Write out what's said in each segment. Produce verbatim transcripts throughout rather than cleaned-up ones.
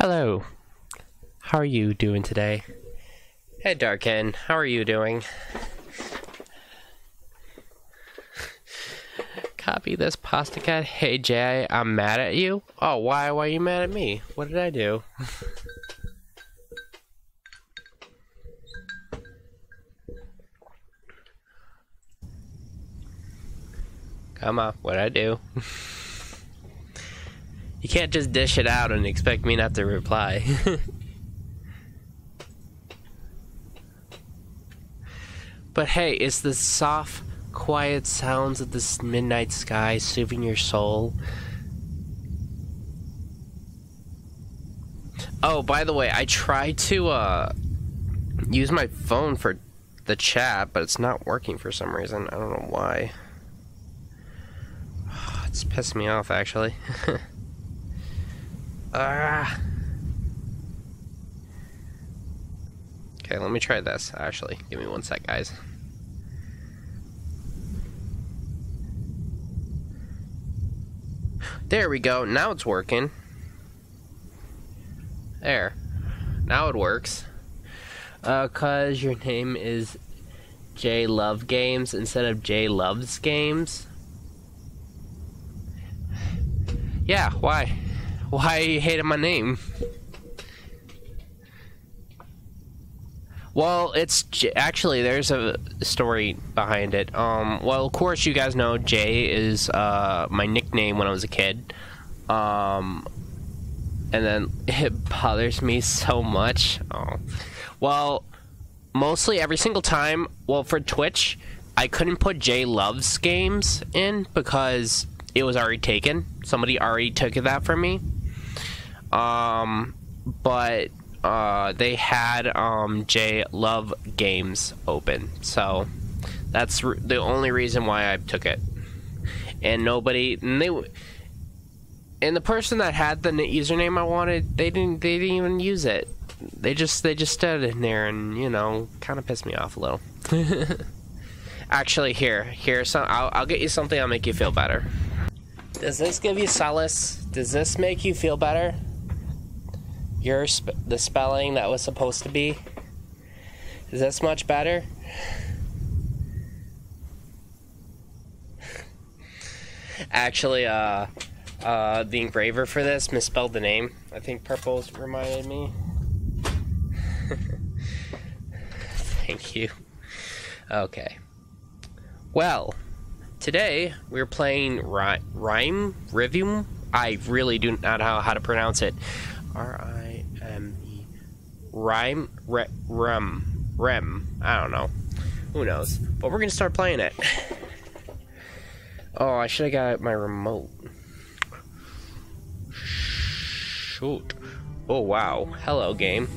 Hello, how are you doing today? Hey Darken, how are you doing? Copy this pasta cat. Hey Jay, I'm mad at you? Oh, why, why are you mad at me? What did I do? Come on, what'd I do? You can't just dish it out and expect me not to reply. But hey, it's the soft, quiet sounds of this midnight sky soothing your soul. Oh, by the way, I tried to uh, use my phone for the chat, but it's not working for some reason. I don't know why. Oh, it's pissed me off, actually. Ah. Okay, let me try this, actually. Give me one sec, guys. There we go. Now it's working. There. Now it works. Uh, cause your name is Jaylovegames instead of Jaylovegames. Yeah, why? Why you hated my name? Well, it's J actually there's a story behind it. Um, well, of course you guys know Jay is uh, my nickname when I was a kid, um, and then it bothers me so much. Oh. Well, mostly every single time. Well, for Twitch, I couldn't put Jaylovegames in because it was already taken. Somebody already took that from me. Um, but uh, they had um, Jaylovegames open, so that's re the only reason why I took it. And nobody, and they, and the person that had the username I wanted, they didn't, they didn't even use it. They just, they just stood in there, and you know, kind of pissed me off a little. Actually, here, here, some, I'll, I'll get you something that'll make you feel better. Does this give you solace? Does this make you feel better? Your sp the spelling that was supposed to be? Is this much better? Actually, uh, uh, the engraver for this misspelled the name. I think purple's reminded me. Thank you. Okay. Well, today, we're playing ri Rime, Rivium. I really do not know how to pronounce it. R I M E. Rime, re, rem, rem. I don't know. Who knows? But we're going to start playing it. Oh, I should have got my remote. Shoot. Oh, wow. Hello, game.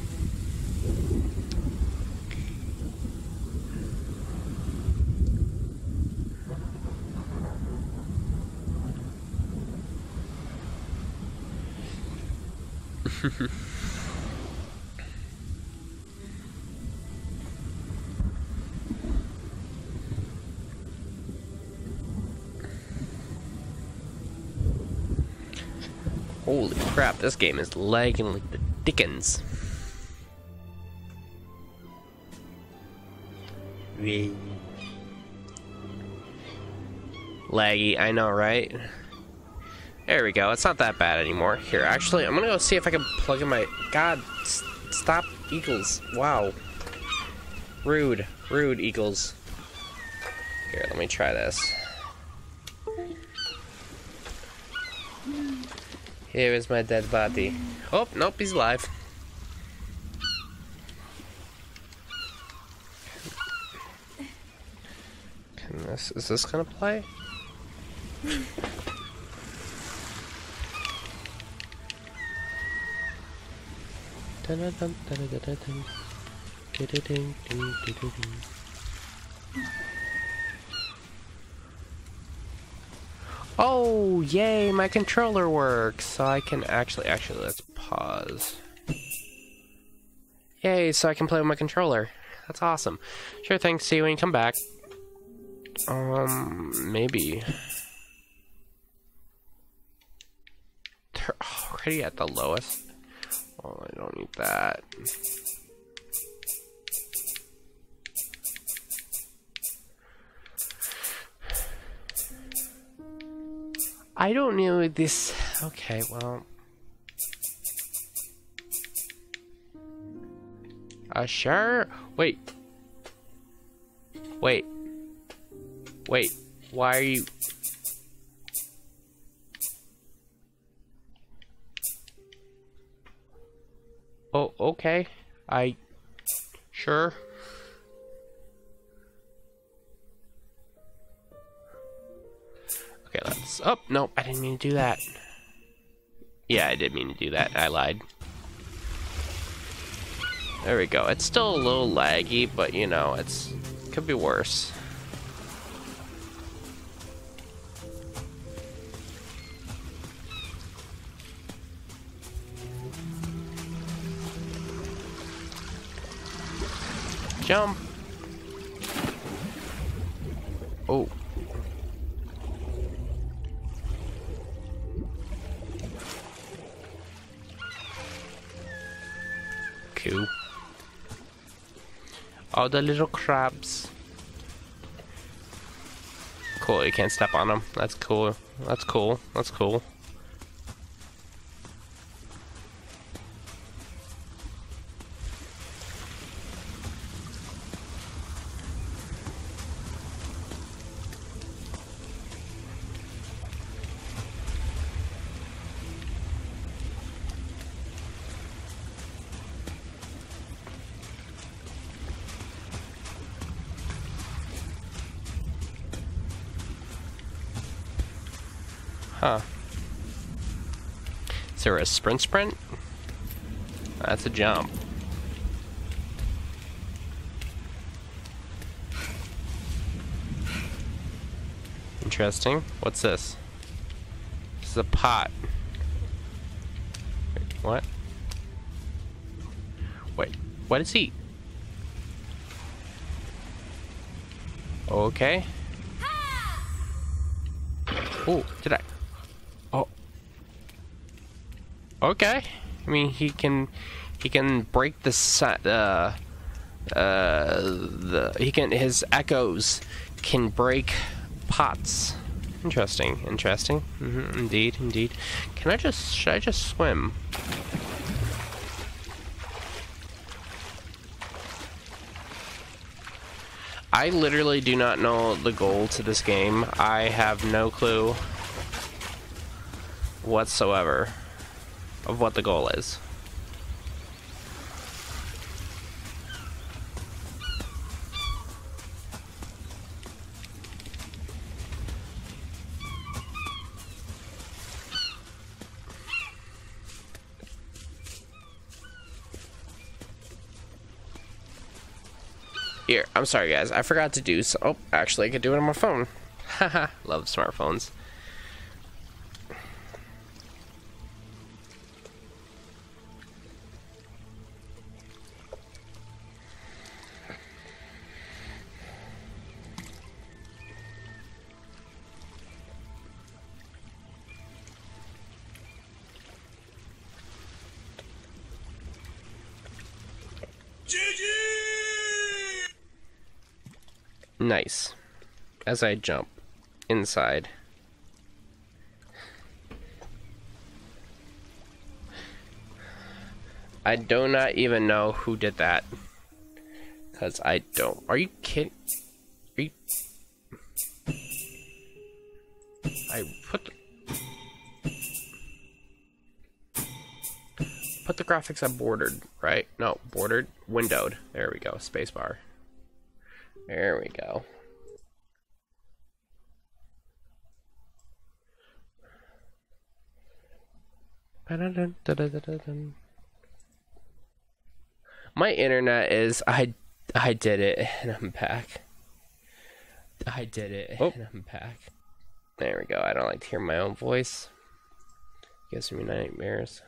Holy crap, this game is lagging like the dickens. Laggy, I know, right? There we go. It's not that bad anymore. Here, actually, I'm gonna go see if I can plug in my... God, st stop, Eagles. Wow. Rude. Rude, Eagles. Here, let me try this. Here is my dead body. Oh, nope, he's alive. Can this... Is this gonna play? Oh, yay, my controller works. So I can actually, actually, let's pause. Yay, so I can play with my controller. That's awesome. Sure thing, see you when you come back. Um, maybe. They're already at the lowest. Oh, I don't need that. I don't know this. Okay, well. Uh, sure. Wait. Wait. Wait. Why are you? Oh, okay. I. Sure. Okay, let's. Oh, no, I didn't mean to do that. Yeah, I did mean to do that. I lied. There we go. It's still a little laggy, but you know, it's could be worse. Jump. Oh. Cool. Oh, the little crabs. Cool, you can't step on them. That's cool. That's cool. That's cool. Huh. Is there a sprint sprint? That's a jump. Interesting. What's this? This is a pot. Wait, what? Wait, what is he? Okay. Oh, did I? Okay, I mean he can, he can break the uh, uh, the he can his echoes can break pots. Interesting, interesting. Mm-hmm, indeed, indeed. Can I just should I just swim? I literally do not know the goal to this game. I have no clue whatsoever of what the goal is. Here, I'm sorry guys, I forgot to do so. Oh, actually I could do it on my phone. Haha, love smartphones. Nice. As I jump inside. I do not even know who did that. Cause I don't. Are you kidding? Are you... I put the... Put the graphics on bordered, right? No, bordered, windowed. There we go, spacebar. There we go. My internet is I I did it and I'm back. I did it oh. and I'm back. There we go. I don't like to hear my own voice. Gives me nightmares.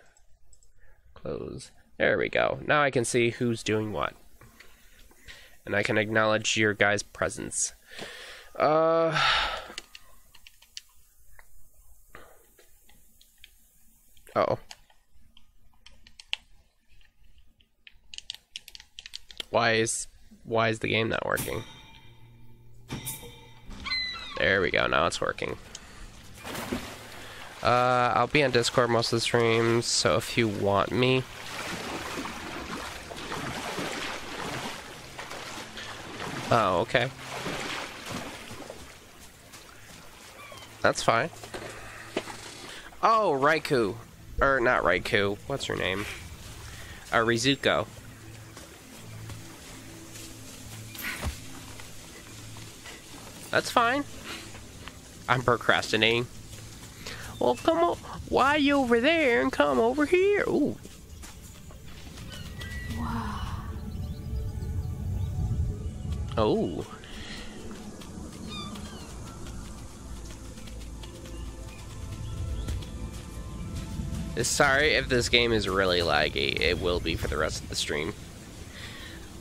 Close. There we go. Now I can see who's doing what. And I can acknowledge your guys' presence. Uh, uh oh. Why is why is the game not working? There we go. Now it's working. Uh, I'll be on Discord most of the streams, so if you want me. Oh, okay. That's fine. Oh, Raikou. Or, not Raikou. What's her name? Uh, Rizuko. That's fine. I'm procrastinating. Well, come on. Why you over there and come over here? Ooh. Wow. Oh. Sorry if this game is really laggy. It will be for the rest of the stream.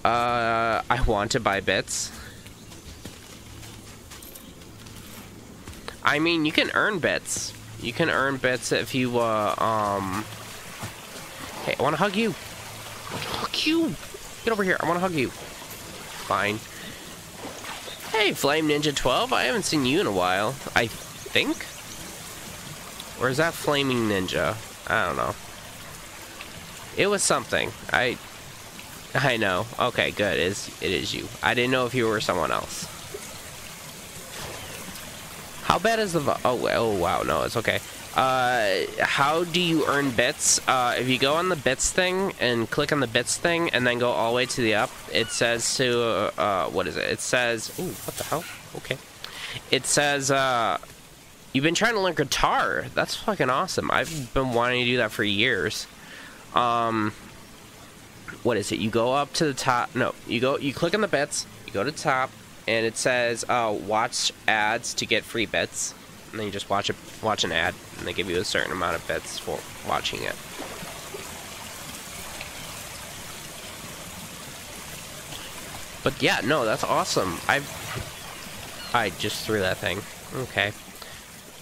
Uh, I want to buy bits. I mean, you can earn bits. You can earn bits if you, uh, um... Hey, I want to hug you. I want to hug you. Get over here. I want to hug you. Fine. Hey, Flame Ninja twelve. I haven't seen you in a while. I think? Or is that Flaming Ninja? I don't know. It was something. I... I know. Okay, good. It is, it is you. I didn't know if you were someone else. How bad is the... Vo oh, oh, wow. No, it's okay. Uh, how do you earn bits? Uh, if you go on the bits thing and click on the bits thing and then go all the way to the up, it says to... Uh, uh what is it? It says... Ooh, what the hell? Okay. It says, uh... You've been trying to learn guitar. That's fucking awesome. I've been wanting to do that for years. Um, what is it? You go up to the top. No, you go. You click on the bits. You go to the top, and it says uh, watch ads to get free bits. And then you just watch a watch an ad, and they give you a certain amount of bits for watching it. But yeah, no, that's awesome. I I just threw that thing. Okay.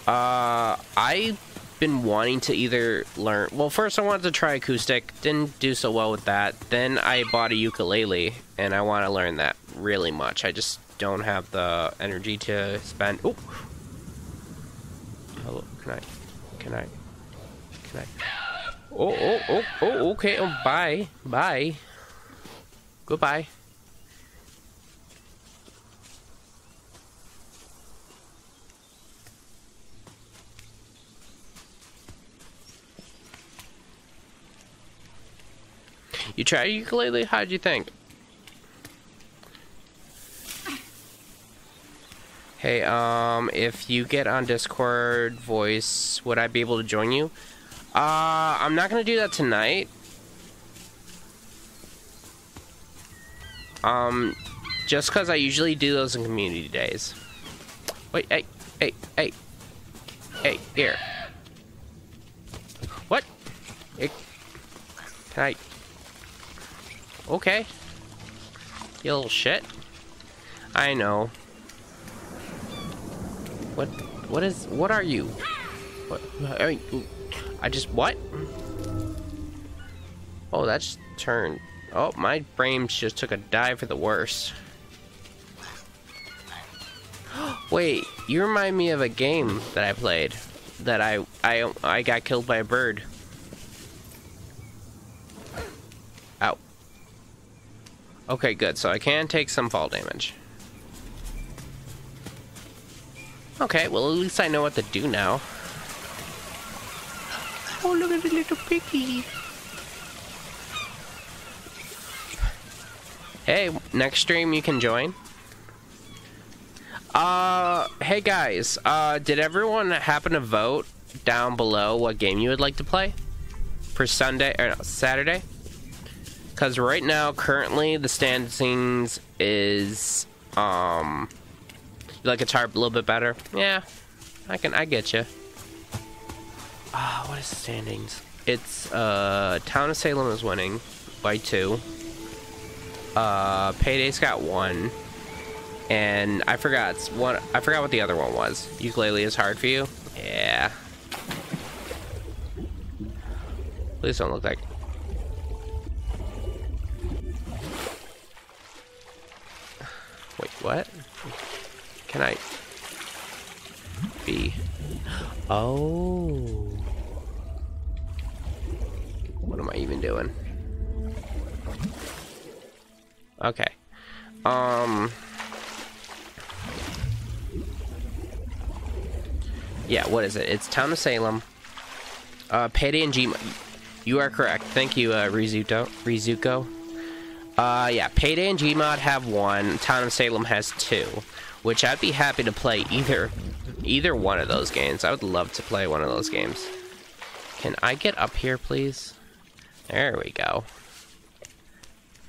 Uh, I've been wanting to either learn... Well, first I wanted to try acoustic. Didn't do so well with that. Then I bought a ukulele, and I want to learn that really much. I just don't have the energy to spend... Oh! Hello, can I... Can I... Can I... Oh, oh, oh, oh, okay. Oh, bye. Bye. Goodbye. You tried ukulele? How'd you think? Hey, um, if you get on Discord voice, would I be able to join you? Uh, I'm not gonna do that tonight. Um, just cause I usually do those in community days. Wait, hey, hey, hey. Hey, here. What? Hey, can I... Okay. You little shit. I know. What? What is? What are you? What? I mean, I just what? Oh, that's turned. Oh, my brain just took a dive for the worse. Wait, you remind me of a game that I played. That I I I got killed by a bird. Okay, good. So I can take some fall damage. Okay, well, at least I know what to do now. Oh, look at the little piggy. Hey, next stream you can join. Uh, hey guys, uh, did everyone happen to vote down below what game you would like to play for Sunday or no, Saturday? Because right now, currently, the standings is, um, you like guitar a little bit better? Yeah, I can, I get you. Ah, oh, what is the standings? It's, uh, Town of Salem is winning by two. Uh, Payday's got one. And I forgot, one, I forgot what the other one was. Ukulele is hard for you? Yeah. Please don't look like... What? Can I be? Oh. What am I even doing? Okay. Um. Yeah, what is it? It's Town of Salem. Uh, Payday and Gmod. You are correct. Thank you, uh, Rizuto. Rizuko. Uh, yeah, Payday and Gmod have one. Town of Salem has two. Which I'd be happy to play either, either one of those games. I would love to play one of those games. Can I get up here, please? There we go.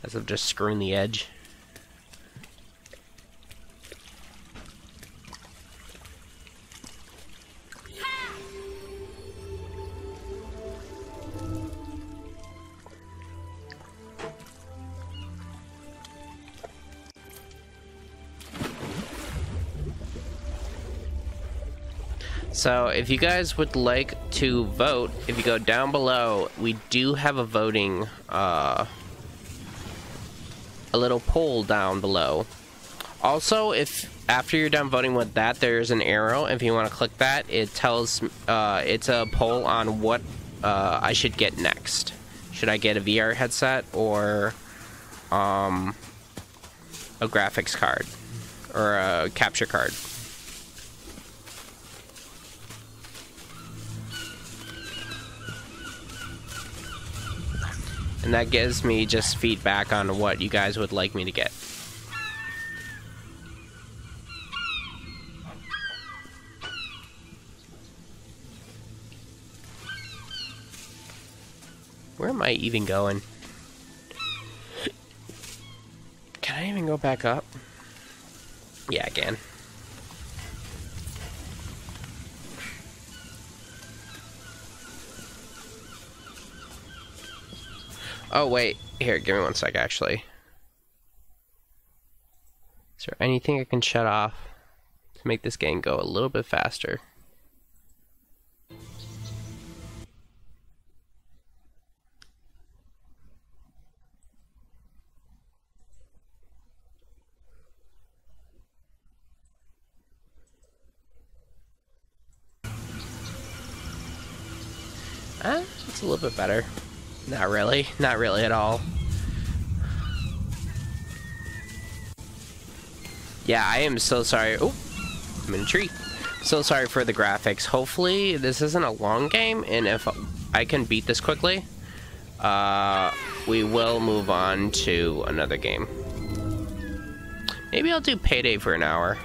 As I'm just screwing the edge. So, if you guys would like to vote, if you go down below, we do have a voting, uh, a little poll down below. Also, if after you're done voting with that, there's an arrow. If you want to click that, it tells, uh, it's a poll on what, uh, I should get next. Should I get a V R headset or, um, a graphics card or a capture card? And that gives me just feedback on what you guys would like me to get. Where am I even going? Can I even go back up? Yeah, I can. Oh, wait. Here, give me one sec, actually. Is there anything I can shut off to make this game go a little bit faster? Ah, it's a little bit better. Not really. Not really at all. Yeah, I am so sorry. Oh, I'm in a tree. So sorry for the graphics. Hopefully, this isn't a long game, and if I can beat this quickly, uh, we will move on to another game. Maybe I'll do Payday for an hour.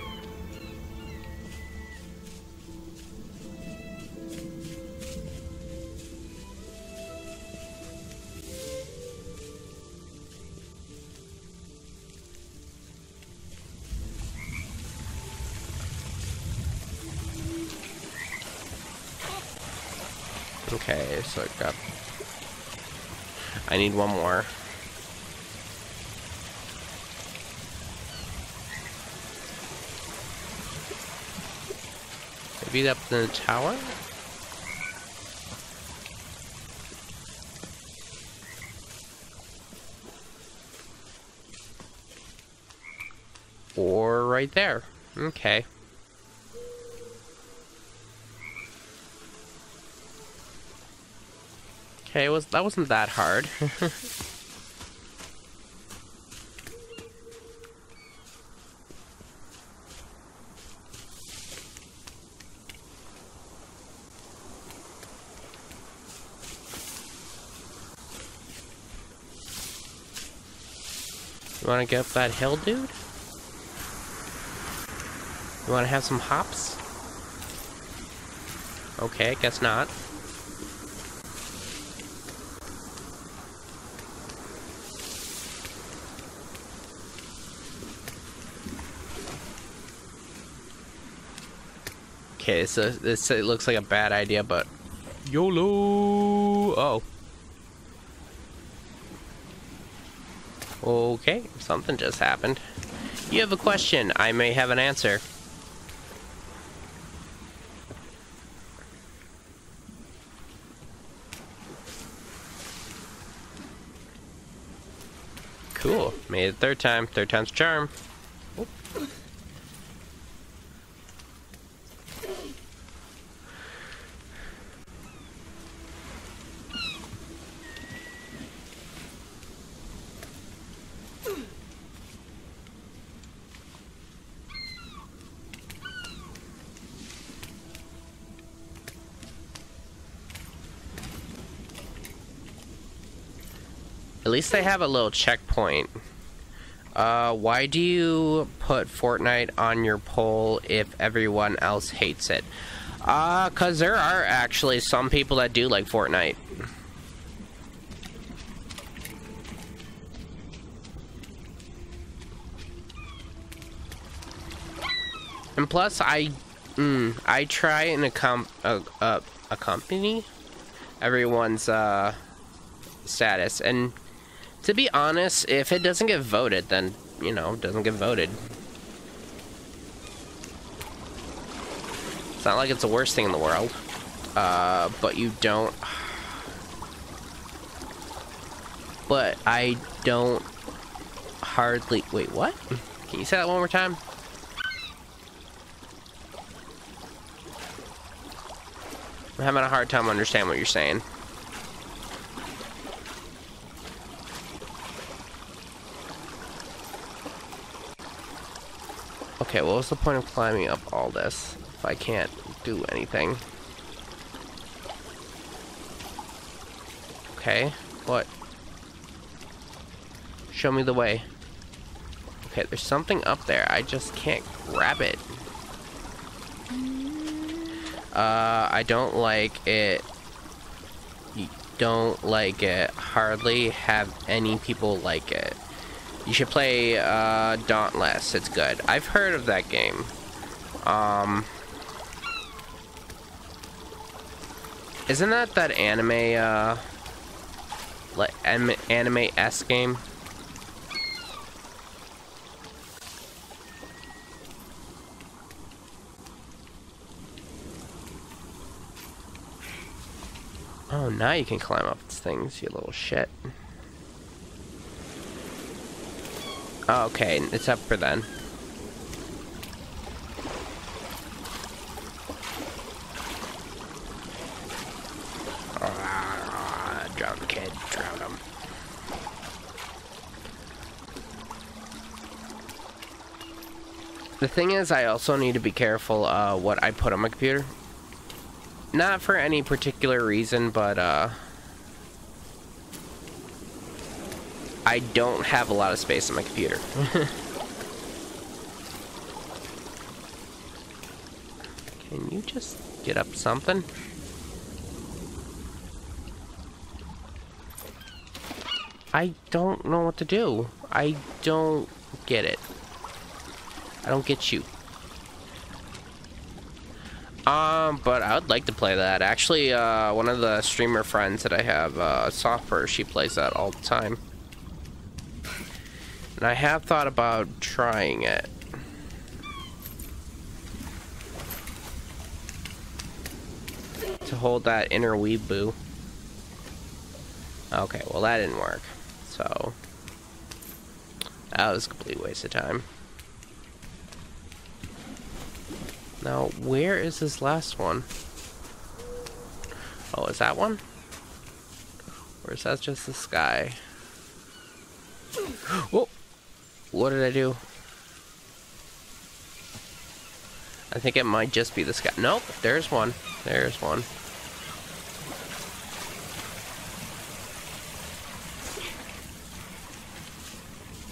Okay, so I got... I need one more. Maybe up the tower? Or right there. Okay. Okay, was, that wasn't that hard. You wanna get up that hill, dude? You wanna have some hops? Okay, I guess not. Okay, so this it looks like a bad idea, but YOLO. Uh oh. Okay, something just happened. You have a question. I may have an answer. Cool. Made it third time. Third time's charm. Oh. At least they have a little checkpoint. Uh, why do you put Fortnite on your poll if everyone else hates it? Uh, cause there are actually some people that do like Fortnite. And plus, I, mm, I try and accom uh, uh, accompany everyone's uh, status. And to be honest, if it doesn't get voted, then, you know, it doesn't get voted. It's not like it's the worst thing in the world. Uh, but you don't... But I don't hardly... Wait, what? Can you say that one more time? I'm having a hard time understanding what you're saying. Okay, what was the point of climbing up all this if I can't do anything? Okay, what? Show me the way. Okay, there's something up there. I just can't grab it. Uh, I don't like it. You don't like it. Hardly have any people like it. You should play uh, Dauntless. It's good. I've heard of that game. Um, isn't that that anime, uh, like anime-esque game? Oh, now you can climb up these things, you little shit. Oh, okay, it's up for then. Ah, drown the kid, drown him. The thing is, I also need to be careful uh, what I put on my computer. Not for any particular reason, but, uh... I don't have a lot of space on my computer. Can you just get up something? I don't know what to do. I don't get it. I don't get you. Um, but I would like to play that. Actually, uh, one of the streamer friends that I have, uh, software, she plays that all the time. And I have thought about trying it. To hold that inner weeboo. Okay, well that didn't work. So, that was a complete waste of time. Now, where is this last one? Oh, is that one? Or is that just the sky? Whoa! What did I do? I think it might just be the sky. Nope, there's one. There's one.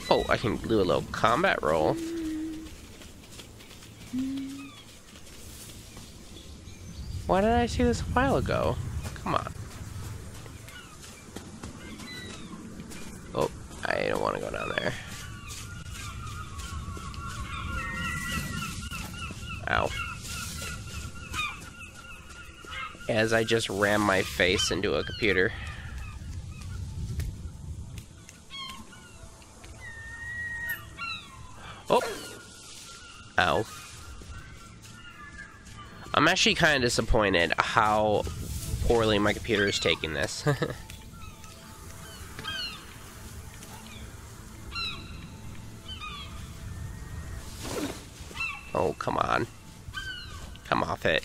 Oh, I can do a little combat roll. Why did I see this a while ago? Come on. Oh, I don't want to go down there. Ow. As I just rammed my face into a computer. Oh! Ow. I'm actually kind of disappointed how poorly my computer is taking this. Oh, come on. Come off it.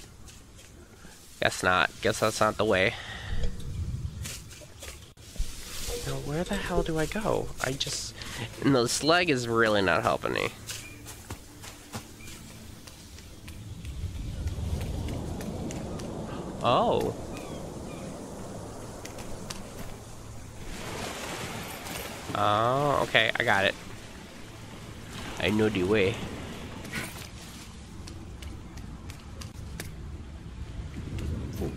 Guess not. Guess that's not the way. Now, where the hell do I go? I just... No, this leg is really not helping me. Oh. Oh, okay, I got it. I know the way. Ooh.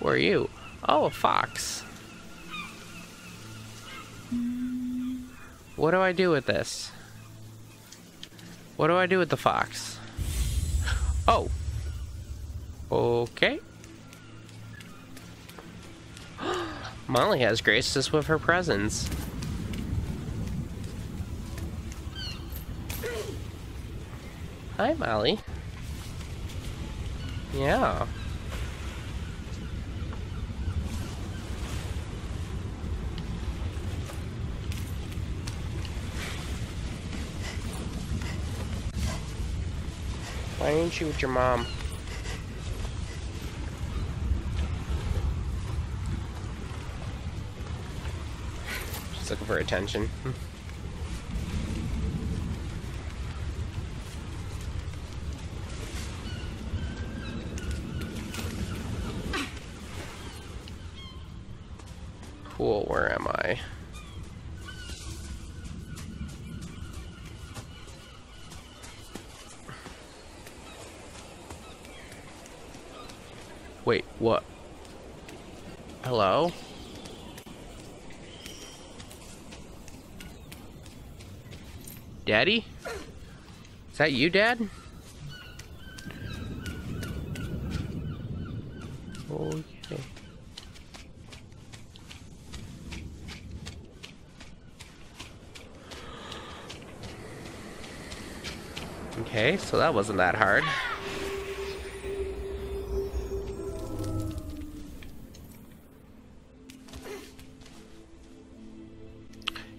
Where are you? Oh, a fox. What do I do with this? What do I do with the fox? Oh. Okay. Molly has graced us with her presence. Hi, Molly. Yeah. Why ain't you with your mom? Looking for attention. Cool, where am I? Wait, what? Hello? Daddy? Is that you, Dad? Okay. Okay, so that wasn't that hard.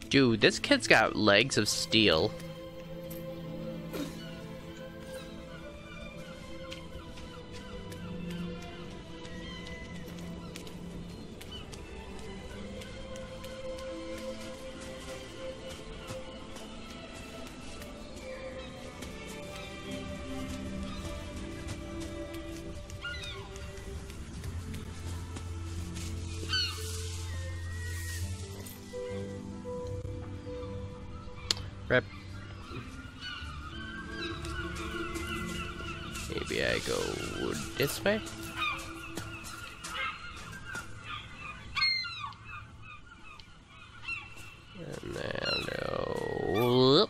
Dude, this kid's got legs of steel. This way? And then, oh,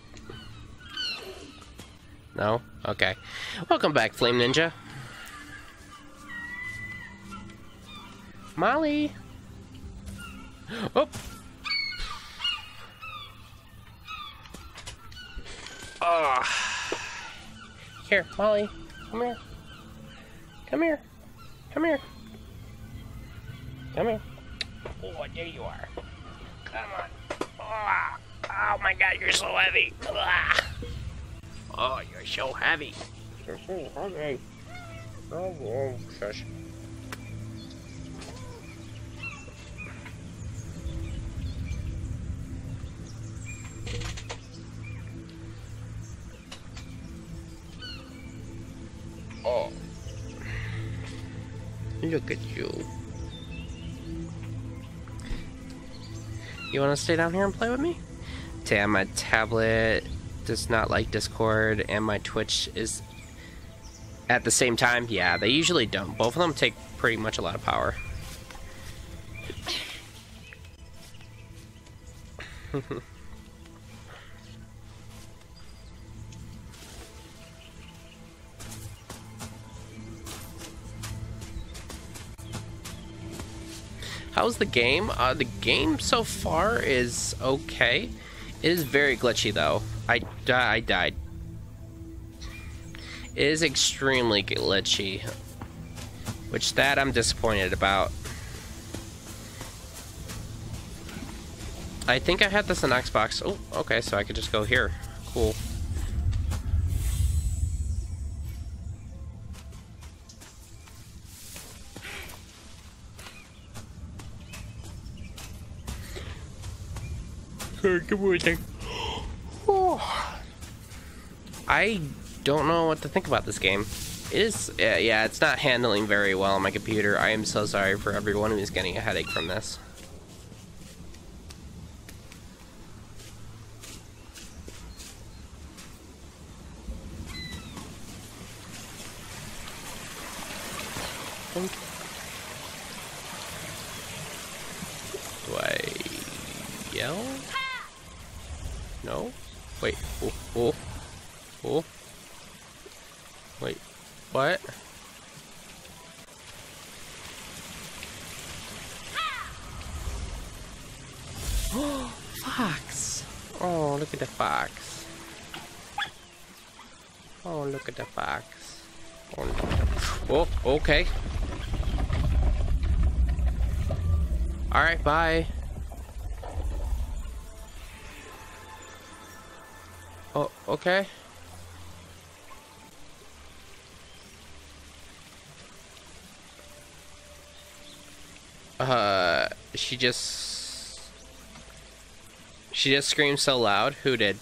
no? Okay. Welcome back, Flame Ninja. Molly! Oh! Oh. Here, Molly. Come here. Come here. Come here. Come here. Oh, there you are. Come on. Oh, oh my god, you're so heavy. Oh, you're so heavy. You're so heavy. Oh, oh, shush. Look at you. You want to stay down here and play with me? Damn, my tablet does not like Discord, and my Twitch is at the same time. Yeah, they usually don't. Both of them take pretty much a lot of power. How's the game? Uh, the game so far is okay. It is very glitchy though. I, di I died. It is extremely glitchy. Which that I'm disappointed about. I think I had this on Xbox. Oh, okay, so I could just go here. Cool. Good morning. Oh. I don't know what to think about this game. It is, uh, yeah, it's not handling very well on my computer. I am so sorry for everyone who's getting a headache from this. Do I yell? No? Wait, oh, oh, oh. Wait, what? Oh, fox! Oh, look at the fox. Oh, look at the fox. Oh, look at the... oh, okay. Alright, bye. Oh, okay. Uh, she just... She just screamed so loud. Who did?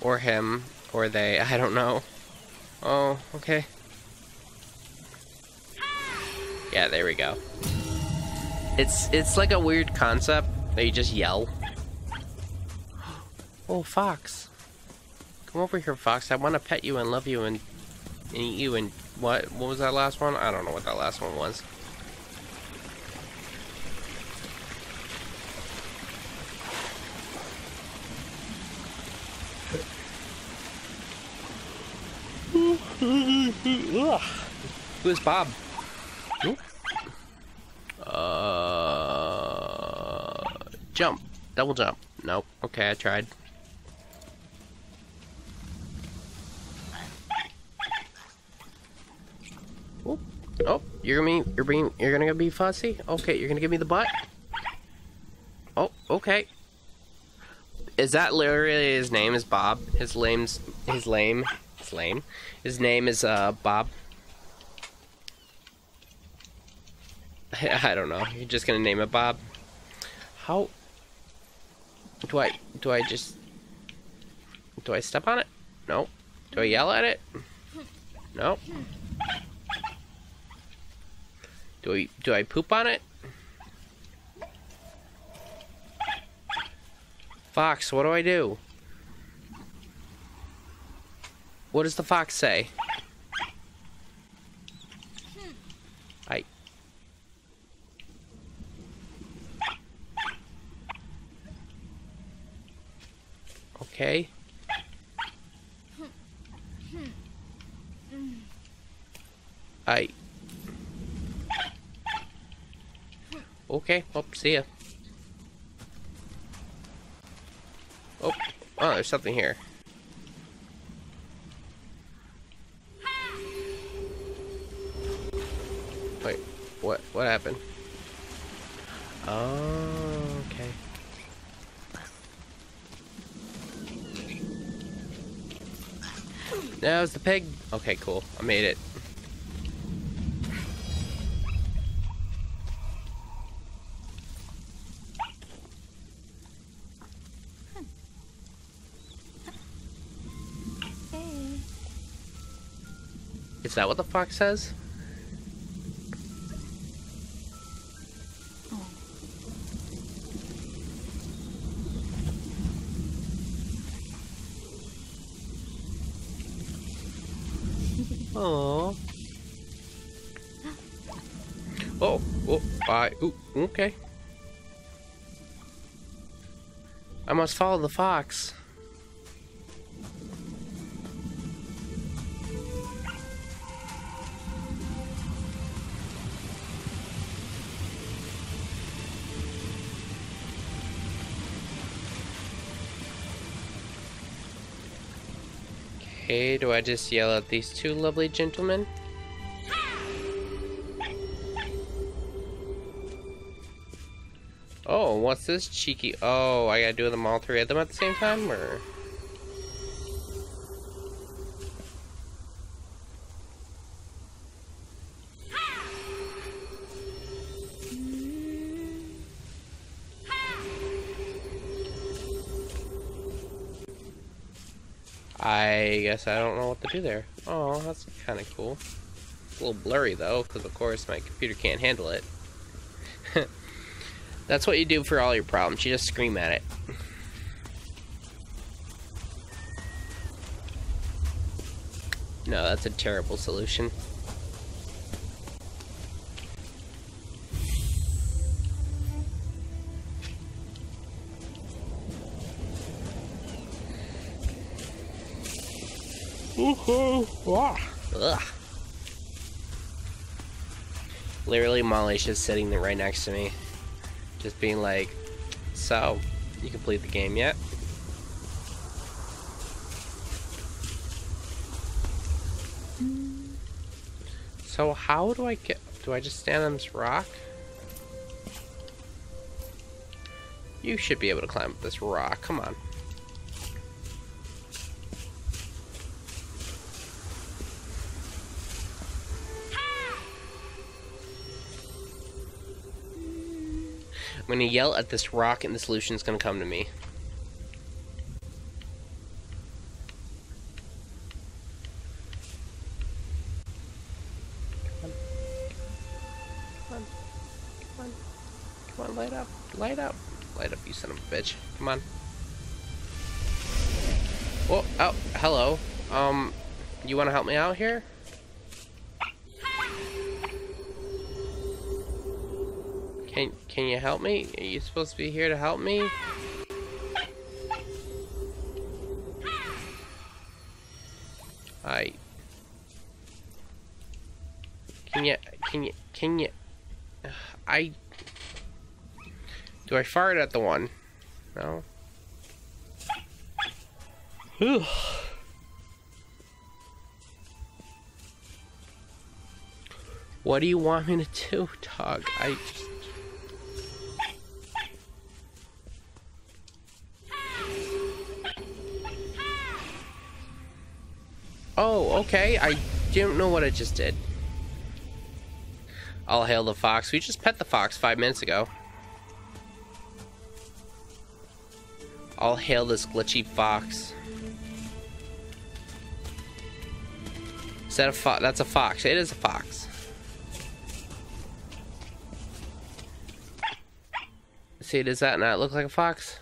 Or him. Or they. I don't know. Oh, okay. Yeah, there we go. It's it's like a weird concept that you just yell. Oh, fox. Come over here, fox. I want to pet you and love you and, and eat you and... What? What was that last one? I don't know what that last one was. Who is Bob? Uh, jump. Double jump. Nope. Okay, I tried. Oop. Oh, you're gonna be, you're being, you're gonna be fussy. Okay, you're gonna give me the butt. Oh, okay. Is that literally his name? Is Bob? His lame's his lame. It's lame. His name is uh Bob. I don't know. You're just gonna name it Bob. How do I do I just do I step on it? No. Do I yell at it? No. Do I do I poop on it? Fox, what do I do? What does the fox say? I Okay. I Okay, well, see ya. Oh, oh, there's something here. Wait, what? What happened? Oh, okay. That was the pig. Okay, cool. I made it. Is that what the fox says? Oh. Oh. Oh. Oh. I. Ooh, okay. I must follow the fox. Do I just yell at these two lovely gentlemen? Oh, what's this cheeky? Oh, I gotta do them all three of them at the same time, or? I guess I don't know what to do there. Oh, that's kind of cool. It's a little blurry though, because of course my computer can't handle it. That's what you do for all your problems. You just scream at it. No, that's a terrible solution. Ugh. Literally, Molly's just sitting there right next to me, just being like, "So, you complete the game yet?" So how do I get? Do I just stand on this rock? You should be able to climb up this rock. Come on. I'm gonna yell at this rock and the solution's gonna come to me. Come on. Come on. Come on, light up. Light up. Light up, you son of a bitch. Come on. Oh, oh, hello. Um, you wanna help me out here? Can, can you help me? Are you supposed to be here to help me? I. Can you, can you, can you, I, do I fart at the one? No. Whew. What do you want me to do, dog? I just. Oh, okay, I didn't know what I just did. All hail the fox. We just pet the fox five minutes ago. All hail this glitchy fox. Is that a fox? That's a fox. It is a fox. See, does that not look like a fox?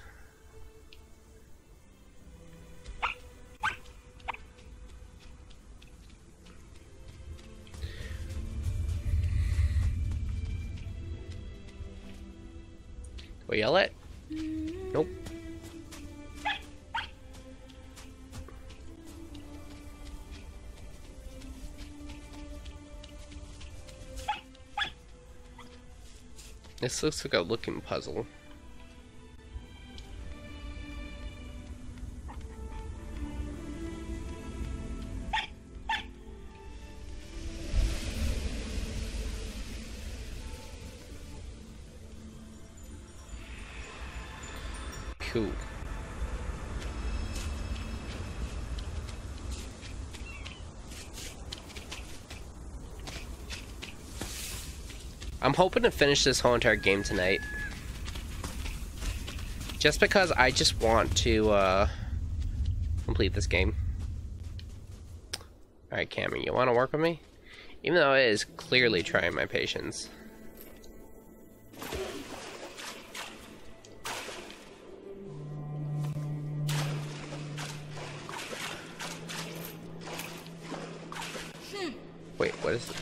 We yell it? Nope. This looks like a looking puzzle. Cool. I'm hoping to finish this whole entire game tonight. Just because I just want to uh, complete this game. Alright, Cameron, you want to work with me? Even though it is clearly trying my patience. Wait, what is this?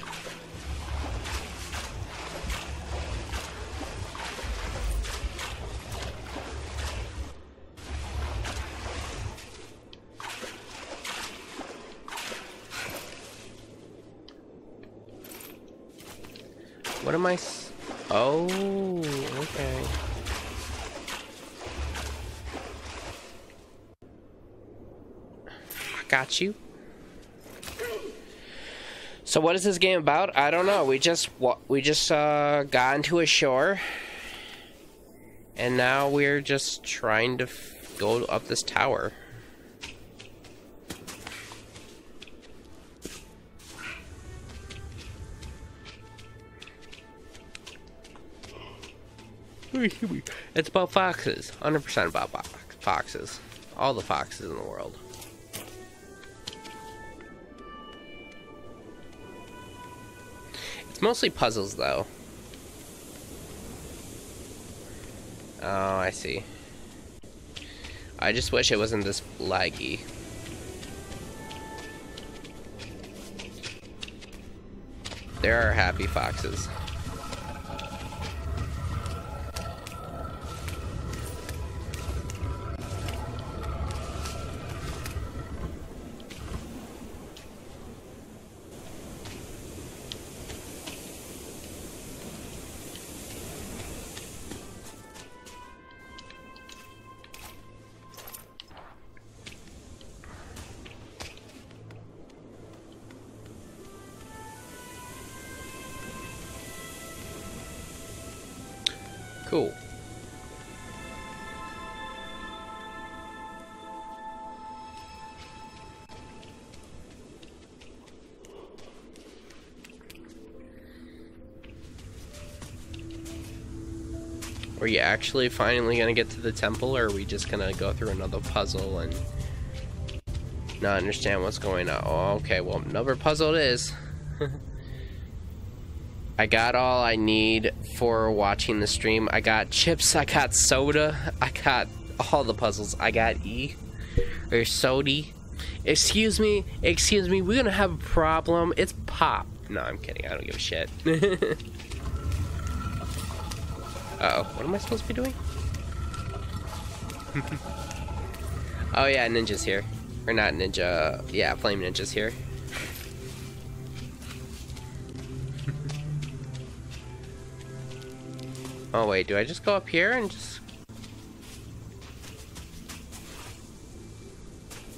What am I s- Oh, okay. I got you. So what is this game about? I don't know. We just we just uh, got into a shore, and now we're just trying to f go up this tower. It's about foxes. one hundred percent about fo foxes. All the foxes in the world. It's mostly puzzles, though. Oh, I see. I just wish it wasn't this laggy. There are happy foxes. Cool. Are you actually finally gonna get to the temple, or are we just gonna go through another puzzle and not understand what's going on? Oh, okay, well, another puzzle it is. I got all I need for watching the stream. I got chips, I got soda, I got all the puzzles. I got E, or sody. Excuse me, excuse me, we're gonna have a problem. It's pop. No, I'm kidding, I don't give a shit. Uh-oh, what am I supposed to be doing? Oh yeah, Ninja's here. Or not Ninja, yeah, Flame Ninja's here. Oh wait, do I just go up here and just...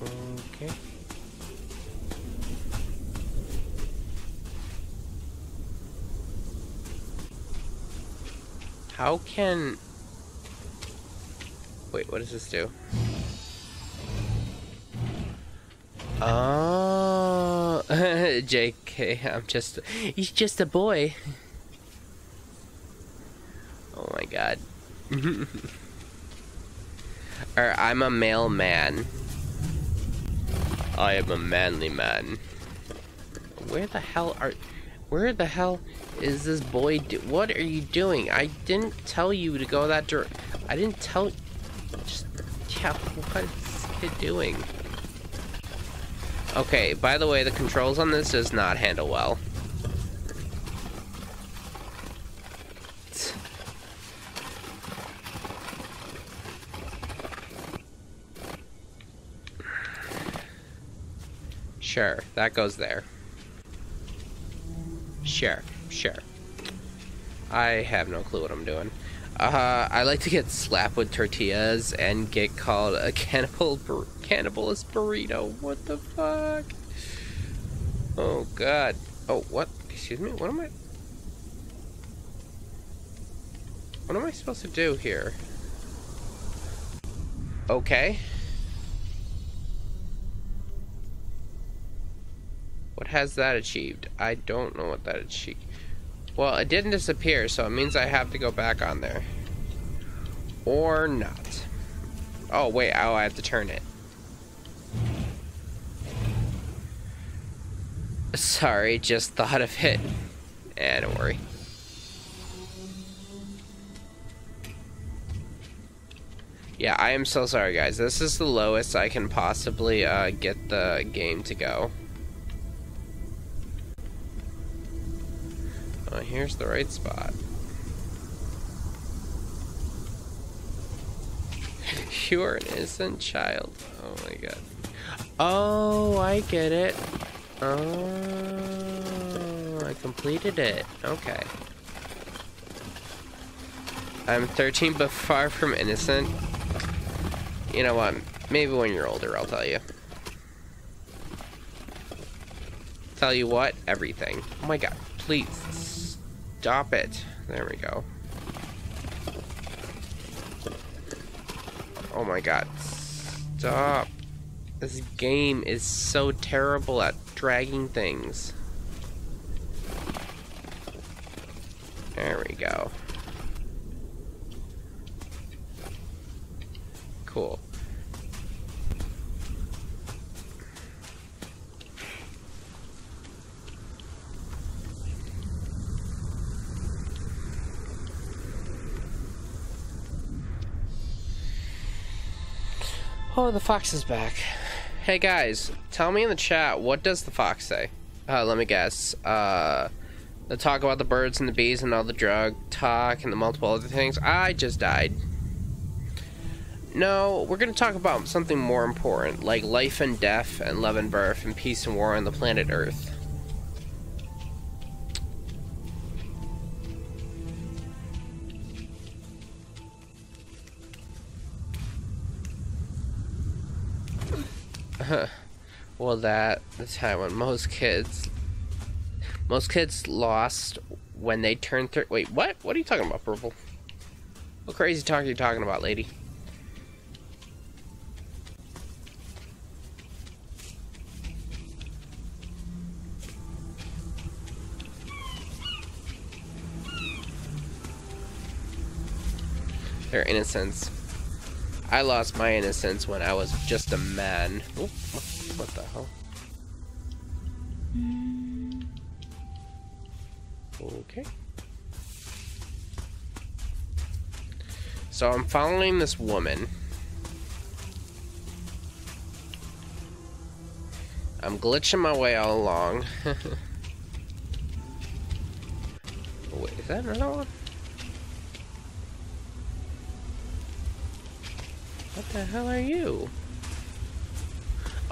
Okay. How can... Wait, what does this do? Oh, J K, I'm just... He's just a boy. Oh my god. Or I'm a male man. I am a manly man. Where the hell are... Where the hell is this boy do... What are you doing? I didn't tell you to go that direction. I didn't tell... Just... Yeah, what's it doing? Okay, by the way, the controls on this does not handle well. Sure, that goes there. Sure, sure. I have no clue what I'm doing. Uh, I like to get slapped with tortillas and get called a cannibal bur cannibalist burrito. What the fuck? Oh god. Oh, what? Excuse me? What am I... What am I supposed to do here? Okay. What has that achieved? I don't know what that achieved. Well, it didn't disappear, so it means I have to go back on there. Or not. Oh, wait. Oh, I have to turn it. Sorry, just thought of it. Eh, don't worry. Yeah, I am so sorry, guys. This is the lowest I can possibly uh, get the game to go. Uh, here's the right spot. You are an innocent child. Oh my god. Oh, I get it. Oh, I completed it. Okay. I'm thirteen but far from innocent. You know what? Maybe when you're older, I'll tell you. Tell you what? Everything. Oh my god. Please. Stop it. There we go. Oh my god. Stop. This game is so terrible at dragging things. There we go. Cool. Oh, the fox is back. Hey guys, tell me in the chat, what does the fox say? Uh, let me guess. Uh, the talk about the birds and the bees and all the drug talk and the multiple other things. I just died. No, we're going to talk about something more important, like life and death and love and birth and peace and war on the planet Earth. Well, that that's how when most kids most kids lost when they turned thirty. Wait, what? What are you talking about, Purple? What crazy talk are you talking about, lady? Their innocence. I lost my innocence when I was just a man. Oop, what the hell? Okay. So I'm following this woman. I'm glitching my way all along. Wait, is that another one? What the hell are you?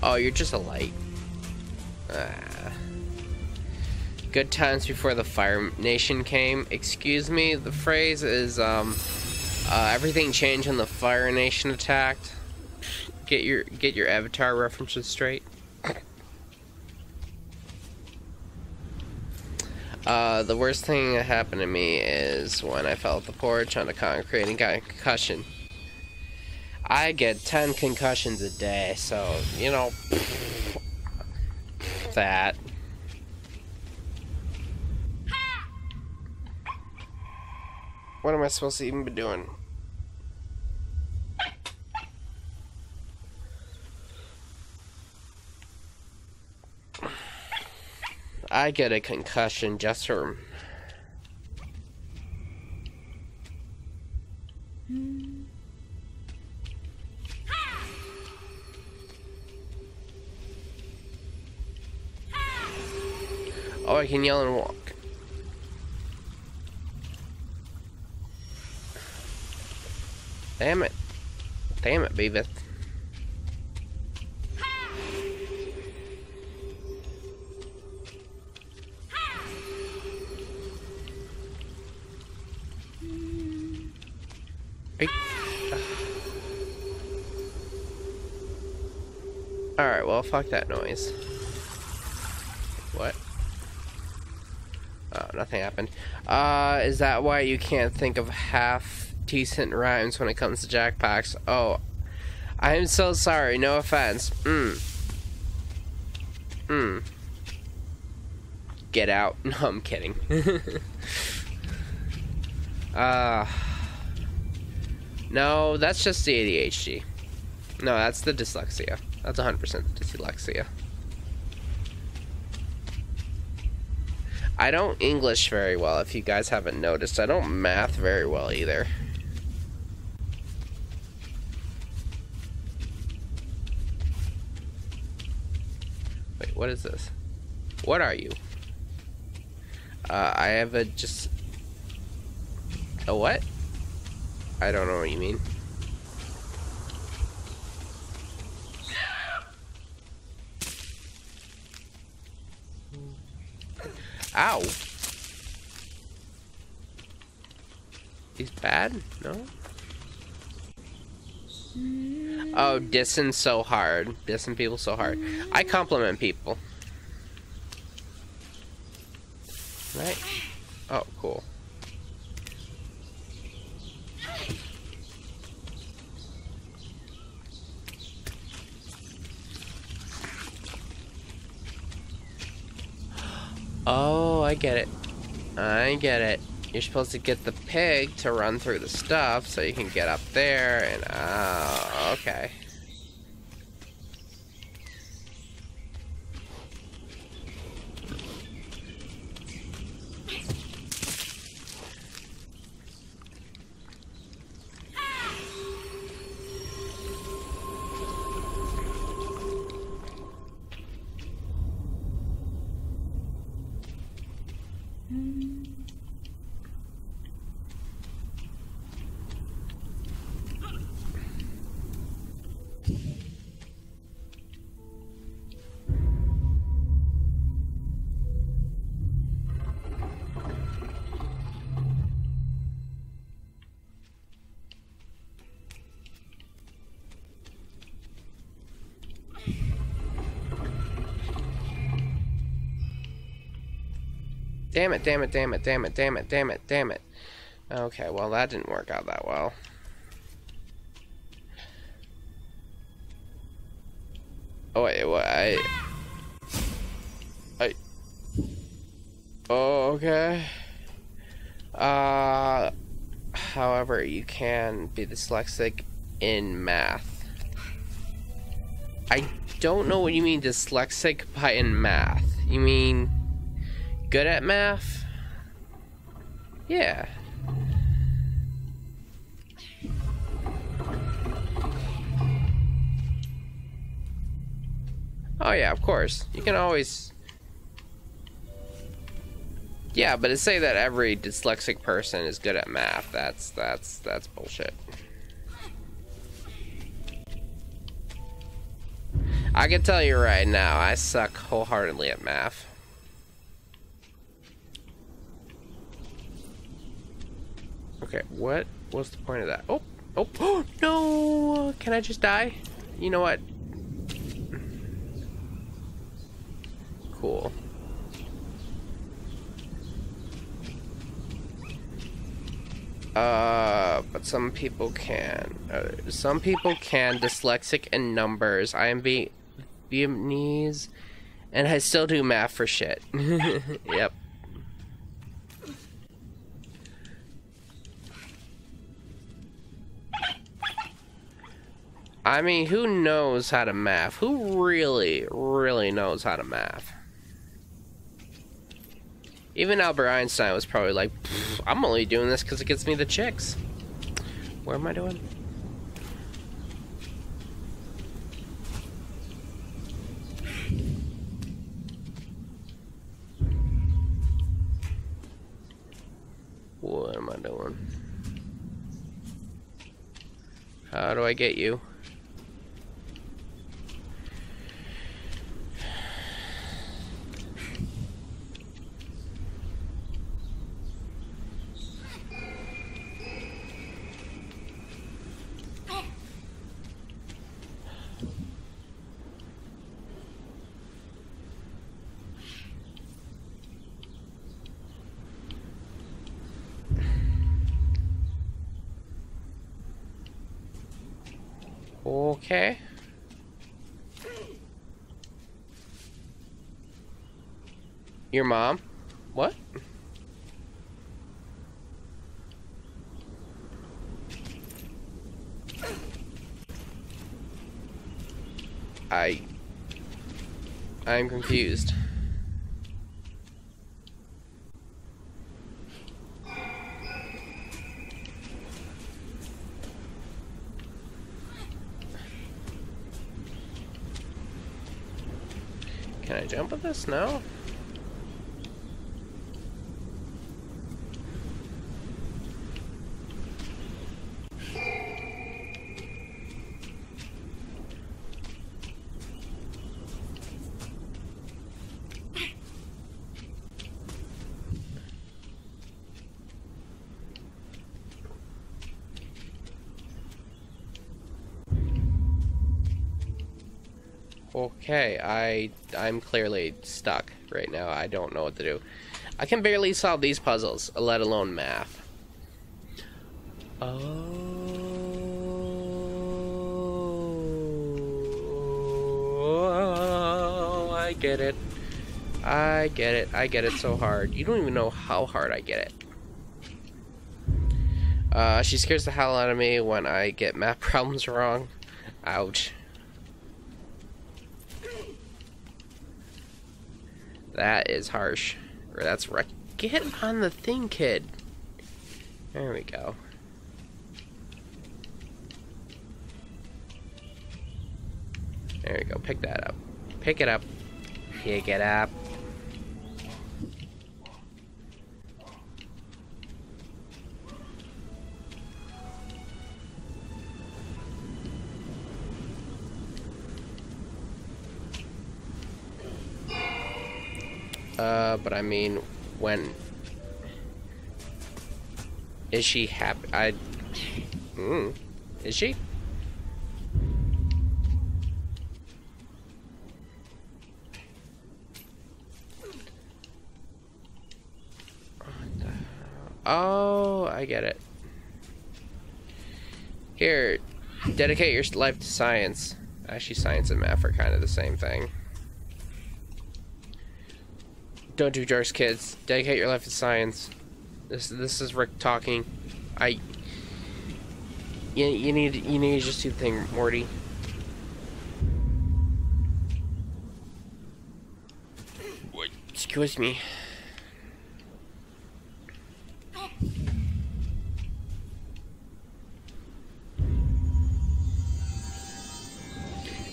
Oh, you're just a light. Ah. Good times before the Fire Nation came. Excuse me, the phrase is, um, uh, everything changed when the Fire Nation attacked. Get your, get your Avatar references straight. Uh, the worst thing that happened to me is when I fell off the porch onto concrete and got a concussion. I get ten concussions a day, so, you know, pff, pff, that. What am I supposed to even be doing? I get a concussion just from... Oh, I can yell and walk. Damn it. Damn it, Beavis. Alright, well, fuck that noise. What? Oh, nothing happened. Uh, is that why you can't think of half-decent rhymes when it comes to Jackbox? Oh, I am so sorry. No offense. Mm. Mm. Get out. No, I'm kidding. uh, no, that's just the A D H D. No, that's the dyslexia. That's one hundred percent the dyslexia. I don't English very well, if you guys haven't noticed. I don't math very well either. Wait, what is this? What are you? Uh, I have a just... A what? I don't know what you mean. Ow! He's bad? No? Oh, dissing so hard. Dissing people so hard. I compliment people. Right? Oh, cool. Oh, I get it. I get it. You're supposed to get the pig to run through the stuff so you can get up there and... Oh, okay. Damn it, damn it, damn it, damn it, damn it, damn it, damn it. Okay, well, that didn't work out that well. Oh, wait, what? I. I. Oh, okay. Uh. However, you can be dyslexic in math. I don't know what you mean dyslexic by in math. You mean. Good at math? Yeah. Oh yeah, of course. You can always... Yeah, but to say that every dyslexic person is good at math, that's, that's, that's bullshit. I can tell you right now, I suck wholeheartedly at math. Okay, what was the point of that? Oh, oh, oh, no! Can I just die? You know what? Cool. Uh, but some people can. Uh, some people can dyslexic in numbers. I am Vietnamese, and I still do math for shit. Yep. I mean, who knows how to math? Who really, really knows how to math? Even Albert Einstein was probably like, I'm only doing this because it gets me the chicks. What am I doing? What am I doing? How do I get you? Okay. Your mom? What? I... I'm confused. Jump with this? No? Okay, I, I'm clearly stuck right now. I don't know what to do. I can barely solve these puzzles, let alone math. Oh, I get it. I get it. I get it so hard. You don't even know how hard I get it. Uh, she scares the hell out of me when I get math problems wrong. Ouch. That is harsh. Or that's right. Get on the thing, kid. There we go. There we go. Pick that up. Pick it up. Pick it up. Uh, but I mean, when is she happy? I. Mm, is she? Oh, I get it. Here, dedicate your life to science. Actually, science and math are kind of the same thing. Don't do drugs, kids. Dedicate your life to science. This this is Rick talking. I. You you need you need to just do the thing, Morty. Wait. Excuse me.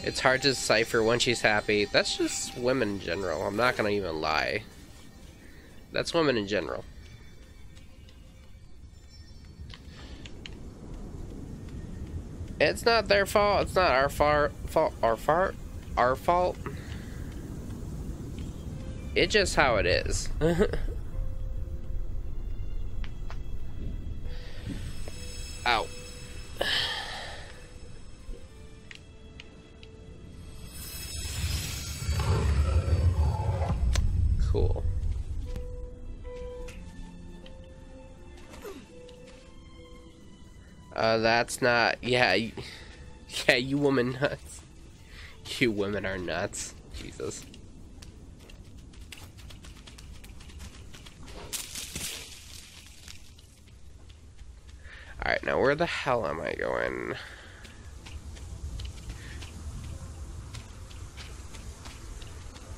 It's hard to decipher when she's happy. That's just women in general. I'm not gonna even lie. That's women in general. It's not their fault. It's not our far, fault. Our far, our fault. It's just how it is. Ow. Cool. Uh, that's not. Yeah, yeah. You woman nuts. You women are nuts. Jesus. All right, now where the hell am I going?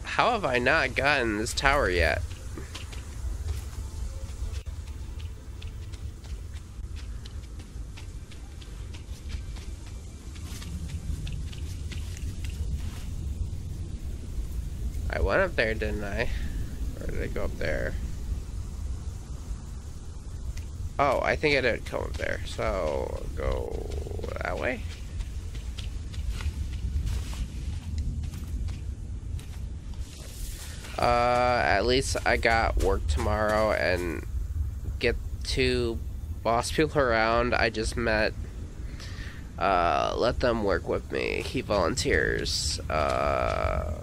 How have I not gotten this tower yet? I went up there, didn't I? Or did I go up there? Oh, I think I did come up there, so I'll go that way. Uh, at least I got work tomorrow and get to boss people around I just met. Uh, let them work with me. He volunteers. Uh,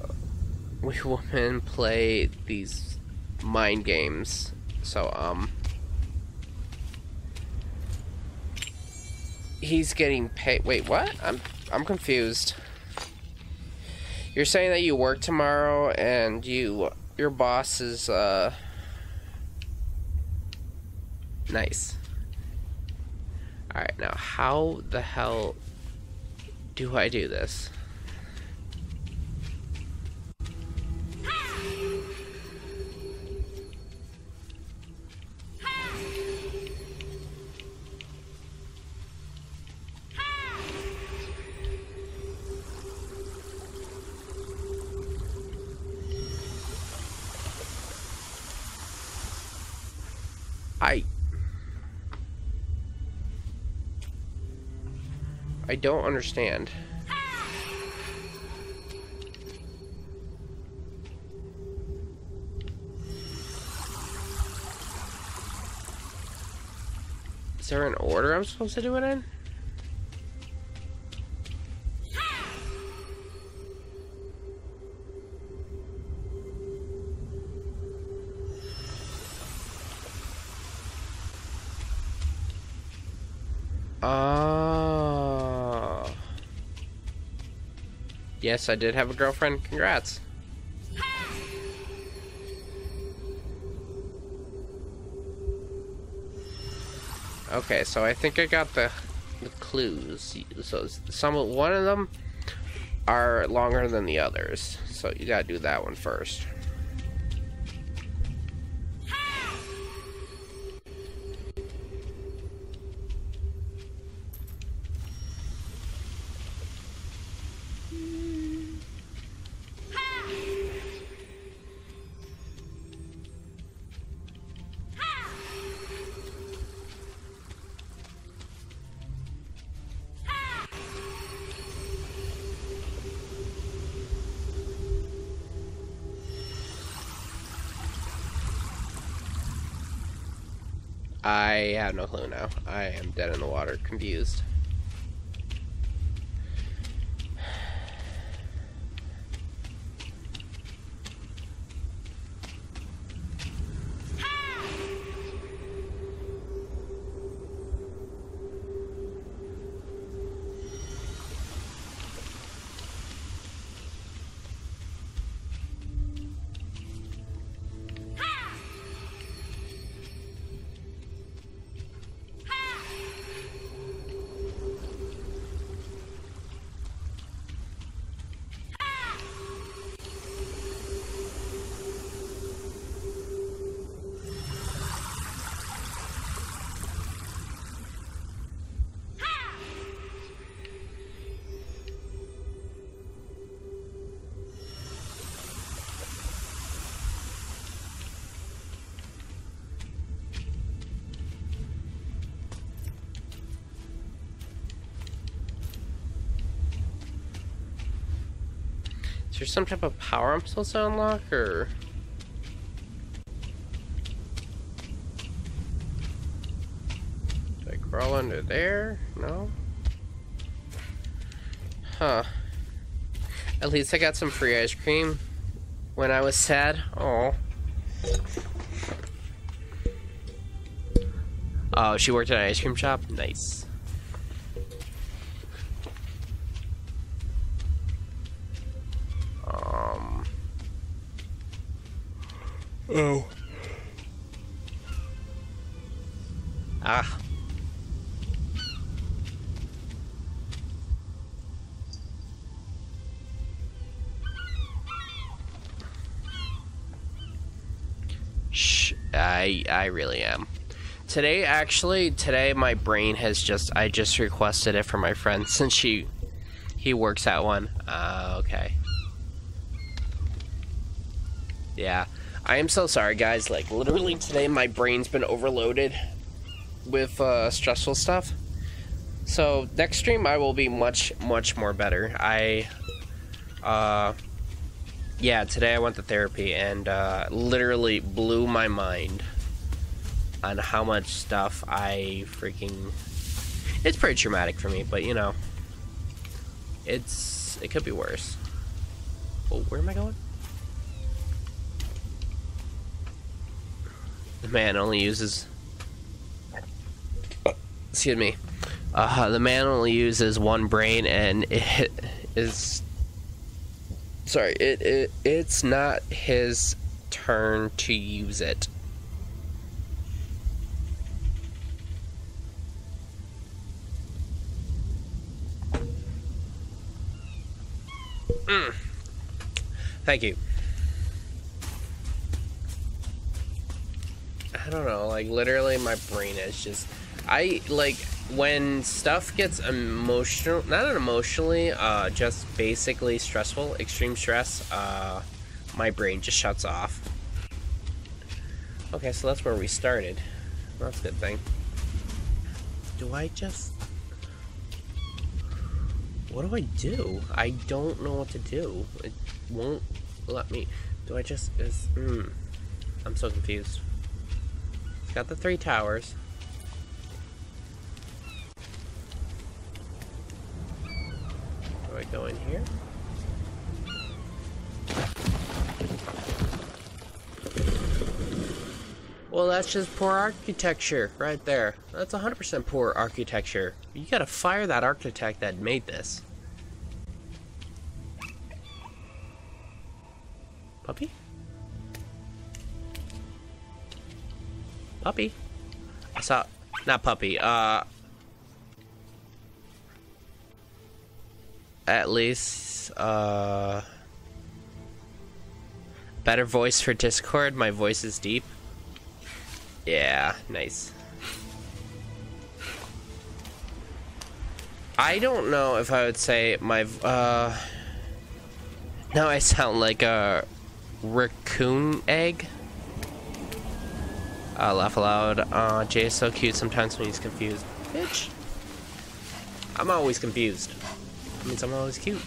we women play these mind games. So, um, he's getting paid. Wait, what? I'm, I'm confused. You're saying that you work tomorrow and you, your boss is, uh, nice. Alright, now how the hell do I do this? I don't understand. Is there an order I'm supposed to do it in? Yes, I did have a girlfriend. Congrats. Okay, so I think I got the, the clues. So some one of them are longer than the others. So you gotta do that one first. I have no clue now. I am dead in the water, confused. Is there some type of power I'm supposed to unlock, or...? Do I crawl under there? No? Huh. At least I got some free ice cream when I was sad. Aw. Oh, she worked at an ice cream shop? Nice. Oh. Ah. Shh. I I really am. Today, actually, today my brain has just I just requested it from my friend since she he works at one. Uh, okay. Yeah. I am so sorry, guys. Like, literally today my brain's been overloaded with uh, stressful stuff. So, next stream I will be much, much more better. I, uh, yeah, today I went to therapy and uh, literally blew my mind on how much stuff I freaking... It's pretty traumatic for me, but, you know, it's... It could be worse. Oh, where am I going? The man only uses excuse me uh, the man only uses one brain, and it is sorry it, it it's not his turn to use it. mm. Thank you. I don't know, like, literally my brain is just... I, like, when stuff gets emotional... Not emotionally, uh, just basically stressful, extreme stress, uh, my brain just shuts off. Okay, so that's where we started. That's a good thing. Do I just... What do I do? I don't know what to do. It won't let me... Do I just... Is... Mm. I'm so confused. Got the three towers. Do I go in here? Well, that's just poor architecture right there. That's one hundred percent poor architecture. You gotta fire that architect that made this. Puppy? Puppy. I saw, not puppy, uh, at least, uh, better voice for Discord, my voice is deep. Yeah, nice. I don't know if I would say my, uh, now I sound like a raccoon egg. Uh, laugh aloud. Uh, Jay's so cute sometimes when he's confused. Bitch. I'm always confused. That means I'm always cute.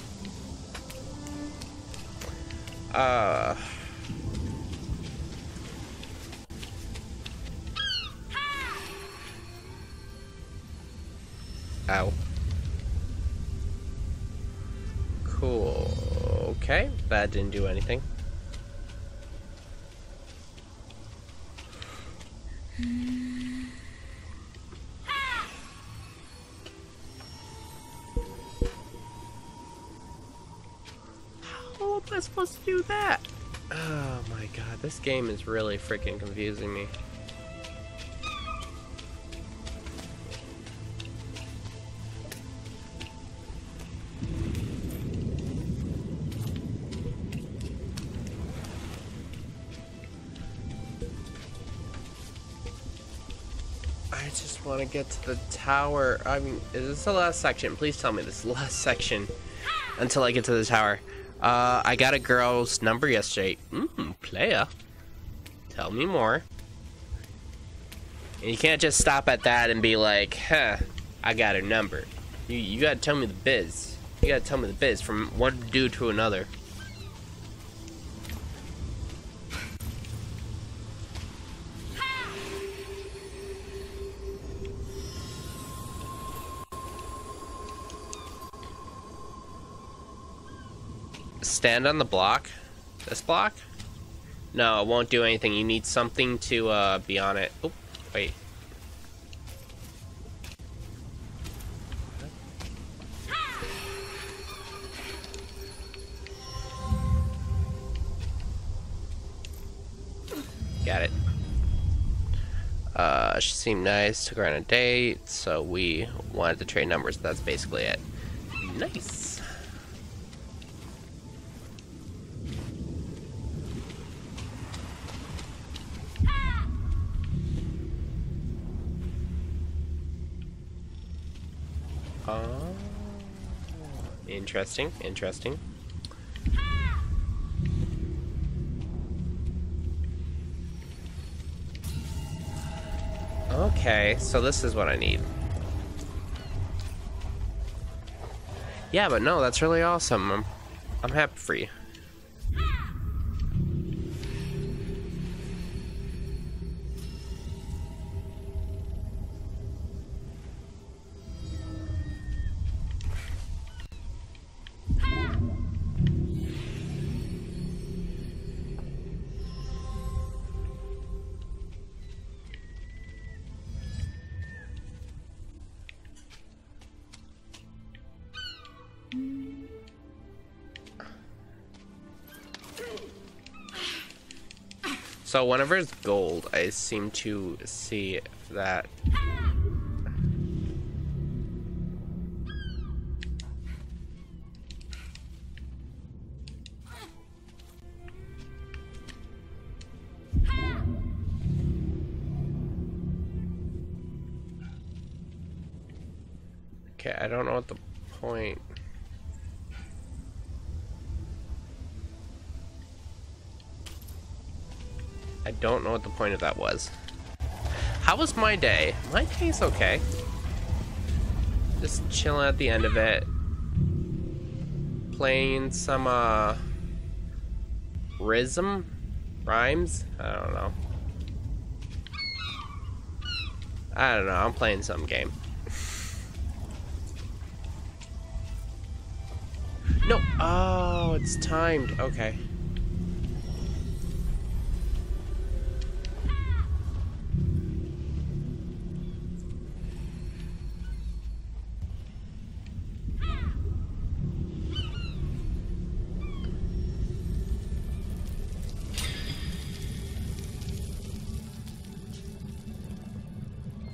Uh. Ow. Cool. Okay, that didn't do anything. How am I supposed to do that? Oh my god, this game is really freaking confusing me. To get to the tower. I mean, is this the last section? Please tell me this is the last section until I get to the tower. Uh, I got a girl's number yesterday. Mmm, playa. Tell me more. And you can't just stop at that and be like, huh, I got her number. You, you gotta tell me the biz. You gotta tell me the biz from one dude to another. Stand on the block. This block? No, it won't do anything. You need something to uh, be on it. Oh, wait. Got it. Uh, she seemed nice. Took her on a date, so we wanted to trade numbers. That's basically it. Nice. Oh, interesting, interesting. Okay, so this is what I need. Yeah, but no, that's really awesome. I'm, I'm happy for you. So whenever it's gold, I seem to see that. Okay, I don't know what the point. I don't know what the point of that was. How was my day? My day's okay. Just chilling at the end of it. Playing some, uh... RiME? Rhymes? I don't know. I don't know, I'm playing some game. No! Oh, it's timed. Okay.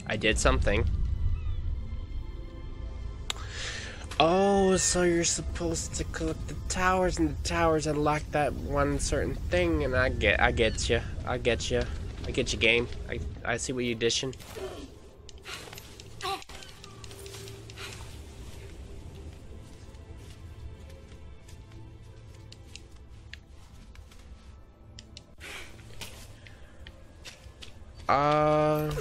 I did something. Oh, so you're supposed to collect the towers, and the towers unlock that one certain thing, and I get, I get you, I get you, I get you, game. I, I see what you're dishing. Uh.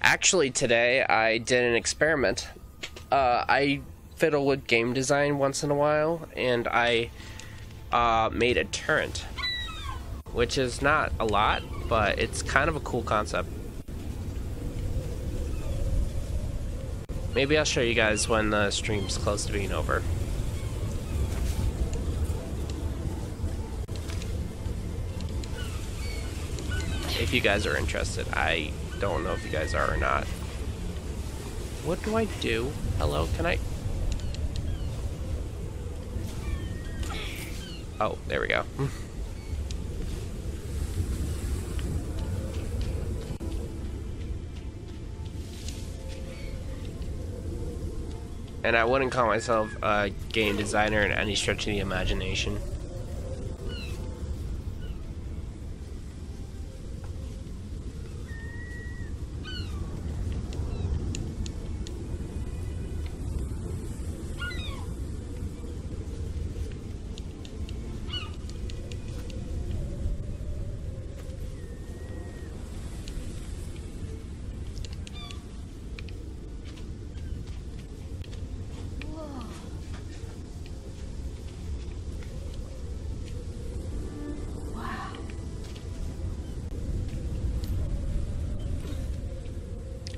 Actually, today I did an experiment. Uh, I fiddle with game design once in a while, and I uh, made a turret, which is not a lot, but it's kind of a cool concept. Maybe I'll show you guys when the stream's close to being over. If you guys are interested. I don't know if you guys are or not. What do I do? Hello, can I? Oh, there we go. And I wouldn't call myself a game designer in any stretch of the imagination.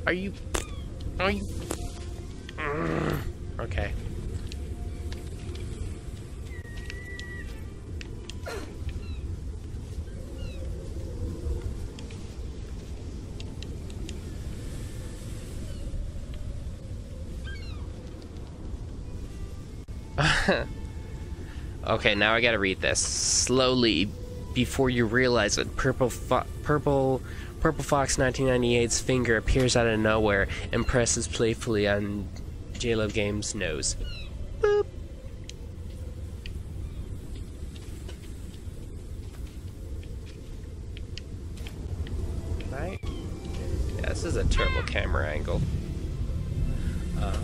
Are you? Are you? Okay. Okay, now I gotta read this slowly before you realize it. Purple, fo purple. Purple Fox nineteen ninety-eight's finger appears out of nowhere and presses playfully on Jaylovegames' nose. Boop. Right? Yeah, this is a terrible camera angle. Uh...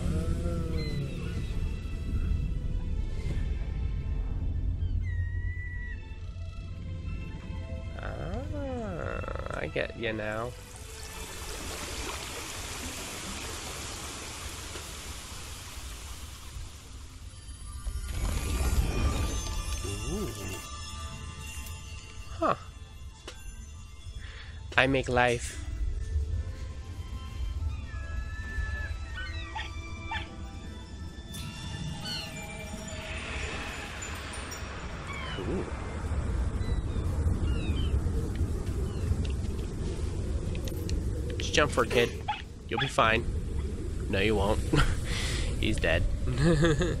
Get you now. Ooh. Huh. I make life. Ooh. Jump for a kid. You'll be fine. No, you won't. He's dead. The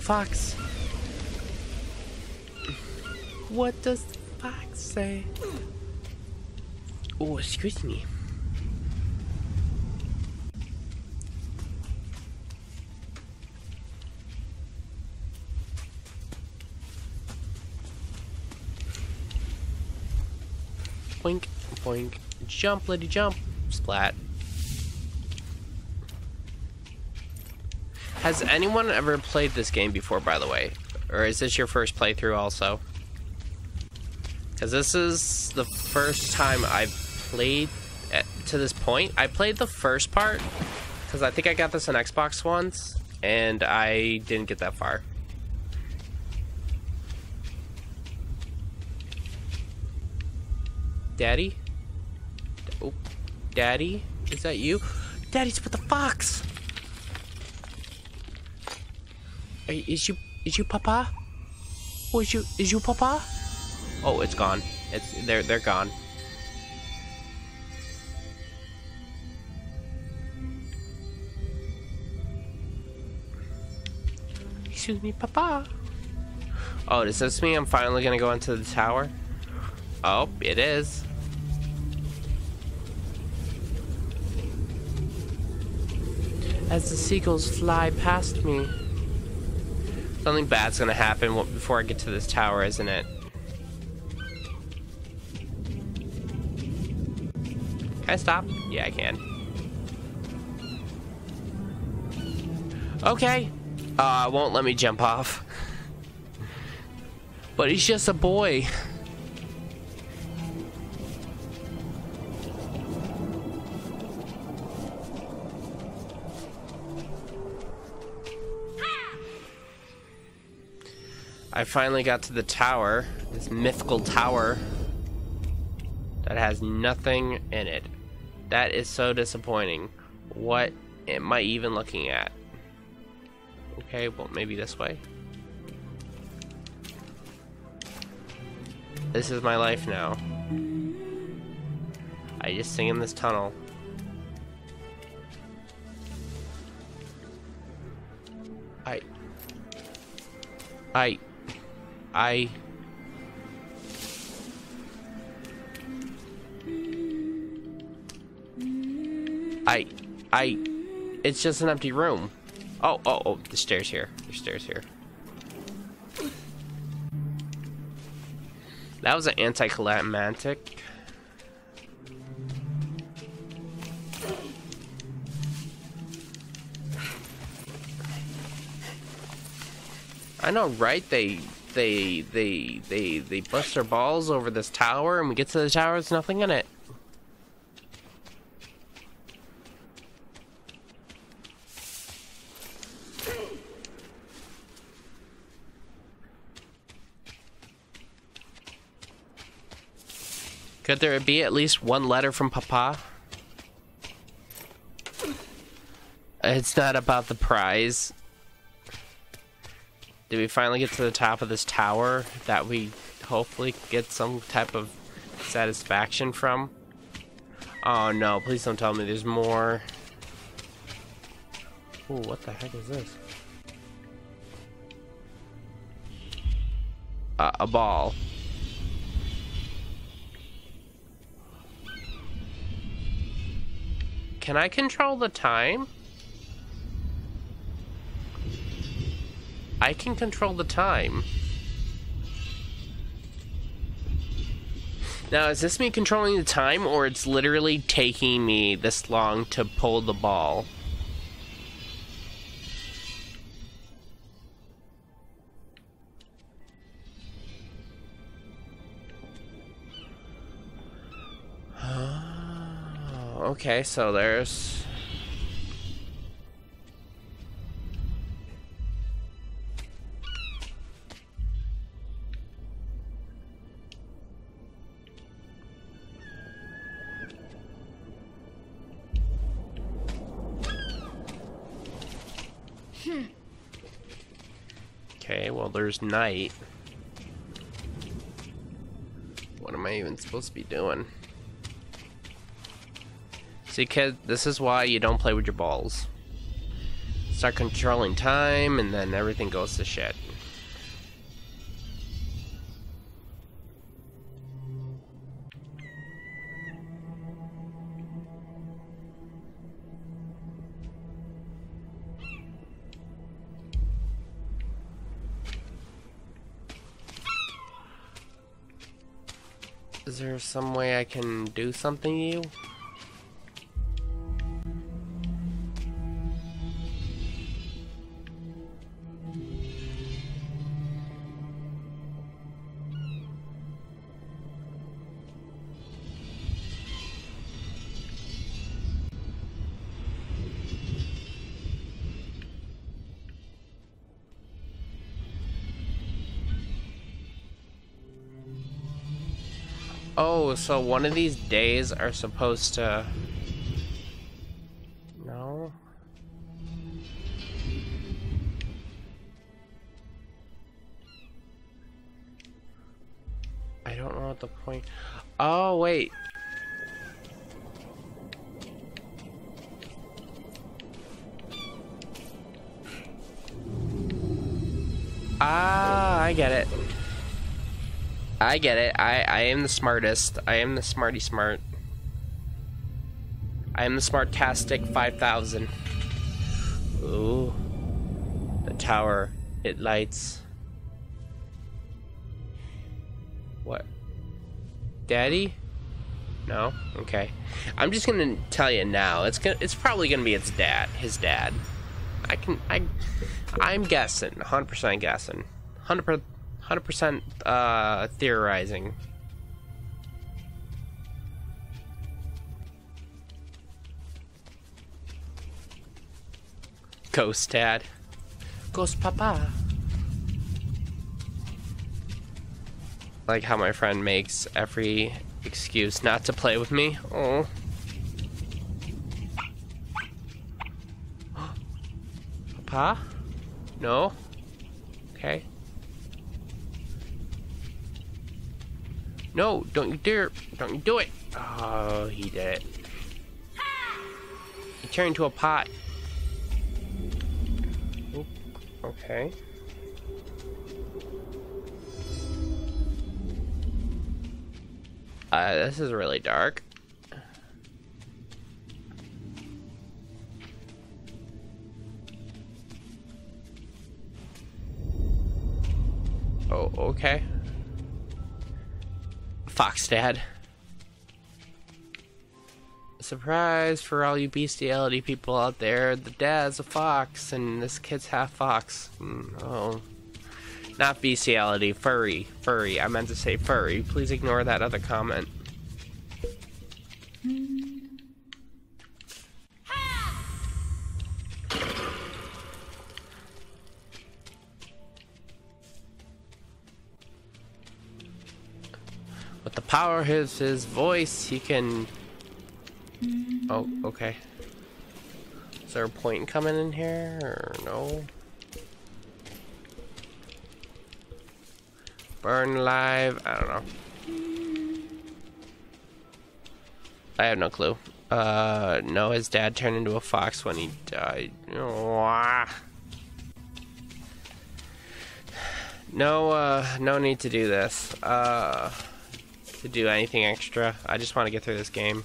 fox. What does the fox say? Oh, excuse me. Boink, boink, jump, lady, jump, splat. Has anyone ever played this game before, by the way? Or is this your first playthrough also? Because this is the first time I've played at, to this point. I played the first part, because I think I got this on Xbox once, and I didn't get that far. Daddy? Oh, Daddy? Is that you? Daddy's with the fox! Is you, is you Papa? Oh, is you, is you Papa? Oh, it's gone. It's, they're, they're gone. Excuse me, Papa. Oh, does this mean I'm finally gonna go into the tower? Oh, it is. As the seagulls fly past me. Something bad's gonna happen before I get to this tower, isn't it? Can I stop? Yeah, I can. Okay. Uh, it won't let me jump off. But he's just a boy. I finally got to the tower, this mythical tower that has nothing in it. That is so disappointing. What am I even looking at? Okay, well, maybe this way. This is my life now. I just sing in this tunnel. I... I... I... I... I... It's just an empty room. Oh, oh, oh, the stairs here. There's stairs here. That was an anticlimactic. I know, right? They, they, they, they, they bust their balls over this tower, and we get to the tower, there's nothing in it. Could there be at least one letter from Papa? It's not about the prize. Did we finally get to the top of this tower that we hopefully get some type of satisfaction from? Oh no, please don't tell me there's more. Oh, what the heck is this? Uh, a ball. Can I control the time? I can control the time. Now, is this me controlling the time, or it's literally taking me this long to pull the ball? Okay, so there's... Hmm. Okay, well, there's night. What am I even supposed to be doing? See, kid, this is why you don't play with your balls. Start controlling time, and then everything goes to shit. Is there some way I can do something to you? Oh, so one of these days are supposed to... No? I don't know what the point... Oh, wait. Ah, I get it. I get it. I, I am the smartest. I am the smarty smart. I am the smartastic five thousand. Ooh. The tower. It lights. What? Daddy? No? Okay. I'm just gonna tell you now. It's gonna, it's probably gonna be its dad. His dad. I can, I, I'm guessing. one hundred percent guessing. one hundred percent. one hundred percent uh, theorizing. Ghost dad. Ghost papa. like how my friend makes every excuse not to play with me. Oh. Papa? No? Okay. No, don't you dare. Don't you do it. Oh, he did it. He turned into a pot. Okay. Uh, this is really dark. Oh, okay. Fox Dad. Surprise for all you bestiality people out there. The dad's a fox, and this kid's half fox. Mm, oh. Not bestiality, furry. Furry. I meant to say furry. Please ignore that other comment. With the power of his, his voice, he can... Oh, okay. Is there a point coming in here, or no? Burn alive, I don't know. I have no clue. Uh, no, his dad turned into a fox when he died. Oh, ah. No, uh, no need to do this. Uh, to do anything extra. I just want to get through this game.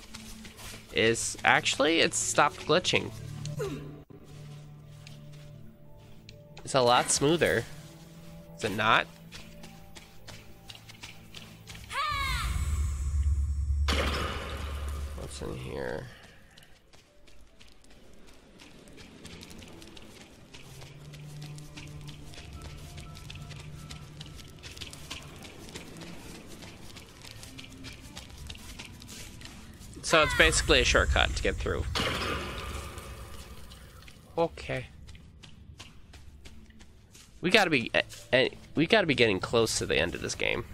Is actually it's stopped glitching. It's a lot smoother. Is it not? What's in here? So it's basically a shortcut to get through. Okay. We gotta be, we gotta be getting close to the end of this game.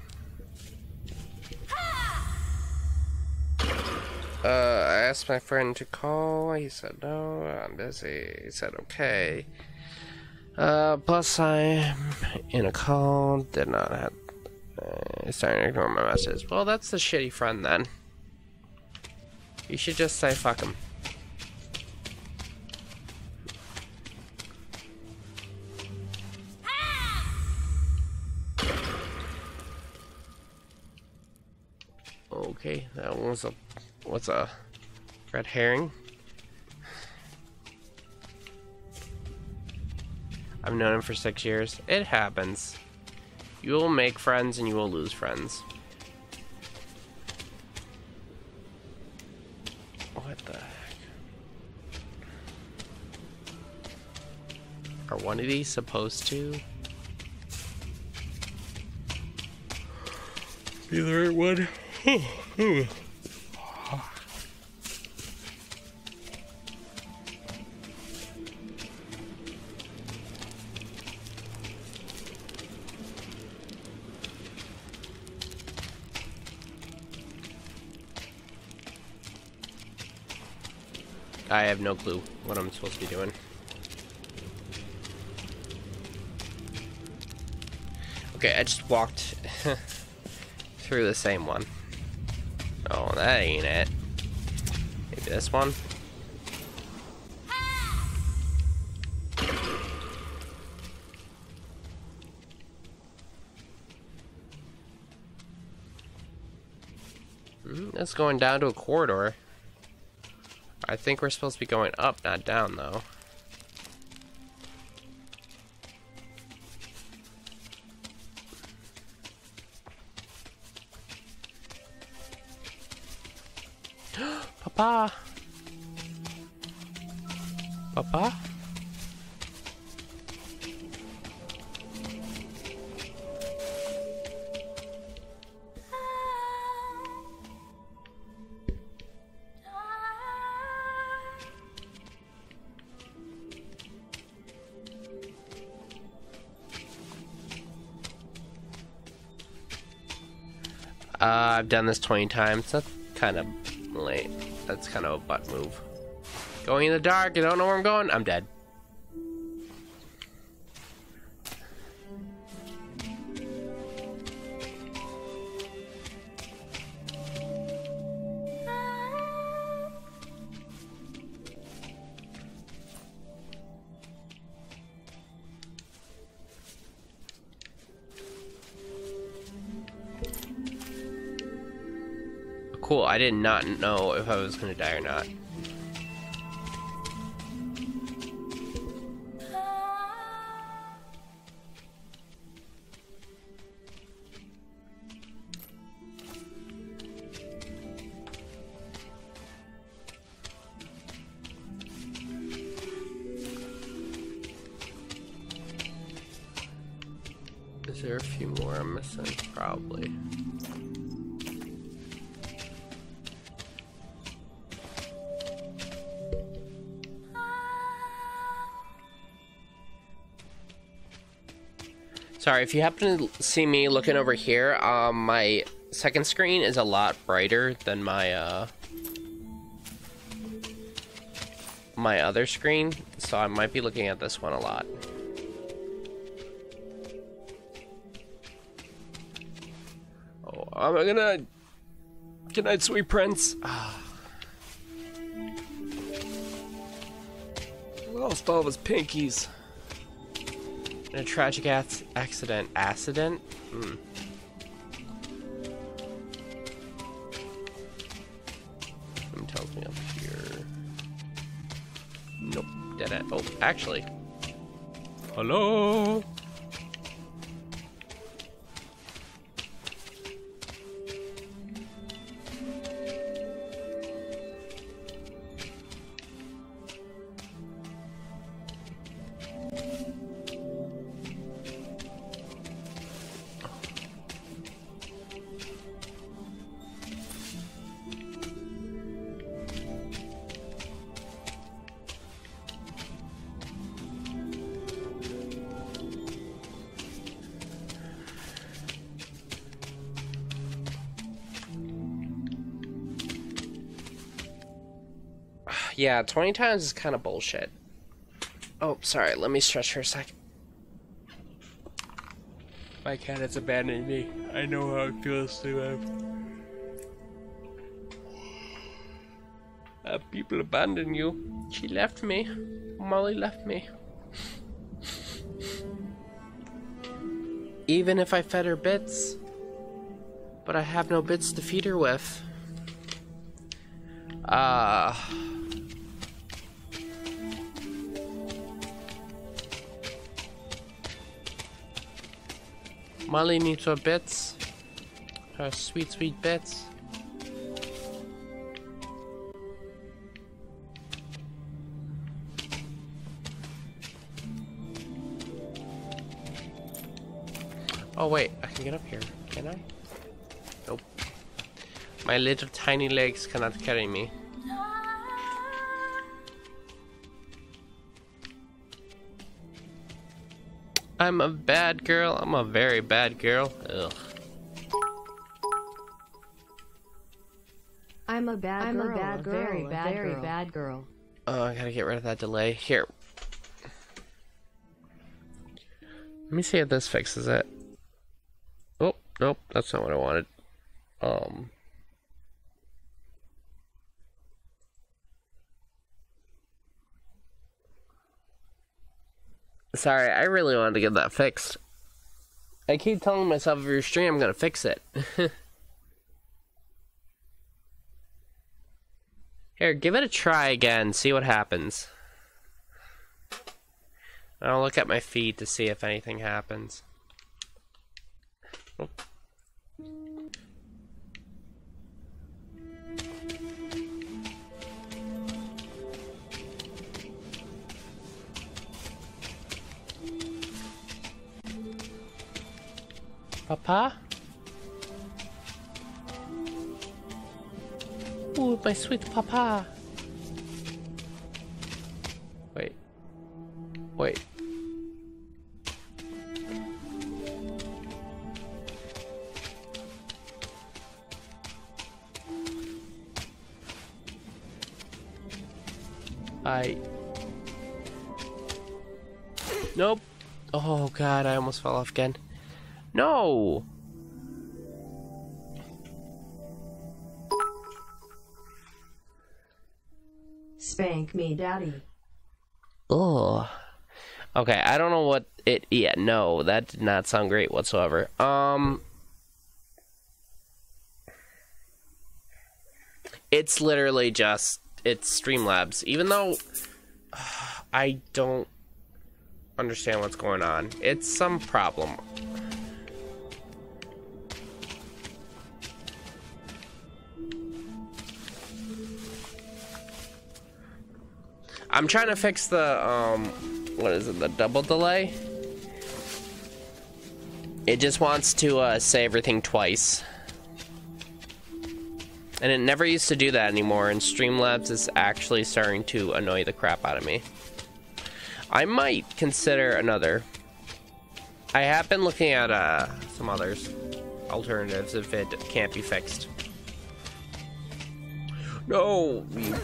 Uh, I asked my friend to call. He said no. I'm busy. He said okay. Uh, plus I'm in a call. Did not have. Uh, starting to ignore my messages. Well, that's the shitty friend then. You should just say fuck him. Ah! Okay, that was a what's a red herring? I've known him for six years. It happens. You will make friends and you will lose friends. Are one of these supposed to be the right one? I have no clue what I'm supposed to be doing. Okay, I just walked through the same one. Oh, that ain't it. Maybe this one? Mm, that's going down to a corridor. I think we're supposed to be going up, not down, though. Papa. Papa. Uh, I've done this twenty times. That's kind of late. That's kind of a butt move. Going in the dark, I don't know where I'm going. I'm dead. Cool, I did not know if I was gonna die or not. Is there a few more I'm missing? Probably. Sorry, if you happen to see me looking over here, um, my second screen is a lot brighter than my, uh, my other screen, so I might be looking at this one a lot. Oh, I'm gonna... Good night, sweet prince. Lost all of his pinkies. In a tragic accident. Accident? Hmm. Something tells me up here. Nope. Dead end. Oh, actually. Hello? Yeah, twenty times is kind of bullshit. Oh, sorry, let me stretch for a sec. My cat has abandoned me. I know how it feels to have uh, people abandon you. She left me. Molly left me. Even if I fed her bits, but I have no bits to feed her with. Ah... Uh, Molly needs her bits, her sweet, sweet bits. Oh wait, I can get up here, can I? Nope. My little tiny legs cannot carry me. I'm a bad girl. I'm a very bad girl. Ugh. I'm a bad I'm girl. I'm a bad girl. Very bad, very girl. bad girl. Oh, I gotta get rid of that delay. Here. Let me see if this fixes it. Oh, nope. That's not what I wanted. Um. Sorry, I really wanted to get that fixed. I keep telling myself if you're streaming, I'm gonna fix it. Here, give it a try again, see what happens. I'll look at my feed to see if anything happens. Oh. Papa? Ooh, my sweet papa. Wait. Wait. I... Nope. Oh god, I almost fell off again. No! Spank me, daddy. Oh. Okay, I don't know what it... Yeah, no, that did not sound great whatsoever. Um... It's literally just... It's Streamlabs. Even though... Uh, I don't... understand what's going on. It's some problem. I'm trying to fix the, um... what is it, the double delay? It just wants to uh, say everything twice. And it never used to do that anymore, and Streamlabs is actually starting to annoy the crap out of me. I might consider another. I have been looking at uh, some others. Alternatives if it can't be fixed. No, you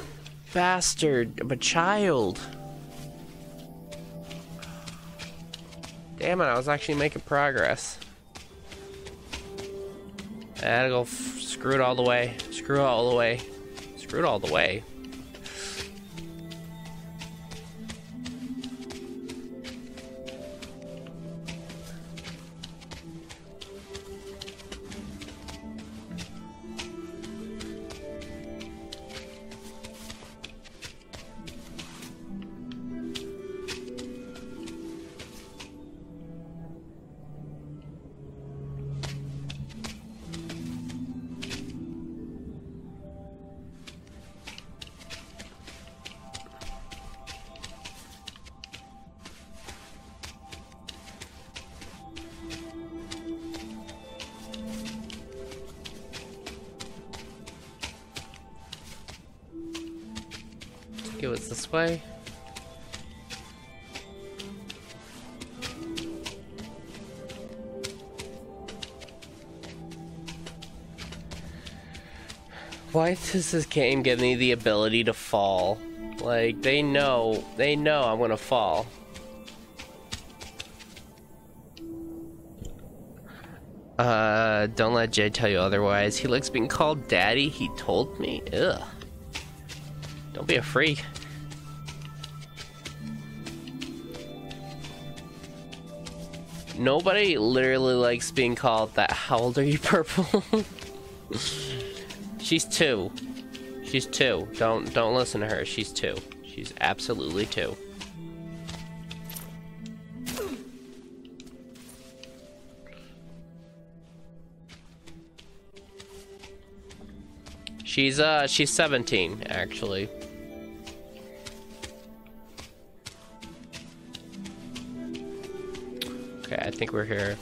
bastard of a child. Damn it, I was actually making progress. I had to go f screw it all the way. Screw it all the way. Screw it all the way. It was this way. Why does this game give me the ability to fall? Like, they know, they know I'm gonna fall. Uh, don't let Jay tell you otherwise. He likes being called daddy, he told me. Ugh. Don't be a freak. Nobody literally likes being called that. How old are you, Purple? She's two. She's two. Don't don't listen to her. She's two. She's absolutely two. She's uh she's seventeen actually. Okay, I think we're here.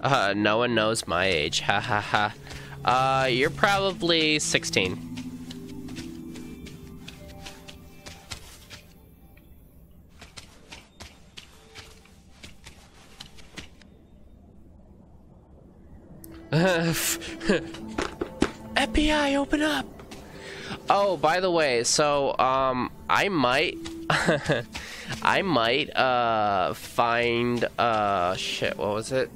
Uh, no one knows my age. Ha ha ha. Uh, you're probably sixteen. F B I, open up. Oh, by the way, so um, I might. I might uh find uh shit, what was it?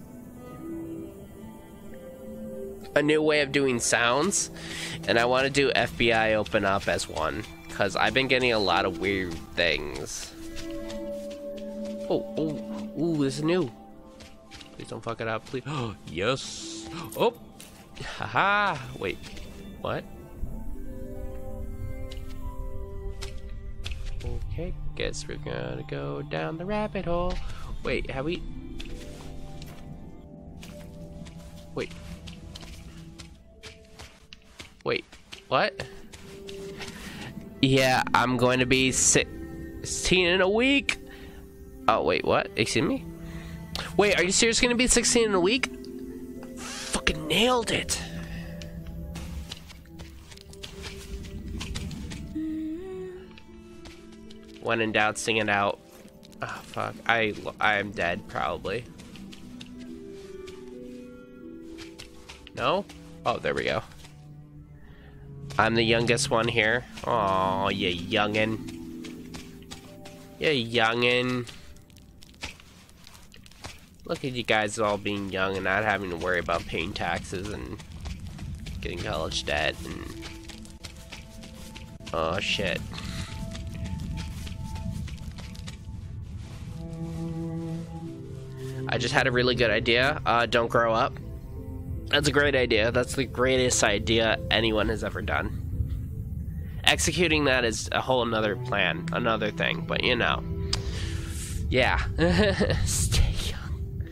A new way of doing sounds, and I want to do F B I open up as one, cuz I've been getting a lot of weird things. Oh, oh, ooh, this is new. Please don't fuck it up, please. Oh, yes. Oh. Haha. Wait. What? Okay, guess we're gonna go down the rabbit hole. Wait, have we... Wait. Wait, what? Yeah, I'm going to be sixteen in a week. Oh, wait, what? Excuse me? Wait, are you seriously gonna be sixteen in a week? Fucking nailed it. When in doubt, sing it out. Oh, fuck. I, I am dead, probably. No? Oh, there we go. I'm the youngest one here. Aw, you youngin'. You youngin'. Look at you guys all being young and not having to worry about paying taxes and getting college debt and... Oh shit. I just had a really good idea. Uh, don't grow up. That's a great idea. That's the greatest idea anyone has ever done. Executing that is a whole another plan, another thing, but you know. Yeah. Stay young.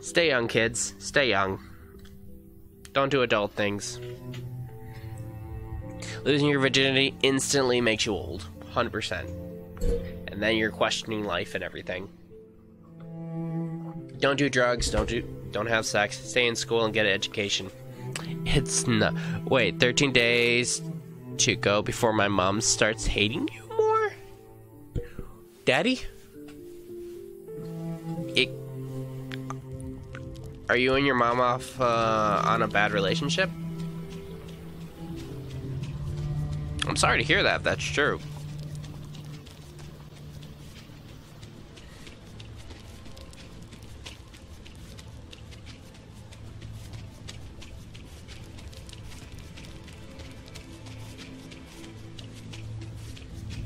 Stay young, kids. Stay young. Don't do adult things. Losing your virginity instantly makes you old. one hundred percent. And then you're questioning life and everything. Don't do drugs. Don't do... Don't have sex. Stay in school and get an education. It's not... Wait, thirteen days... to go before my mom starts hating you more? Daddy? It... Are you and your mom off uh, on a bad relationship? I'm sorry to hear that, if that's true.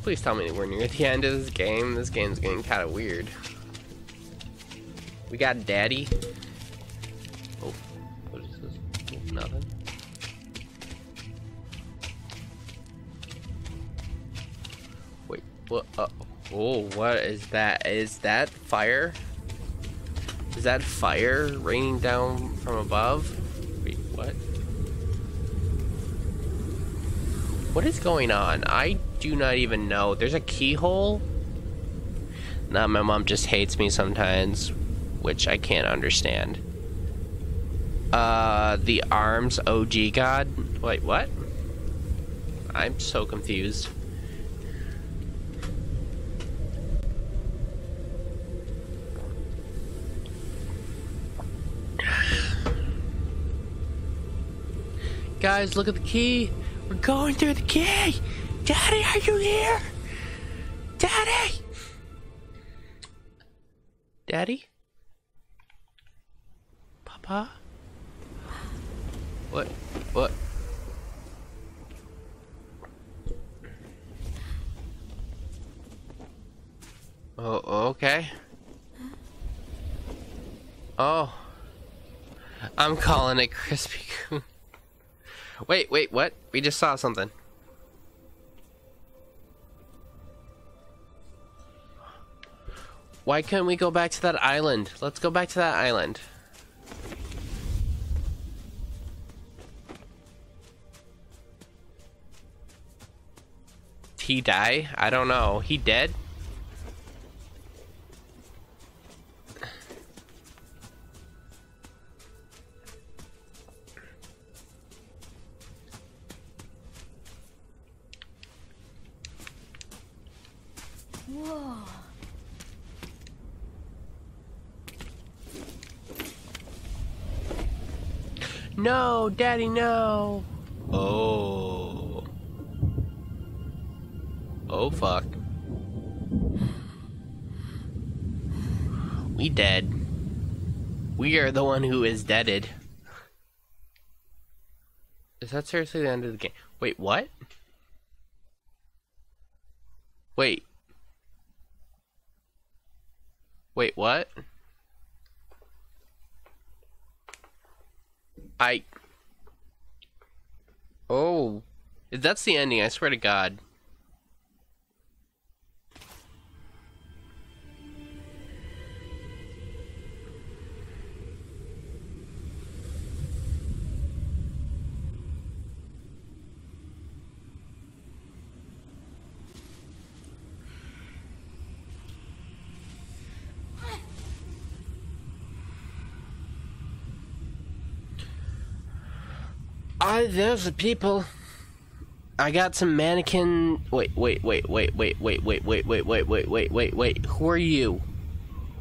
Please tell me we're near the end of this game. This game's getting kind of weird. We got Daddy. Oh, what is this? Oh, nothing. Wait, what? Uh, oh, what is that? Is that fire? Is that fire raining down from above? Wait, what? What is going on? I do not even know. There's a keyhole? Nah, my mom just hates me sometimes, which I can't understand. Uh, the arms O G God? Wait, what? I'm so confused. Guys, look at the key. We're going through the key! Daddy, are you here? Daddy! Daddy? Papa? What? What? Oh, okay. Oh. I'm calling it Crispy Coon. Wait, wait, what? We just saw something. Why couldn't we go back to that island? Let's go back to that island. He die? I don't know. He dead? No, Daddy, no. Oh. Oh, fuck. We dead. We are the one who is deaded. Is that seriously the end of the game? Wait, what? Wait. Wait, what? I... Oh. That's the ending, I swear to God. Uh, there's the people. I got some mannequin. Wait, wait, wait, wait, wait, wait, wait, wait, wait, wait, wait, wait, wait, wait. Who are you?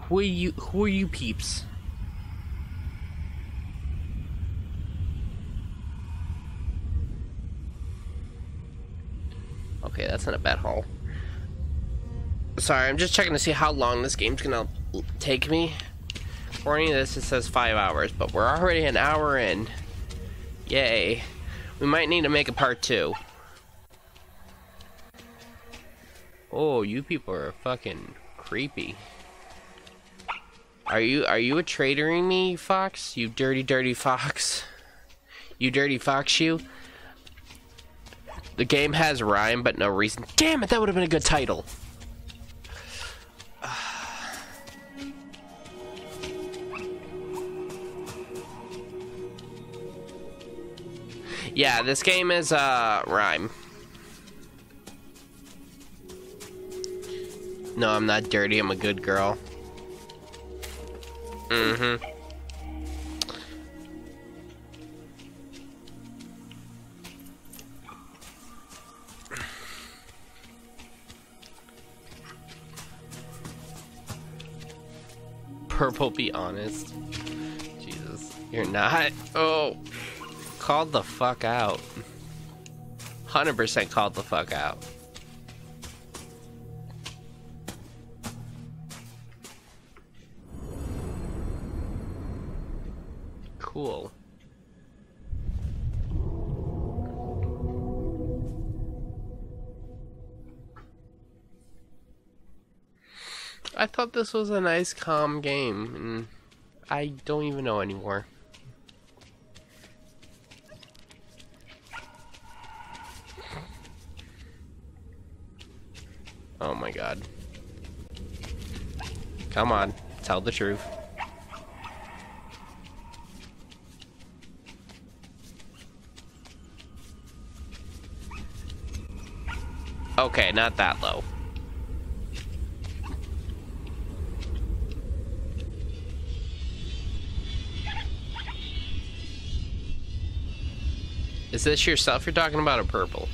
Who are you? Who are you, peeps? Okay, that's not a bad haul. Sorry, I'm just checking to see how long this game's gonna take me. According to this, it says five hours, but we're already an hour in. Yay. We might need to make a part two. Oh, you people are fucking creepy. Are you are you a traitoring me, you fox? You dirty, dirty fox. You dirty fox, you. The game has rhyme, but no reason. Damn it, that would have been a good title. Yeah, this game is, uh, RiME. No, I'm not dirty, I'm a good girl. Mm-hmm. Purple, be honest. Jesus, you're not. Oh. Called the fuck out. one hundred percent called the fuck out. Cool. I thought this was a nice, calm game, and I don't even know anymore. Oh my god. Come on, tell the truth. Okay, not that low. Is this yourself you're talking about, or purple?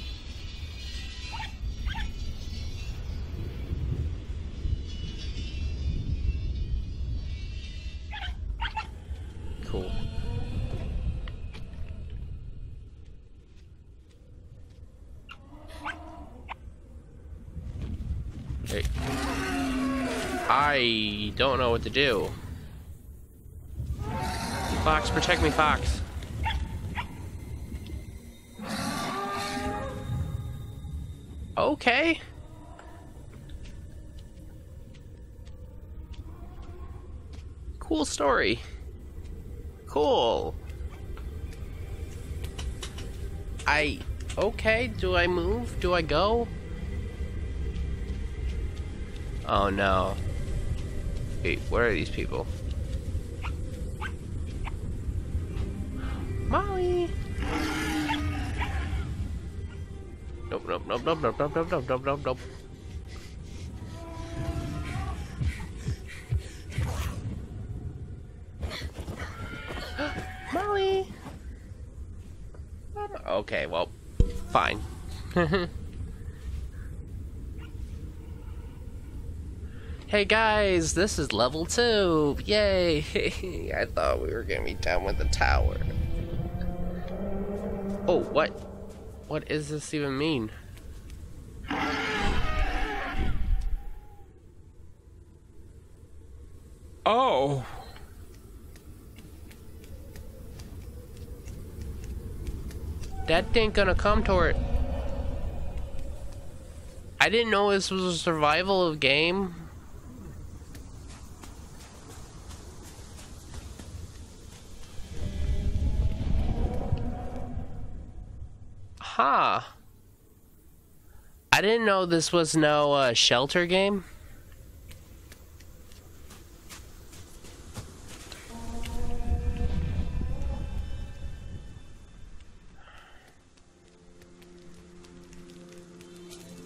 I don't know what to do. Fox, protect me, Fox. Okay. Cool story. Cool. I... Okay, do I move? Do I go? Oh no. Wait, where are these people? Molly! Nope, nope, nope, nope, nope, nope, nope, nope, nope, nope, nope. Molly! Okay, well, fine. Hey guys, this is level two. Yay! I thought we were gonna be done with the tower. Oh, what? What does this even mean? Oh. That ain't gonna come toward. I didn't know this was a survival of game. Huh. I didn't know this was no uh, shelter game.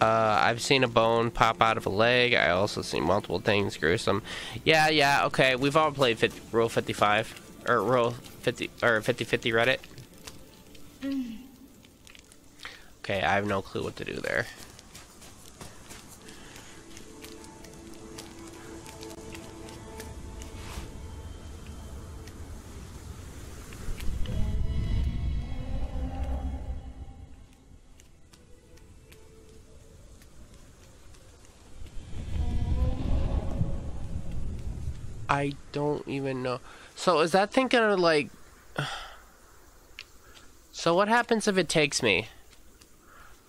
Uh, I've seen a bone pop out of a leg. I also see multiple things gruesome. Yeah, yeah, okay. We've all played fifty, Rule fifty-five. Or Rule fifty, or fifty fifty Reddit. Mm. Okay, I have no clue what to do there. I don't even know. So is that thing gonna like... So what happens if it takes me?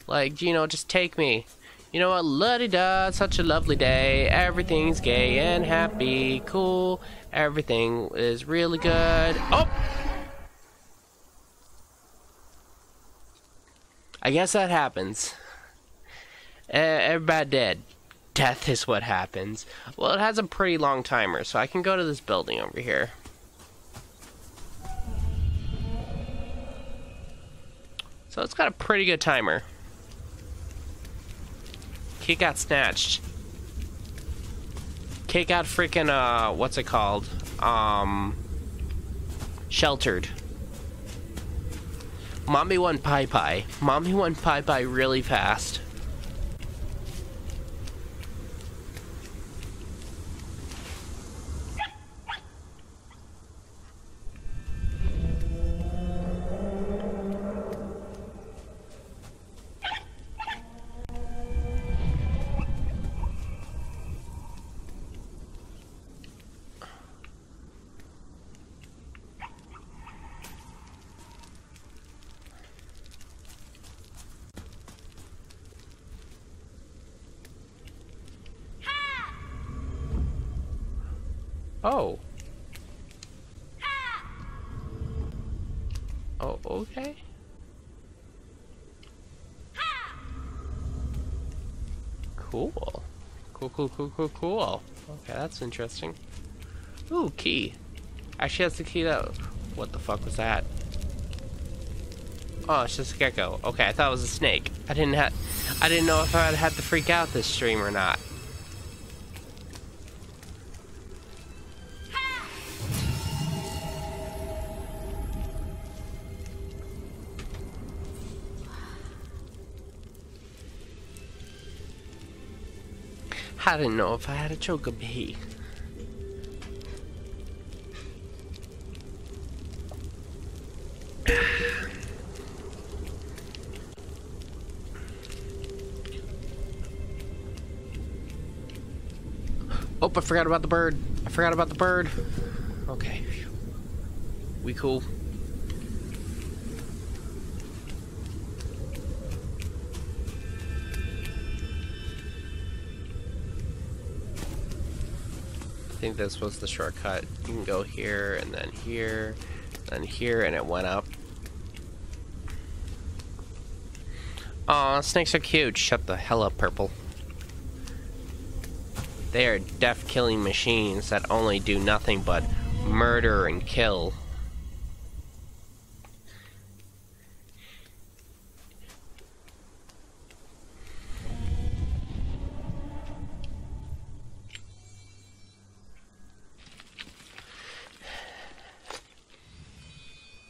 Like, you know, just take me. You know what, la-di-da, such a lovely day. Everything's gay and happy, cool. Everything is really good. Oh! I guess that happens. Uh, everybody dead. Death is what happens. Well, it has a pretty long timer, so I can go to this building over here. So it's got a pretty good timer. Kate got snatched. Kate got freaking, uh, what's it called? Um, sheltered. Mommy won Pai Pai. Mommy won Pai Pai really fast. Oh. Oh, okay. Cool. Cool, cool, cool, cool, cool. Okay, that's interesting. Ooh, key. Actually, that's the key that... What the fuck was that? Oh, it's just a gecko. Okay, I thought it was a snake. I didn't have... I didn't know if I'd had to freak out this stream or not. I didn't know if I had a chocobee. Oh, I forgot about the bird. I forgot about the bird. Okay. We cool. I think this was the shortcut. You can go here and then here, then here, and it went up. Aw, snakes are cute. Shut the hell up, Purple. They are death killing machines that only do nothing but murder and kill.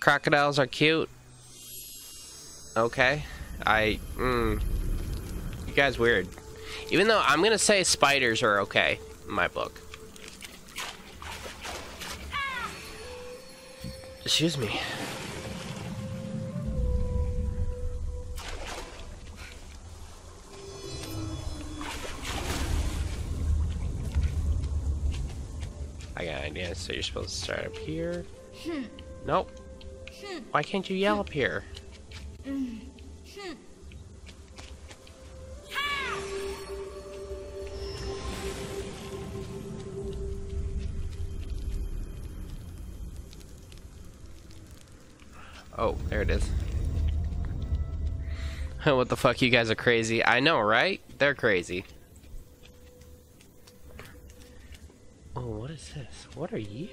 Crocodiles are cute. Okay. I, mm, you guys weird. Even though I'm gonna say spiders are okay in my book. Excuse me. I got an idea. So you're supposed to start up here. Nope. Why can't you yell up here? Oh, there it is. What the fuck, you guys are crazy. I know, right? They're crazy. Oh, what is this? What are you?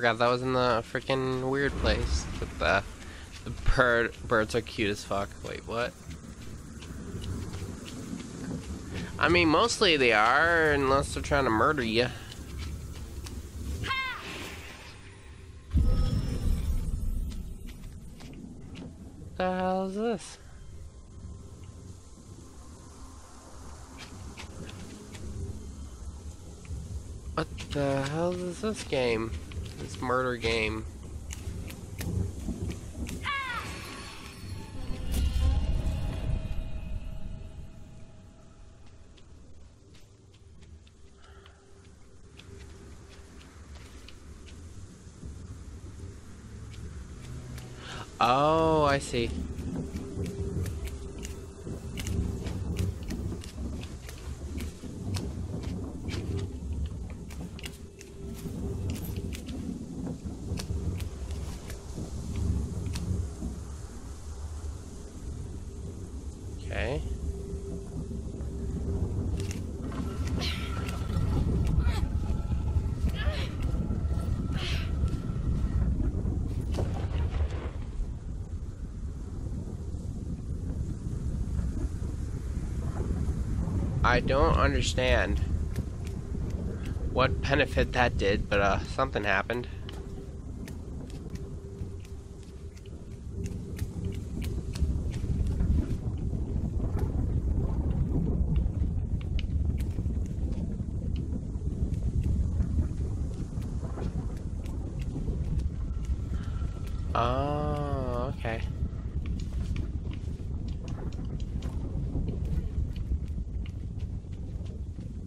forgot that was in the freaking weird place. But the, the bird, birds are cute as fuck. Wait, what? I mean, mostly they are, unless they're trying to murder you. What the hell is this? What the hell is this game? This murder game. Oh, I see. Okay. I don't understand what benefit that did, but uh, something happened. Oh, okay.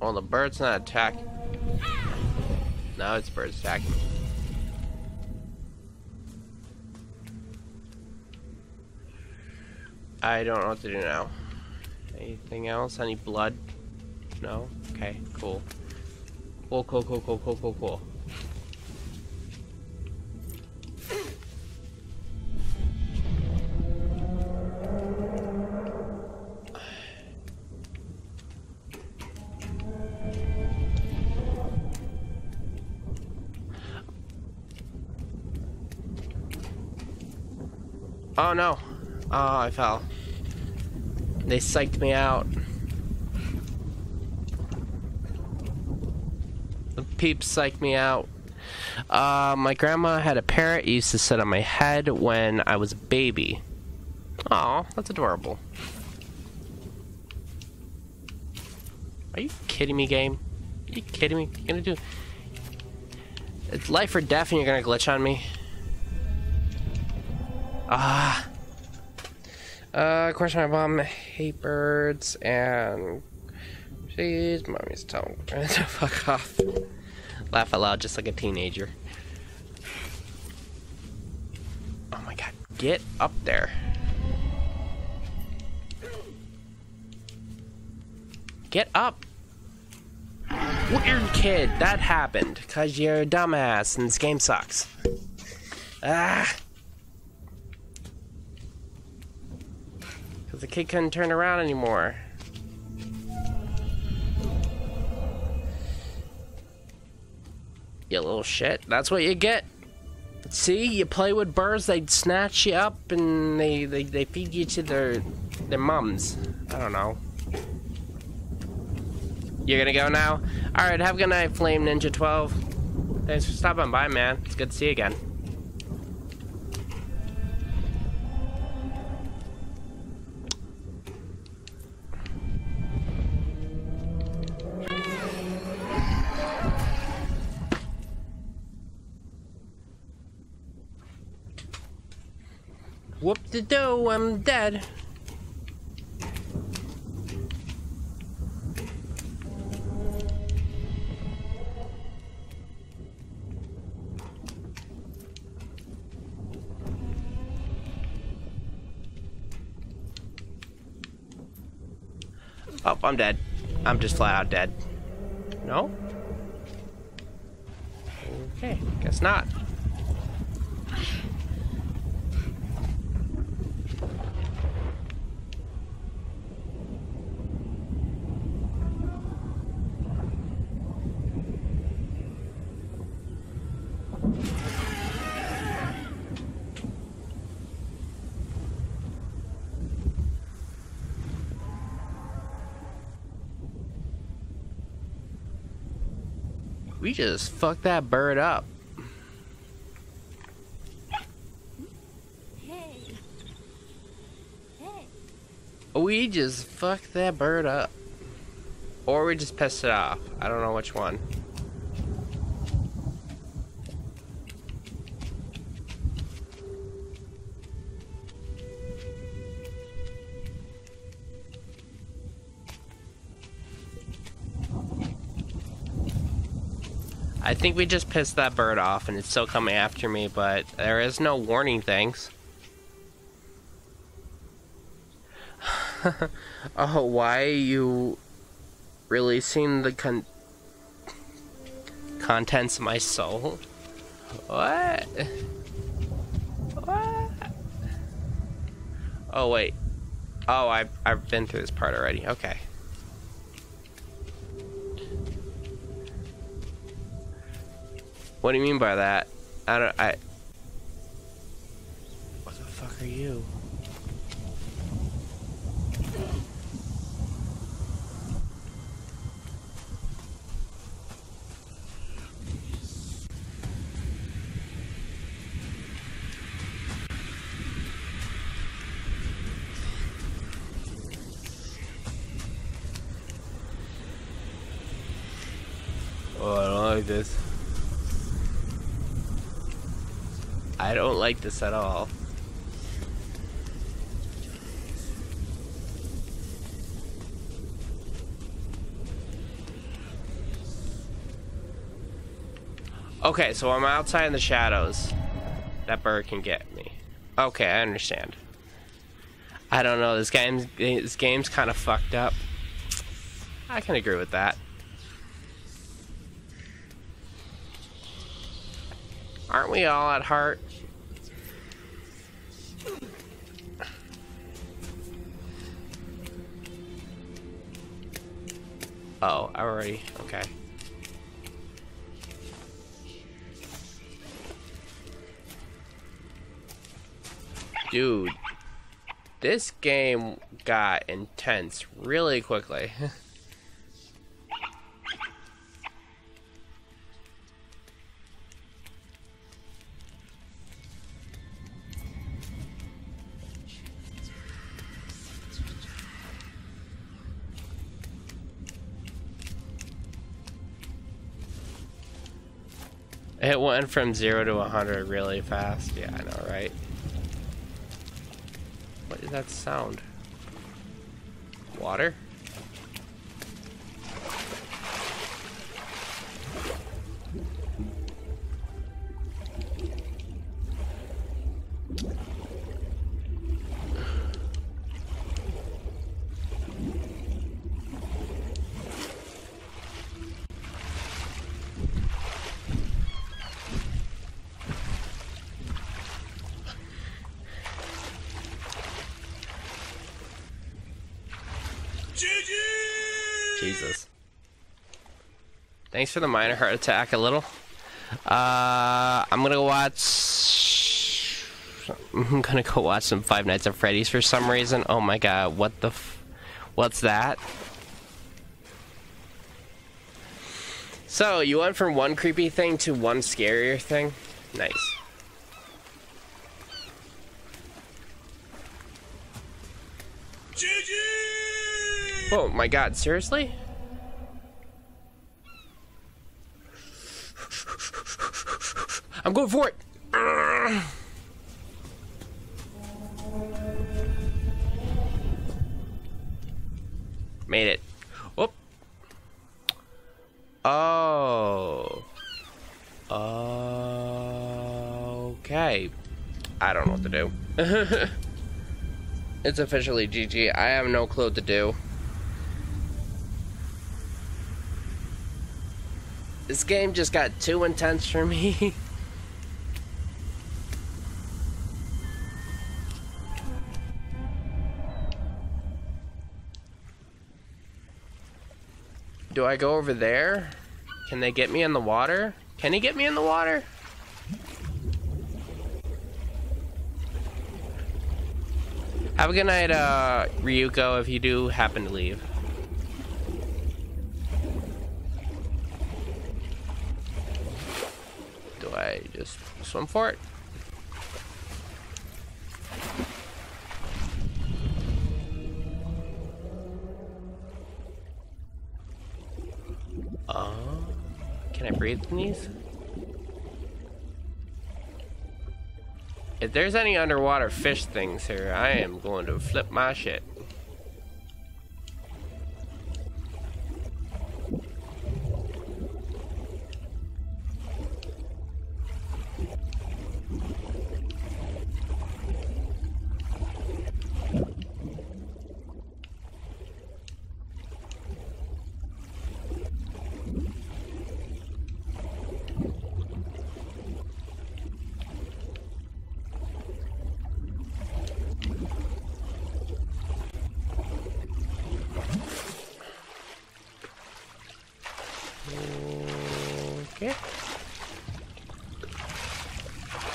Well, the bird's not attacking. No, it's bird's attacking. I don't know what to do now. Anything else? Any blood? No? Okay, cool. Cool, cool, cool, cool, cool, cool, cool. Oh no! Oh, I fell. They psyched me out. The peeps psyched me out. Uh, my grandma had a parrot. It used to sit on my head when I was a baby. Aw, that's adorable. Are you kidding me, game? Are you kidding me? You're gonna do? It's life or death, and you're gonna glitch on me. Ah. Uh, uh, of course, my mom hates birds, and she's mommy's telling her to fuck off. Laugh out loud, just like a teenager. Oh my god, get up there! Get up! Weird kid, that happened because you're a dumbass, and this game sucks. Ah. The kid couldn't turn around anymore. You little shit. That's what you get. See, you play with birds, they snatch you up and they, they, they feed you to their their mums. I don't know. You're gonna go now? Alright, have a good night, Flame Ninja twelve. Thanks for stopping by, man. It's good to see you again. Whoop-de-doo, I'm dead. Oh, I'm dead. I'm just flat out dead. No? Okay, guess not. We just fucked that bird up. Hey. Hey. We just fucked that bird up. Or we just pissed it off. I don't know which one. I think we just pissed that bird off and it's still coming after me, but there is no warning, thanks. Oh, why are you releasing the con contents of my soul? What? What? Oh, wait. Oh, I, I've been through this part already. Okay. What do you mean by that? I don't, I... What the fuck are you? Oh, I don't like this. I don't like this at all. Okay, so I'm outside in the shadows. That bird can get me. Okay, I understand. I don't know, this game's, this game's kind of fucked up. I can agree with that. Aren't we all at heart? Oh, I already, okay. Dude, this game got intense really quickly. It went from zero to a hundred really fast. Yeah, I know, right? What is that sound? Water? Thanks for the minor heart attack a little. Uh, I'm gonna go watch... I'm gonna go watch some Five Nights at Freddy's for some reason. Oh my god, what the f... What's that? So, you went from one creepy thing to one scarier thing? Nice. G G! Oh my god, seriously? I'm going for it! Urgh. Made it. Whoop. Oh. Okay. I don't know what to do. It's officially G G. I have no clue what to do. This game just got too intense for me. Do I go over there? Can they get me in the water? Can he get me in the water? Have a good night, uh, Ryuko, if you do happen to leave. I just swim for it. Uh, can I breathe in these? If there's any underwater fish things here, I am going to flip my shit.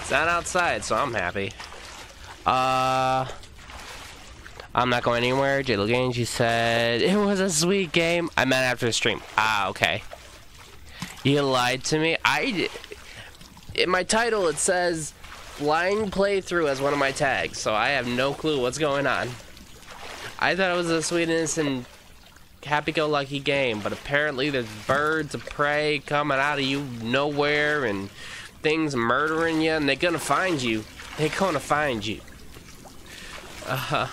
It's not outside, so I'm happy. Uh, I'm not going anywhere. Jaylovegames, you said it was a sweet game. I meant after the stream. Ah, okay. You lied to me. I in my title it says "blind playthrough" as one of my tags, so I have no clue what's going on. I thought it was a sweet, innocent, happy-go-lucky game, but apparently there's birds of prey coming out of you nowhere and things murdering you, and they're gonna find you. They're gonna find you. Uh-huh.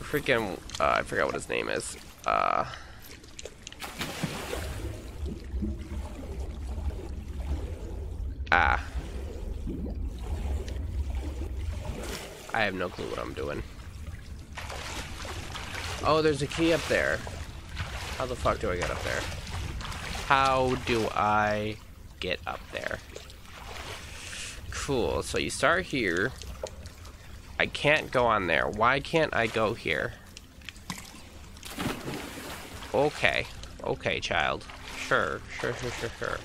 Freaking, uh, I forgot what his name is. Uh... Ah. I have no clue what I'm doing. Oh, there's a key up there. How the fuck do I get up there? How do I get up there? Cool, so you start here. I can't go on there. Why can't I go here? Okay. Okay, child. Sure, sure, sure, sure, sure.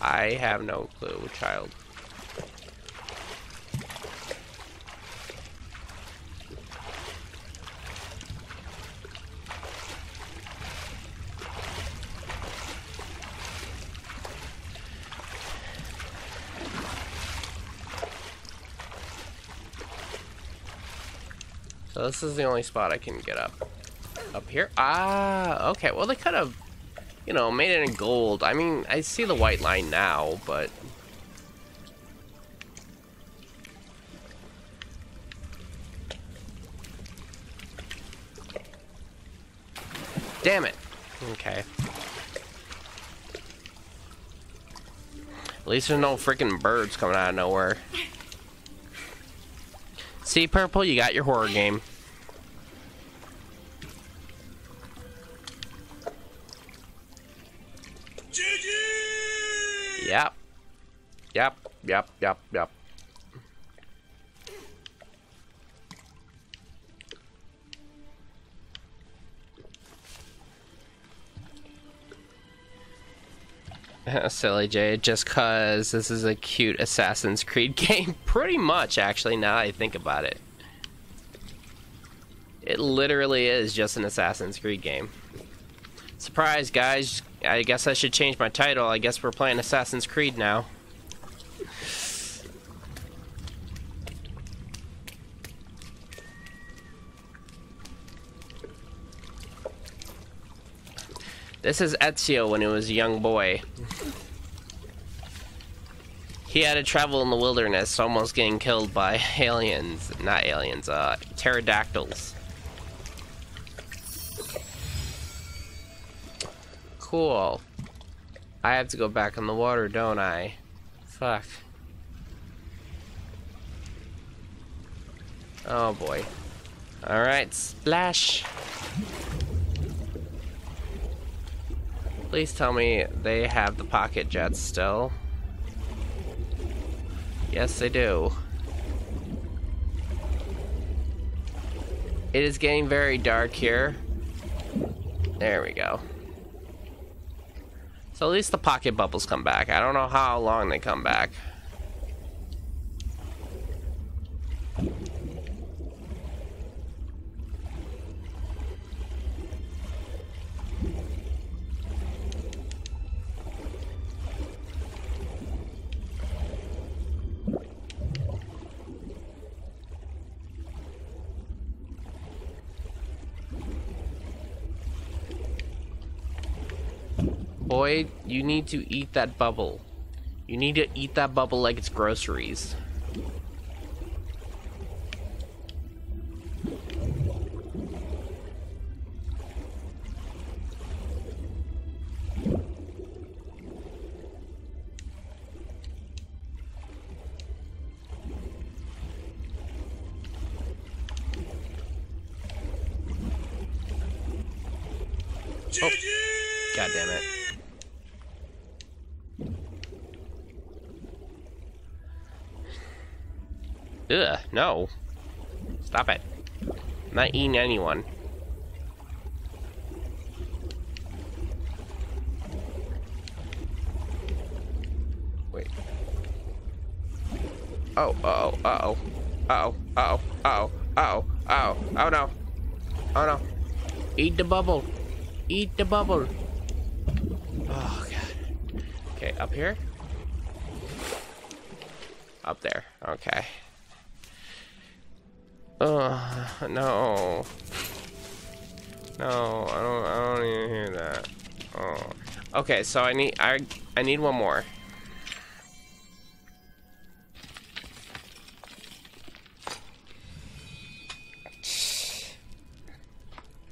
I have no clue, child. So this is the only spot I can get up. Up here? Ah, okay. Well, they could have, you know, made it in gold. I mean, I see the white line now, but... Damn it. Okay. At least there's no freaking birds coming out of nowhere. See, Purple, you got your horror game. G G! Yep. Yep, yep, yep, yep. Silly Jay, just cause this is a cute Assassin's Creed game. Pretty much, actually, now that I think about it. It literally is just an Assassin's Creed game. Surprise, guys. I guess I should change my title. I guess we're playing Assassin's Creed now. This is Ezio when he was a young boy. He had to travel in the wilderness, almost getting killed by aliens. Not aliens, uh, pterodactyls. Cool. I have to go back in the water, don't I? Fuck. Oh boy. Alright, splash! Please tell me they have the pocket jets still. Yes, they do. It is getting very dark here. There we go. So at least the pocket bubbles come back. I don't know how long they come back. Boy, you need to eat that bubble. You need to eat that bubble like it's groceries. Oh, God damn it. Ugh, no. Stop it. I'm not eating anyone. Wait. Oh, uh-oh, uh-oh. Uh-oh, uh-oh, uh-oh, uh-oh, uh-oh. Oh no. Oh no. Eat the bubble. Eat the bubble. Oh, God. Okay, up here? Up there. Okay. Oh, no. No, I don't, I don't even hear that. Oh. Okay, so I need, I, I need one more.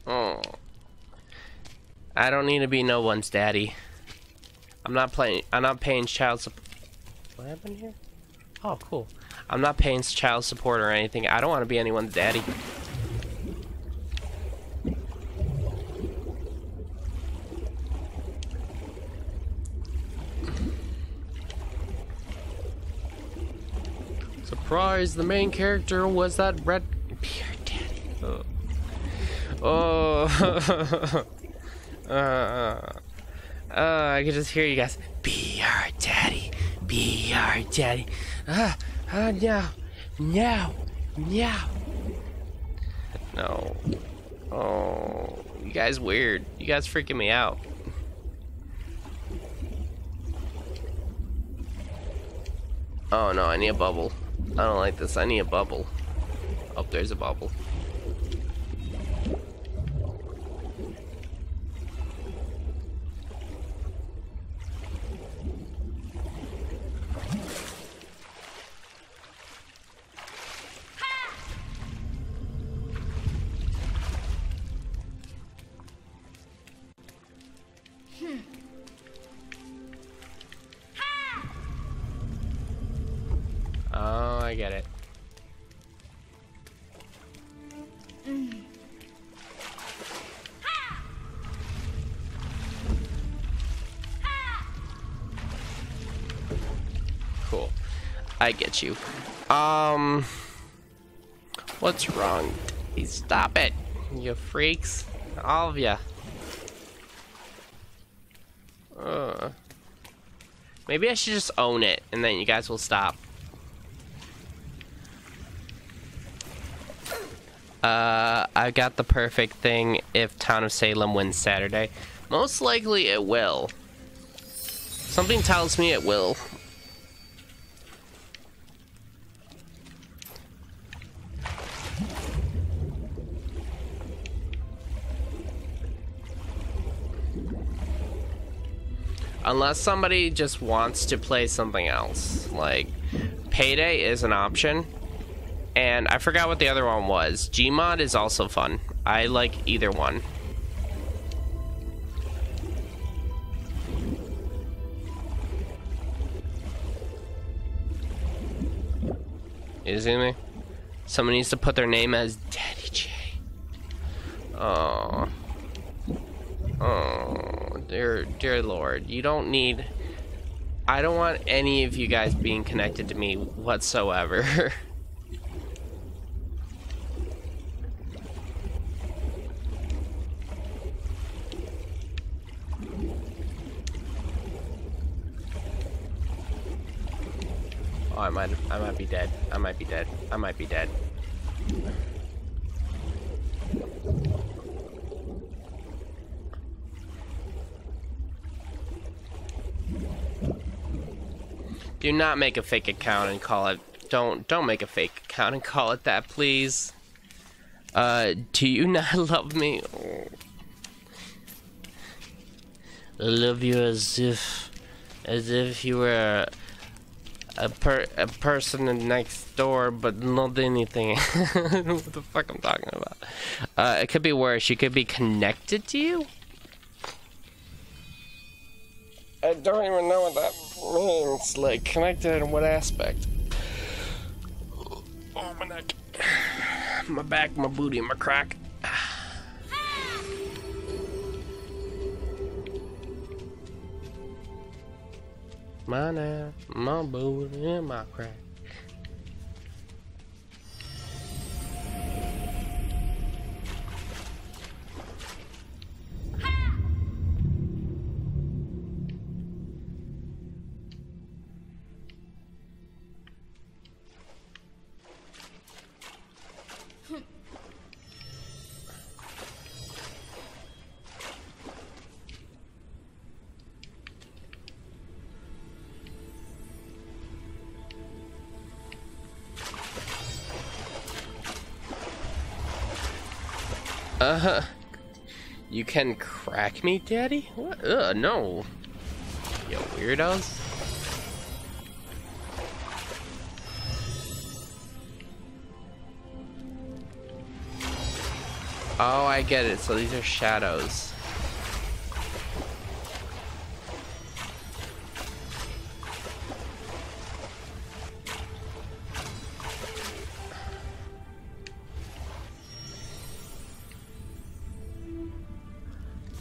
Oh. I don't need to be no one's daddy. I'm not playing. I'm not paying child support. What happened here? Oh, cool. I'm not paying child support or anything. I don't want to be anyone's daddy. Surprise! The main character was that red beard daddy. Oh. Oh. Uh, uh, I can just hear you guys. Be our daddy, be our daddy. Ah, ah, no, no, no, no. Oh, you guys weird. You guys freaking me out. Oh no, I need a bubble. I don't like this. I need a bubble. Oh, there's a bubble. I get you. Um, what's wrong? Please stop it, you freaks, all of ya. Uh, maybe I should just own it, and then you guys will stop. Uh, I got the perfect thing. If Town of Salem wins Saturday, most likely it will. Something tells me it will. Unless somebody just wants to play something else. Like, Payday is an option. And I forgot what the other one was. Gmod is also fun. I like either one. You see me? Someone needs to put their name as Daddy J. Oh. Oh. Dear, dear Lord, you don't need... I don't want any of you guys being connected to me whatsoever. Oh, I might, I might be dead. I might be dead. I might be dead. Do not make a fake account and call it. Don't don't make a fake account and call it that, please. Uh, do you not love me? Oh. I love you as if, as if you were a, a, per, a person next door, but not anything. I don't know what the fuck I'm talking about. Uh, it could be worse. She could be connected to you? I don't even know what that means. Like, connected in what aspect? Oh, my neck. My back, my booty, my crack. My neck, my booty, and my crack. Uh-huh. You can crack me, daddy? What? Ugh, no. You weirdos. Oh, I get it. So these are shadows.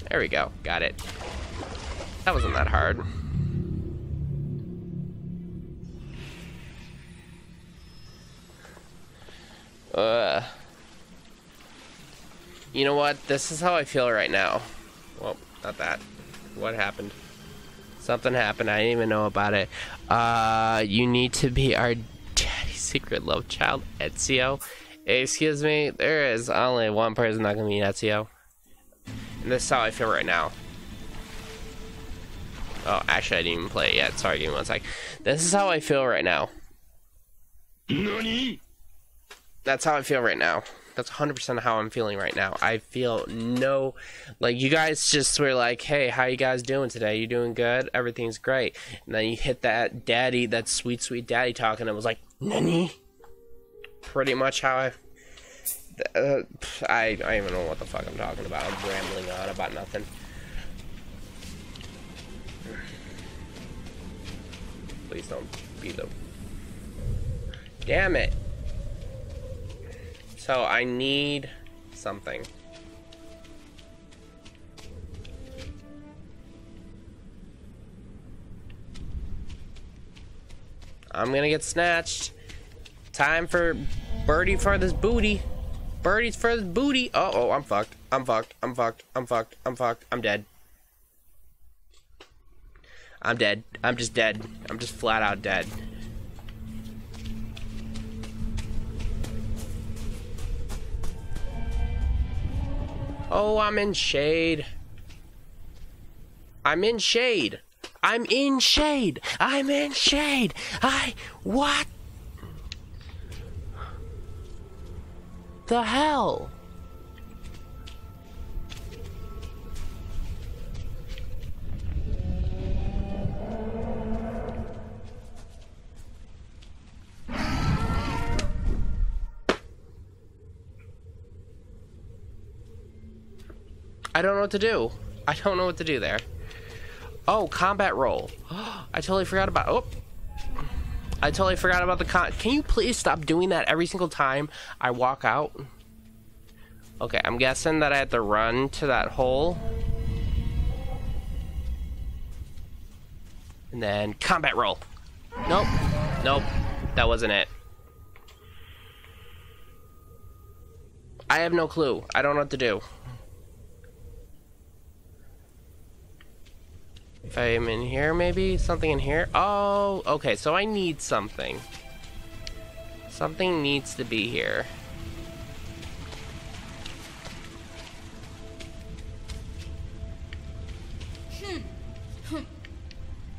There we go. Got it. That wasn't that hard. Uh. You know what? This is how I feel right now. Well, not that. What happened? Something happened. I didn't even know about it. Uh, you need to be our daddy's secret love child, Ezio. Excuse me. There is only one person that can be Ezio. And this is how I feel right now. Oh, actually, I didn't even play it yet. Sorry, give me one sec. This is how I feel right now. Nani? That's how I feel right now. That's one hundred percent how I'm feeling right now. I feel no... Like, you guys just were like, hey, how you guys doing today? You doing good? Everything's great. And then you hit that daddy, that sweet, sweet daddy talk, and it was like, Nani? Pretty much how I... Uh, I, I don't even know what the fuck I'm talking about. I'm rambling on about nothing. Please don't be the... Damn it! So I need something. I'm gonna get snatched. Time for birdie for this booty. Birdie's for his booty. Uh oh, I'm fucked. I'm fucked. I'm fucked. I'm fucked. I'm fucked. I'm dead. I'm dead. I'm just dead. I'm just flat out dead. Oh, I'm in shade. I'm in shade. I'm in shade. I'm in shade. I what? The hell? I don't know what to do. I don't know what to do there. Oh, combat roll. I totally forgot about... Oh. I totally forgot about the con- Can you please stop doing that every single time I walk out? Okay, I'm guessing that I have to run to that hole. And then combat roll. Nope. Nope. That wasn't it. I have no clue. I don't know what to do. If I am in here, maybe? Something in here? Oh, okay, so I need something. Something needs to be here. Hmm. Hmm.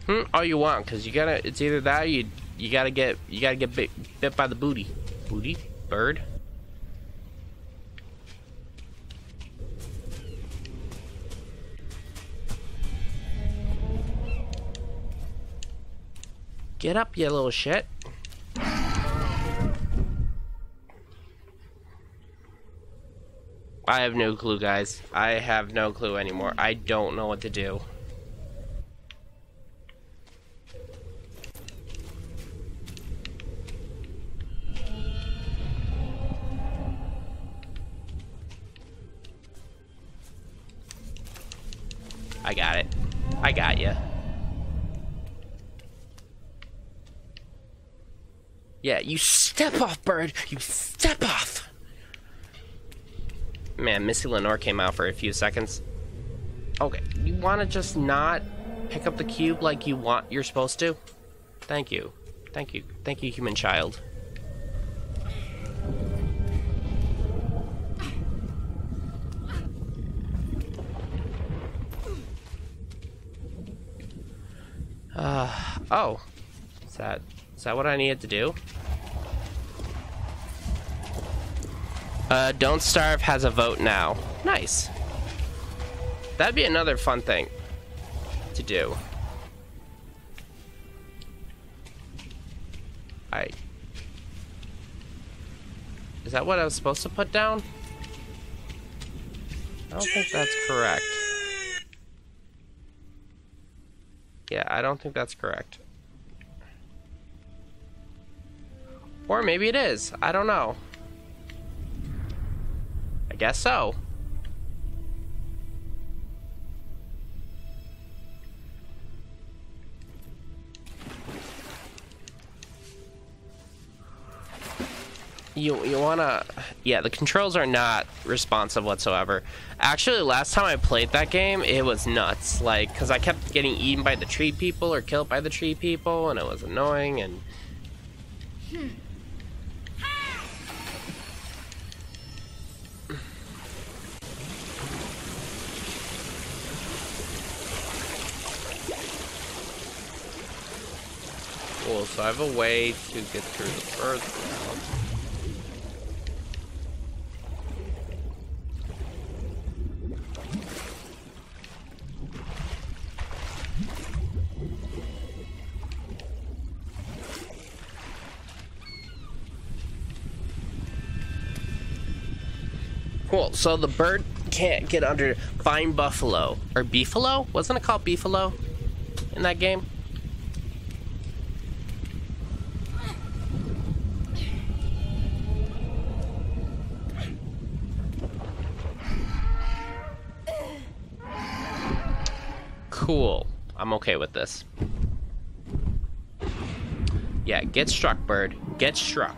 Hmm, all you want, because you gotta, it's either that or you, you gotta get, you gotta get bit, bit by the booty. Booty? Bird? Get up, you little shit. I have no clue, guys. I have no clue anymore. I don't know what to do. I got it. I got you. Yeah, you step off, bird. You step off. Man, Missy Lenore came out for a few seconds. Okay, you want to just not pick up the cube like you want? You're supposed to. Thank you, thank you, thank you, human child. Uh oh, is that is that what I needed to do? Uh, Don't Starve has a vote now. Nice. That'd be another fun thing to do. I... Is that what I was supposed to put down? I don't think that's correct. Yeah, I don't think that's correct. Or maybe it is. I don't know. Guess so. You you wanna, yeah, the controls are not responsive whatsoever. Actually, last time I played that game, it was nuts. Like, cause I kept getting eaten by the tree people or killed by the tree people, and it was annoying and. Hmm. Cool, so I have a way to get through the earth. Cool, so the bird can't get under Fine Buffalo. Or Beefalo? Wasn't it called Beefalo in that game? Cool. I'm okay with this. Yeah, get struck, bird. Get struck.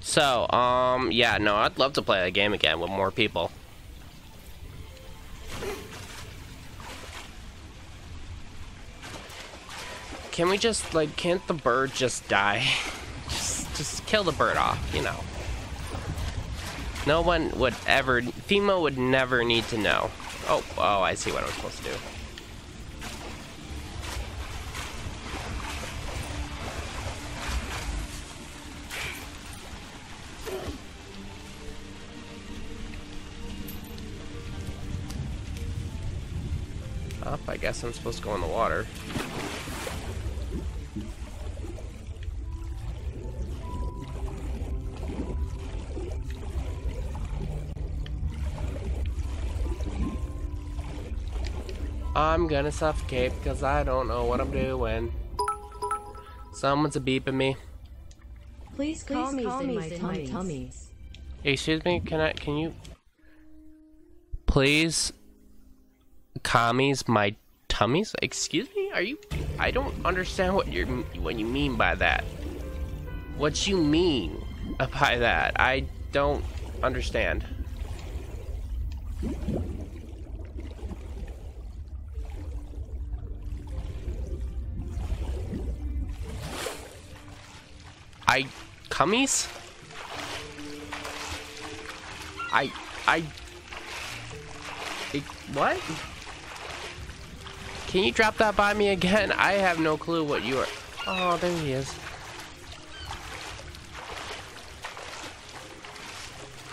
So, um, yeah, no, I'd love to play that game again with more people. Can we just, like, can't the bird just die? Just kill the bird off, you know. No one would ever, Femo would never need to know. Oh, oh, I see what I was supposed to do. Up, I guess I'm supposed to go in the water. I'm gonna suffocate because I don't know what I'm doing. Someone's a beeping me. Please call me in my tummy. tummy. Excuse me, can I, can you? Please, commies my tummies? Excuse me, are you? I don't understand what you're, what you mean by that. What you mean by that? I don't understand. I cummies? I I it, what? Can you drop that by me again? I have no clue what you are. Oh, there he is.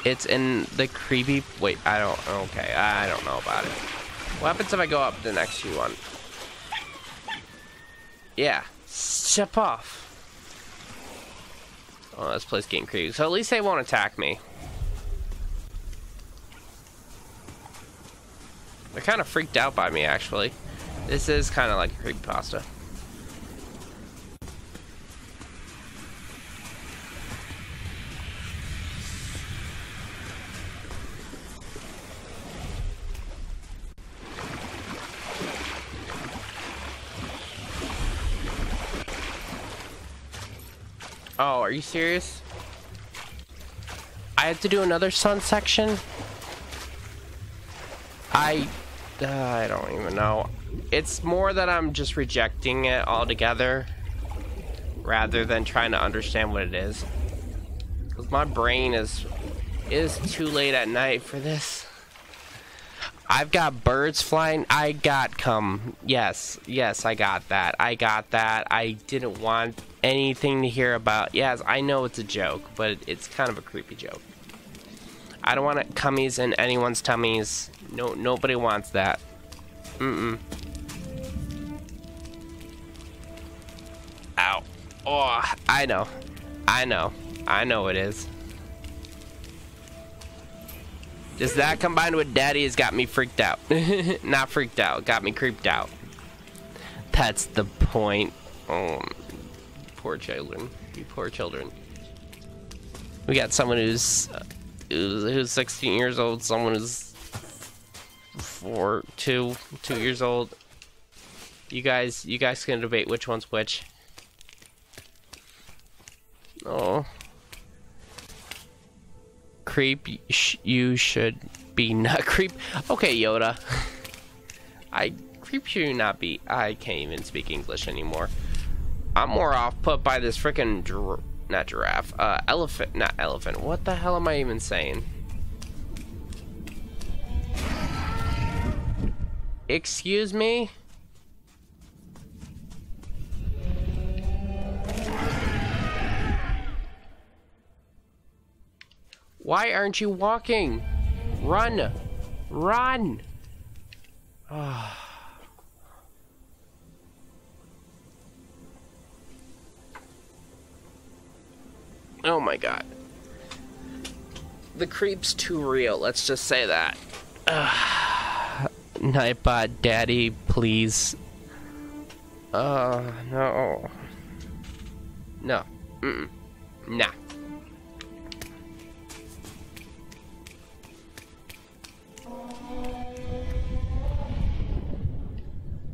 It's in the creepy... Wait, I don't... Okay, I don't know about it. What happens if I go up the next one? Yeah. Step off. Oh, this place is getting creepy. So at least they won't attack me. They're kind of freaked out by me, actually. This is kind of like a creepypasta. Oh, are you serious? I have to do another sun section? I... Uh, I don't even know. It's more that I'm just rejecting it altogether rather than trying to understand what it is. 'Cause my brain is... is too late at night for this. I've got birds flying. I got come. Yes. Yes, I got that. I got that. I didn't want anything to hear about. Yes, I know it's a joke, but it's kind of a creepy joke. I don't want cummies in anyone's tummies. No, nobody wants that. Mm-mm. Ow. Oh, I know. I know. I know it is. Just that combined with daddy has got me freaked out. Not freaked out, got me creeped out. That's the point. Oh, poor children. You poor children. We got someone who's uh, who's sixteen years old, someone who's four, two, two years old. You guys, you guys can debate which one's which. Oh. Creep, sh you should be not creep. Okay, Yoda. I creep should not be. I can't even speak English anymore. I'm more off put by this freaking gir not giraffe, uh, elephant, not elephant. What the hell am I even saying? Excuse me. Why aren't you walking? Run! Run! Oh. Oh my god. The creep's too real, let's just say that. Uh, Nightbot Daddy, please. Uh, no. No. Mm-mm. Nah.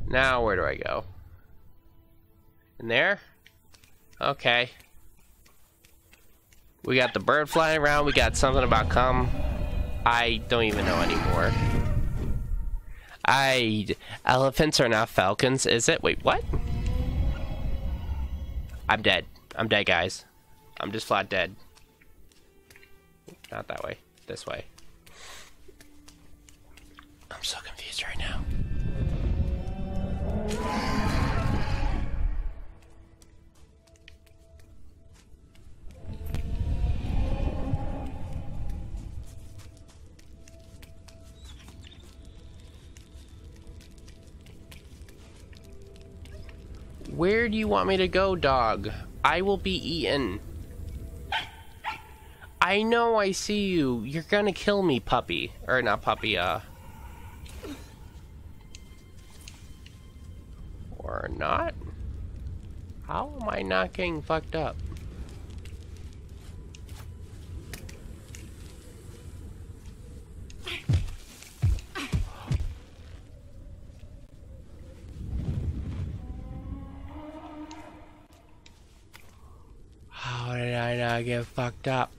Now, where do I go? In there? Okay. We got the bird flying around. We got something about cum. I don't even know anymore. I... Elephants are not falcons, is it? Wait, what? I'm dead. I'm dead, guys. I'm just flat dead. Not that way. This way. I'm so confused right now. Where do you want me to go, dog? I will be eaten. I know, I see you. You're gonna kill me, puppy. Or not puppy, uh... Or not? How am I not getting fucked up? How did I not get fucked up?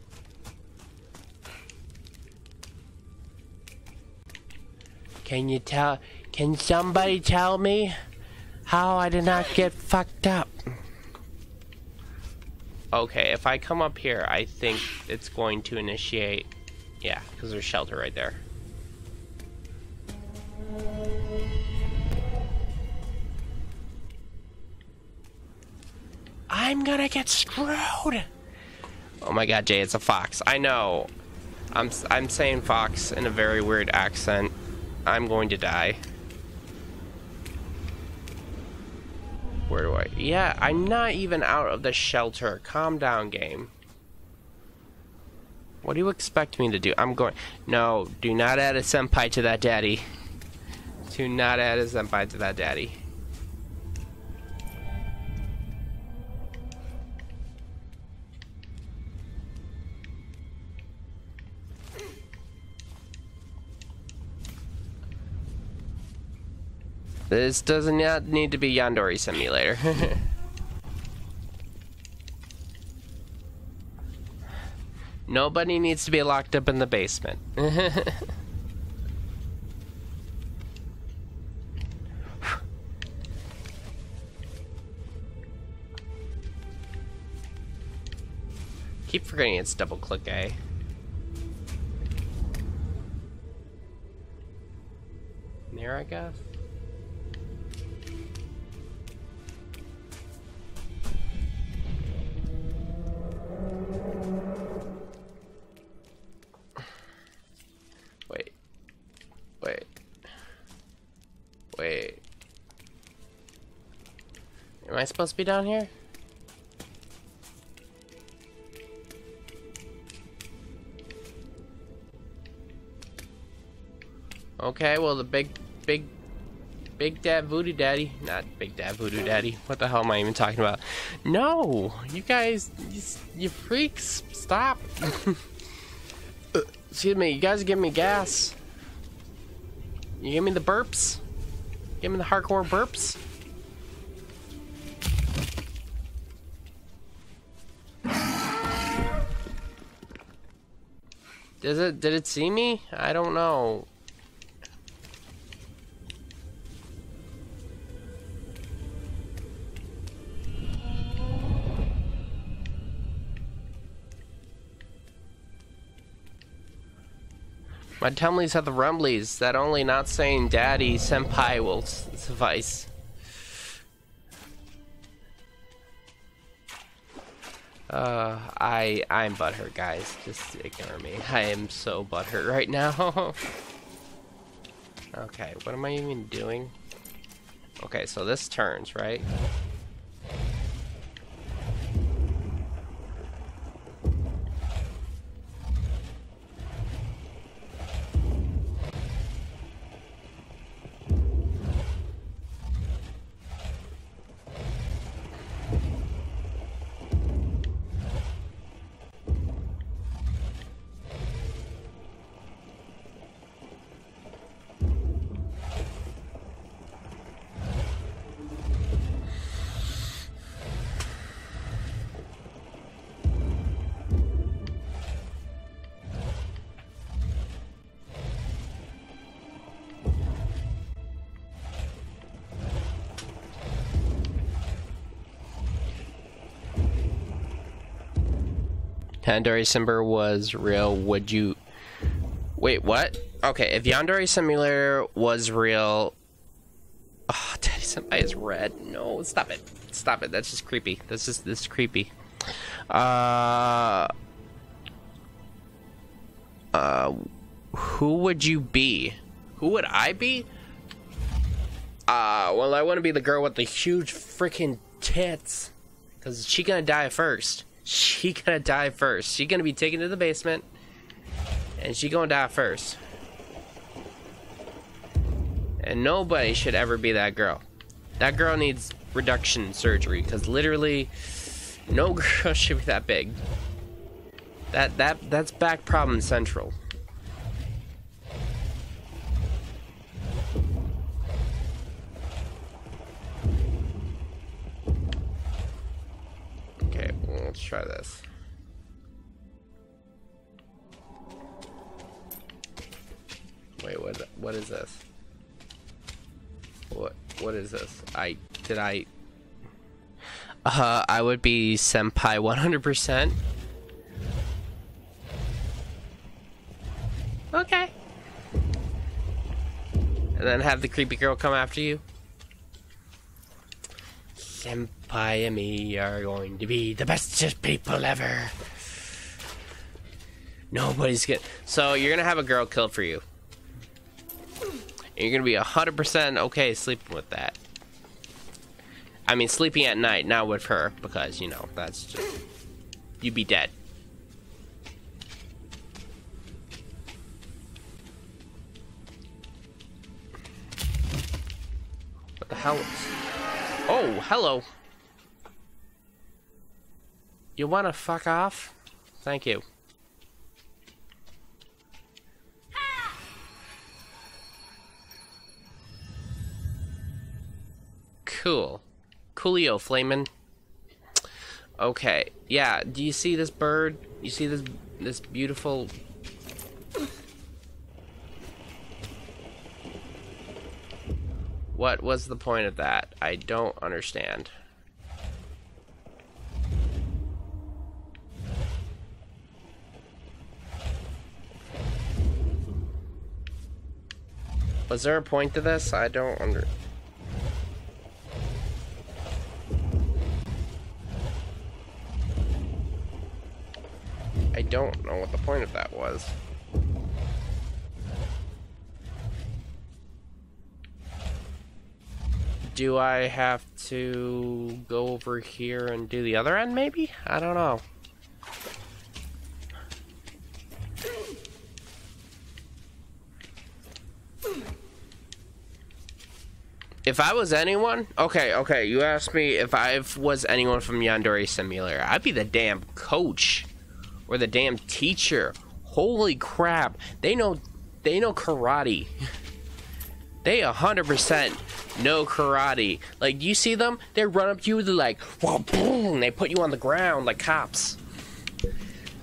Can you tell? Can somebody tell me? How I did not get fucked up. Okay, if I come up here, I think it's going to initiate. Yeah, because there's shelter right there. I'm gonna get screwed. Oh my god, Jay, it's a fox. I know. I'm, I'm saying Fox in a very weird accent. I'm going to die. Where do I... Yeah, I'm not even out of the shelter. Calm down, game. What do you expect me to do? I'm going... No, do not add a senpai to that daddy. Do not add a senpai to that daddy. This does not need to be Yandere Simulator. Nobody needs to be locked up in the basement. Keep forgetting it's double click A. There, I guess. Wait. Wait. Wait. Am I supposed to be down here? Okay, well the big, big, big dad voodoo daddy, not big dad voodoo daddy, what the hell am I even talking about? No, you guys, you, you freaks, stop. Excuse me, you guys give me gas. You give me the burps. Give me the hardcore burps. Does it, did it see me? I don't know. My tumblies have the rumblies, that only not saying daddy senpai will suffice. Uh, I, I'm butthurt, guys. Just ignore me. I am so butthurt right now. Okay, what am I even doing? Okay, so this turns, right? Yandere Simber was real, would you... Wait, what? Okay, if Yandere Simulator was real... Oh, Daddy Senpai is red. No, stop it. Stop it. That's just creepy. That's just this creepy. Uh... Uh... Who would you be? Who would I be? Uh, well, I want to be the girl with the huge freaking tits. Because she gonna die first. She gonna die first. She gonna be taken to the basement, and she gonna die first. And nobody should ever be that girl. That girl needs reduction surgery because literally, no girl should be that big. That that that's back problem central. Let's try this. Wait, what? What is this? What? What is this? I did I? Uh, I would be senpai one hundred percent. Okay. And then have the creepy girl come after you. Senpai. I and me are going to be the bestest people ever. Nobody's getting... So you're gonna have a girl killed for you. And you're gonna be one hundred percent okay sleeping with that. I mean, sleeping at night, not with her, because, you know, that's just... You'd be dead. What the hell is... Oh, hello. You wanna fuck off? Thank you. Cool. Coolio flamin'. Okay. Yeah, do you see this bird? You see this this beautiful... What was the point of that? I don't understand. Was there a point to this? I don't under... I don't know what the point of that was. Do I have to go over here and do the other end, maybe? I don't know. If I was anyone, okay, okay, you asked me if I was anyone from Yandere Simulator. I'd be the damn coach or the damn teacher. Holy crap, they know, they know karate. They a hundred percent know karate. Like, you see them, they run up to you, they're like, boom, they put you on the ground like cops.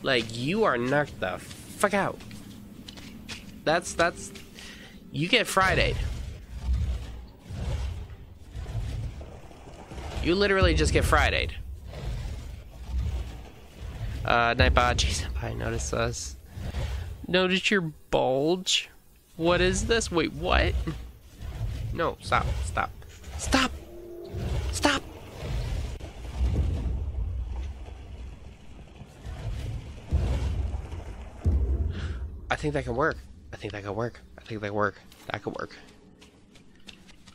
Like, you are knocked the fuck out. That's that's you get Friday. You literally just get Friday'd. Uh, Nightbot, geez, I noticed us. Notice your bulge. What is this? Wait, what? No, stop, stop, stop, stop. I think that can work. I think that can work. I think that can work. That could work.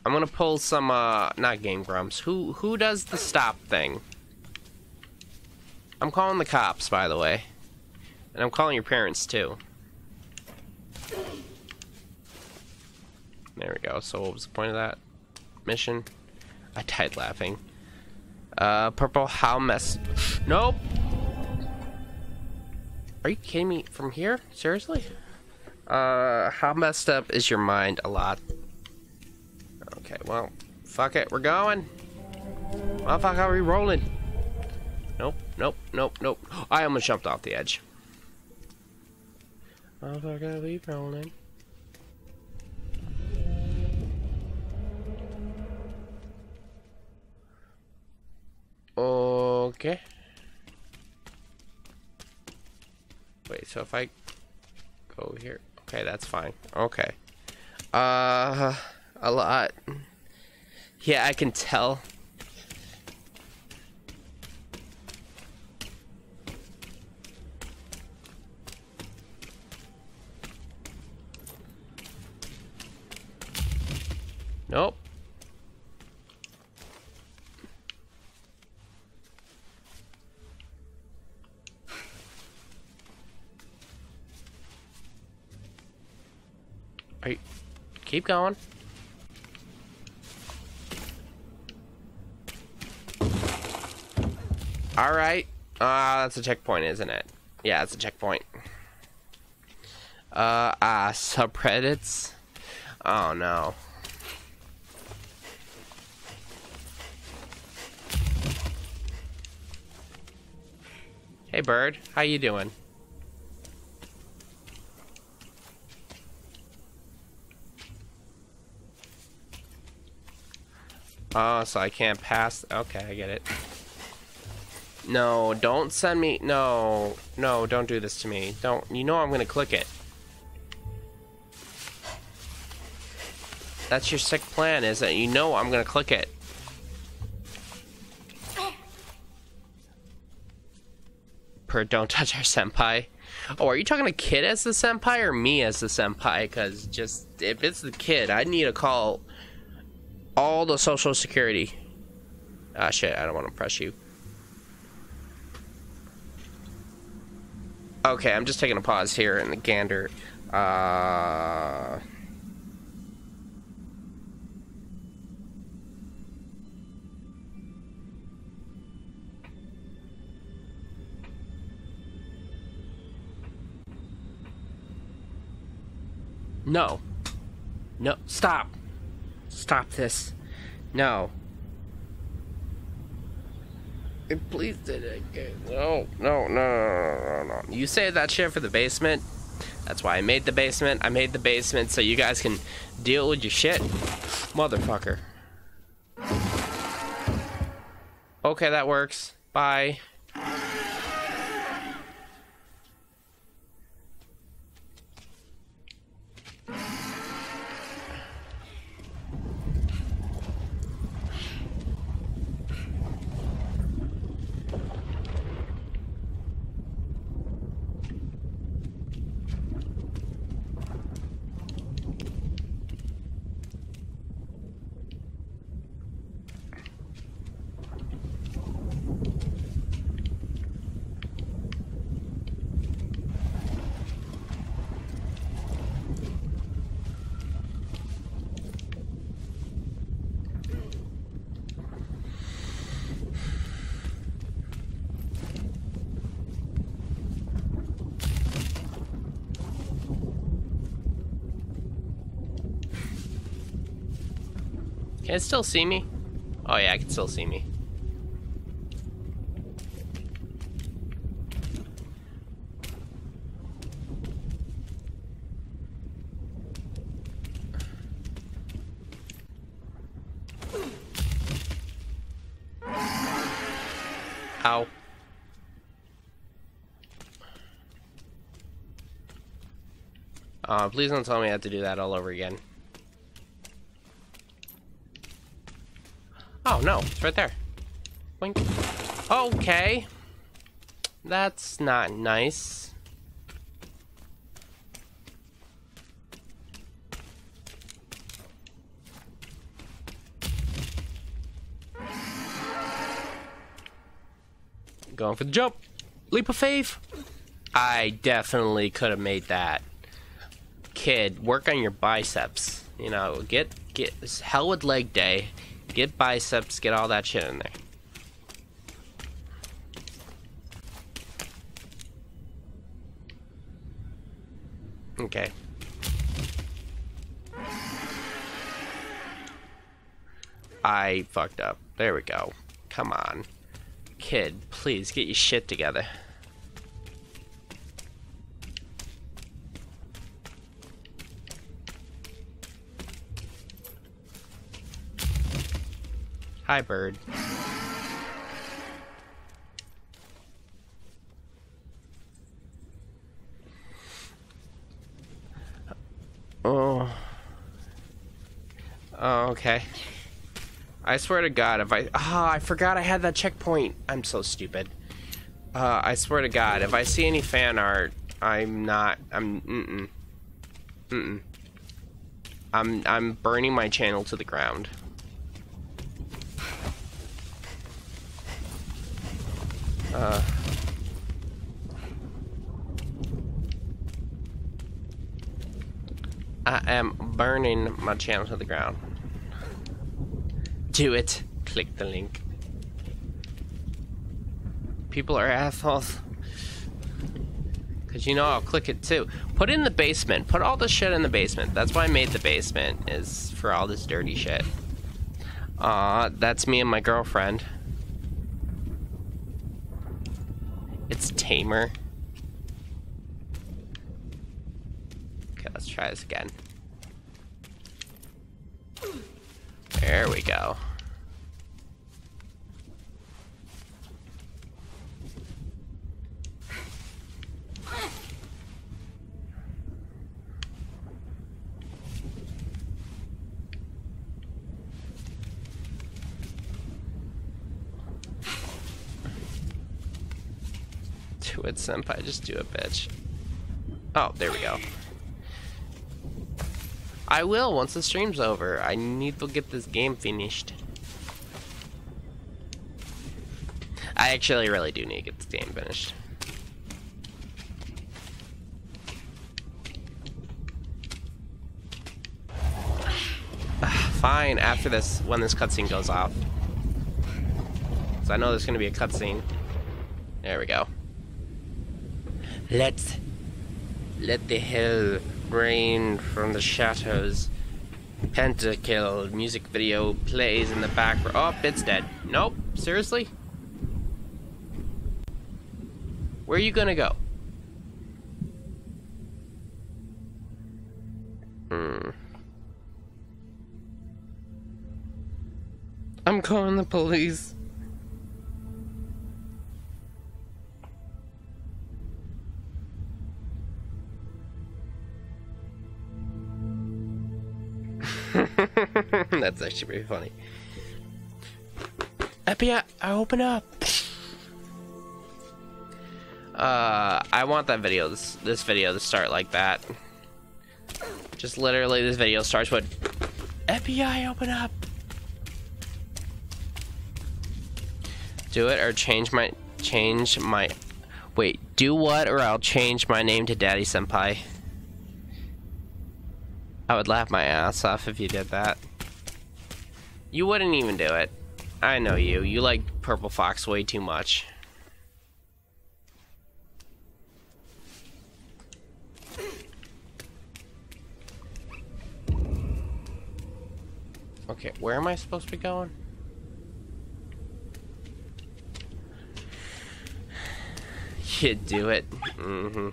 I'm gonna pull some, uh, not Game Grumps. Who, who does the stop thing? I'm calling the cops, by the way. And I'm calling your parents, too. There we go. So what was the point of that mission? I died laughing. Uh, purple, how mess... Nope! Are you kidding me? From here? Seriously? Uh, how messed up is your mind? A lot. Okay, well, fuck it, we're going. Well, fuck, how are we rolling? Nope, nope, nope, nope. I almost jumped off the edge. Well, fuck, how are we rolling? Okay. Wait, so if I go here... Okay, that's fine. Okay. Uh... A lot. Yeah, I can tell. Nope. All right, keep going. Alright, uh, that's a checkpoint, isn't it? Yeah, that's a checkpoint. Uh, ah, uh, subreddits? Oh, no. Hey, bird. How you doing? Oh, so I can't pass. Okay, I get it. No, don't send me... No, no, don't do this to me. Don't... You know I'm gonna click it. That's your sick plan, is that you know I'm gonna click it. Per, don't touch our senpai. Oh, are you talking to Kid as the senpai or me as the senpai? Because just if it's the Kid, I need to call all the social security. Ah, shit, I don't want to press you. Okay, I'm just taking a pause here in the gander. Uh... No. No. Stop. Stop this. No. Please did it again. No, no, no, no, no, no, no. You saved that shit for the basement. That's why I made the basement. I made the basement so you guys can deal with your shit. Motherfucker. Okay, that works. Bye. Can it still see me? Oh yeah, I can still see me. Ow. Uh, please don't tell me I have to do that all over again. Oh, no, it's right there. Wink. Okay. That's not nice. Going for the jump. Leap of faith. I definitely could have made that. Kid, work on your biceps. You know, get, get, it's hell with leg day. Get biceps, get all that shit in there. Okay. I fucked up. There we go. Come on. Kid, please get your shit together. Hi, bird. Oh. Oh, okay. I swear to God, if I... Ah, oh, I forgot I had that checkpoint. I'm so stupid. Uh, I swear to God, if I see any fan art, I'm not... I'm... Mm-mm. Mm-mm. I'm, I'm burning my channel to the ground. Uh. I am burning my channel to the ground. Do it. Click the link. People are assholes. Cause you know I'll click it too. Put in the basement. Put all this shit in the basement. That's why I made the basement, is for all this dirty shit. Uh, that's me and my girlfriend. It's tamer. Okay, let's try this again. There we go. do it, senpai. Just do it, bitch. Oh, there we go. I will once the stream's over. I need to get this game finished. I actually really do need to get this game finished. Fine, after this, when this cutscene goes off. So I know there's gonna be a cutscene. There we go. Let's let the hill rain from the shadows. Pentakill music video plays in the background. Oh, it's dead. Nope. Seriously? Where are you gonna go? Hmm. I'm calling the police. That's actually pretty funny. Epi, I, I open up. Uh, I want that video, this, this video to start like that. Just literally, this video starts with Epi, I open up. Do it or change my change my wait, do what or I'll change my name to Daddy Senpai. I would laugh my ass off if you did that. You wouldn't even do it. I know you. You like Purple Fox way too much. Okay, where am I supposed to be going? You do it. Mm-hmm.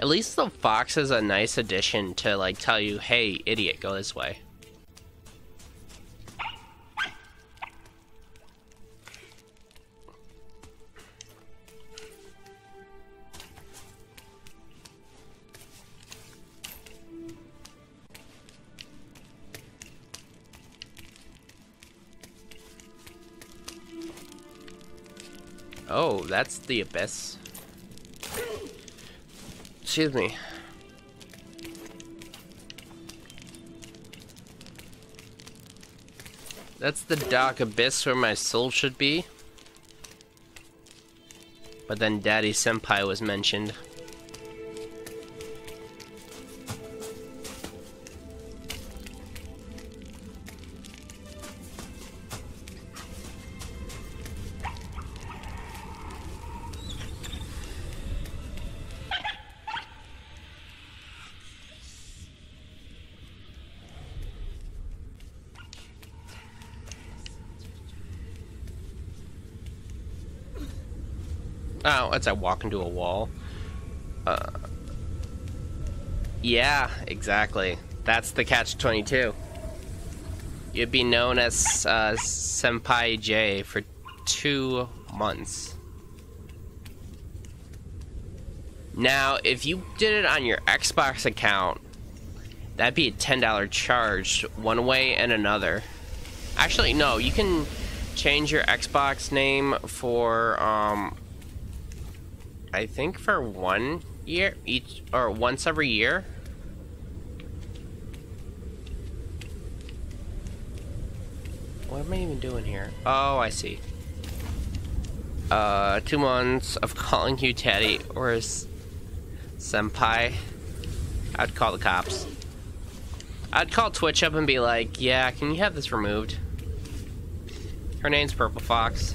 At least the fox is a nice addition to, like, tell you, hey, idiot, go this way. Oh, that's the abyss. Excuse me. That's the dark abyss where my soul should be. But then Daddy Senpai was mentioned. Oh, as I walk into a wall. Uh, yeah, exactly. That's the catch twenty-two. You'd be known as uh, Senpai J for two months. Now, if you did it on your Xbox account, that'd be a ten dollar charge one way and another. Actually, no, you can change your Xbox name for... Um, I think for one year each, or once every year. What am I even doing here? Oh, I see. Uh, two months of calling you Teddy or Senpai. I'd call the cops. I'd call Twitch up and be like, yeah, can you have this removed? Her name's Purple Fox.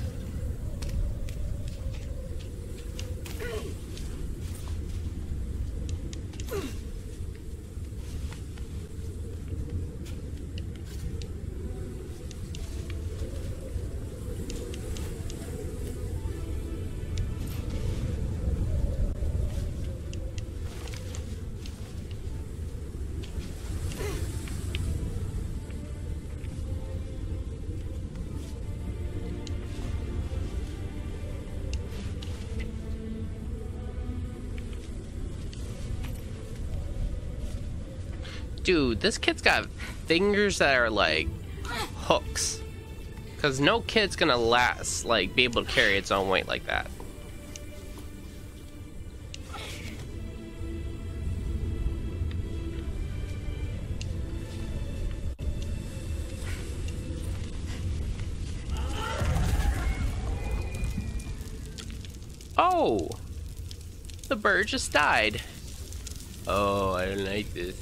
dude, this kid's got fingers that are like hooks. Because no kid's gonna last, like, be able to carry its own weight like that. Oh! The bird just died. Oh, I don't like this.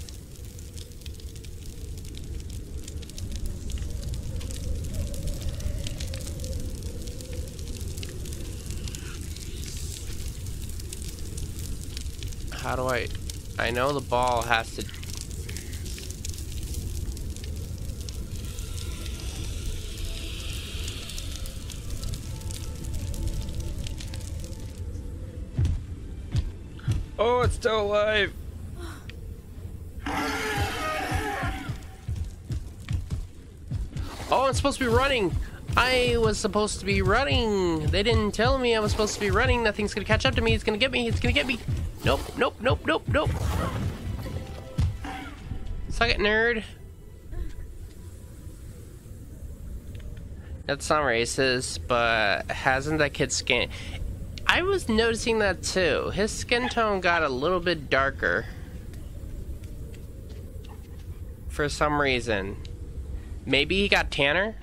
How do I... I know the ball has to... Oh, it's still alive! Oh, I'm supposed to be running! I was supposed to be running! They didn't tell me I was supposed to be running. Nothing's gonna catch up to me. It's gonna get me. It's gonna get me. Nope, nope, nope, nope, nope. Suck it, nerd. That's not racist, but hasn't that kid's skin... I was noticing that too. His skin tone got a little bit darker. For some reason. Maybe he got tanner?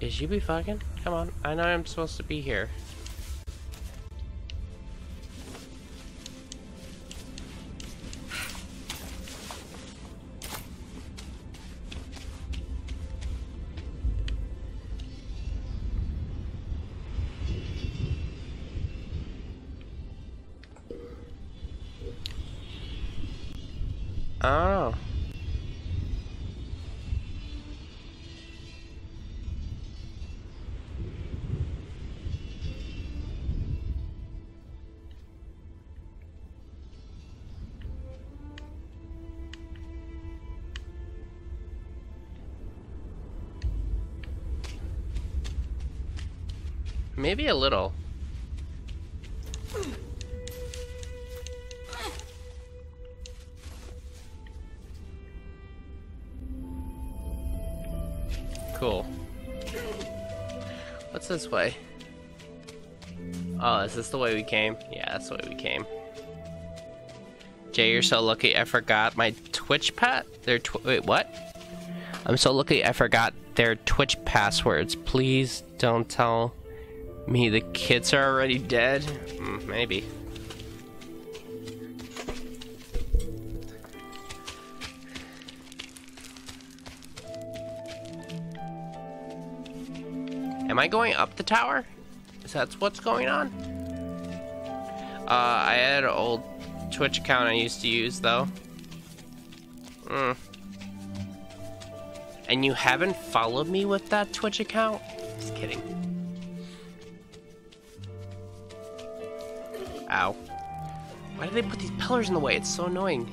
Is you be fucking? Come on, I know I'm supposed to be here. Oh. Maybe a little. Cool. What's this way? Oh, is this the way we came? Yeah, that's the way we came. Jay, you're so lucky I forgot my Twitch pat. Their tw- wait, what? I'm so lucky I forgot their Twitch passwords. Please don't tell me the kids are already dead? Mm, maybe. Am I going up the tower? Is that what's going on? Uh, I had an old Twitch account I used to use though. Mm. And you haven't followed me with that Twitch account? Just kidding. Ow. Why did they put these pillars in the way? It's so annoying.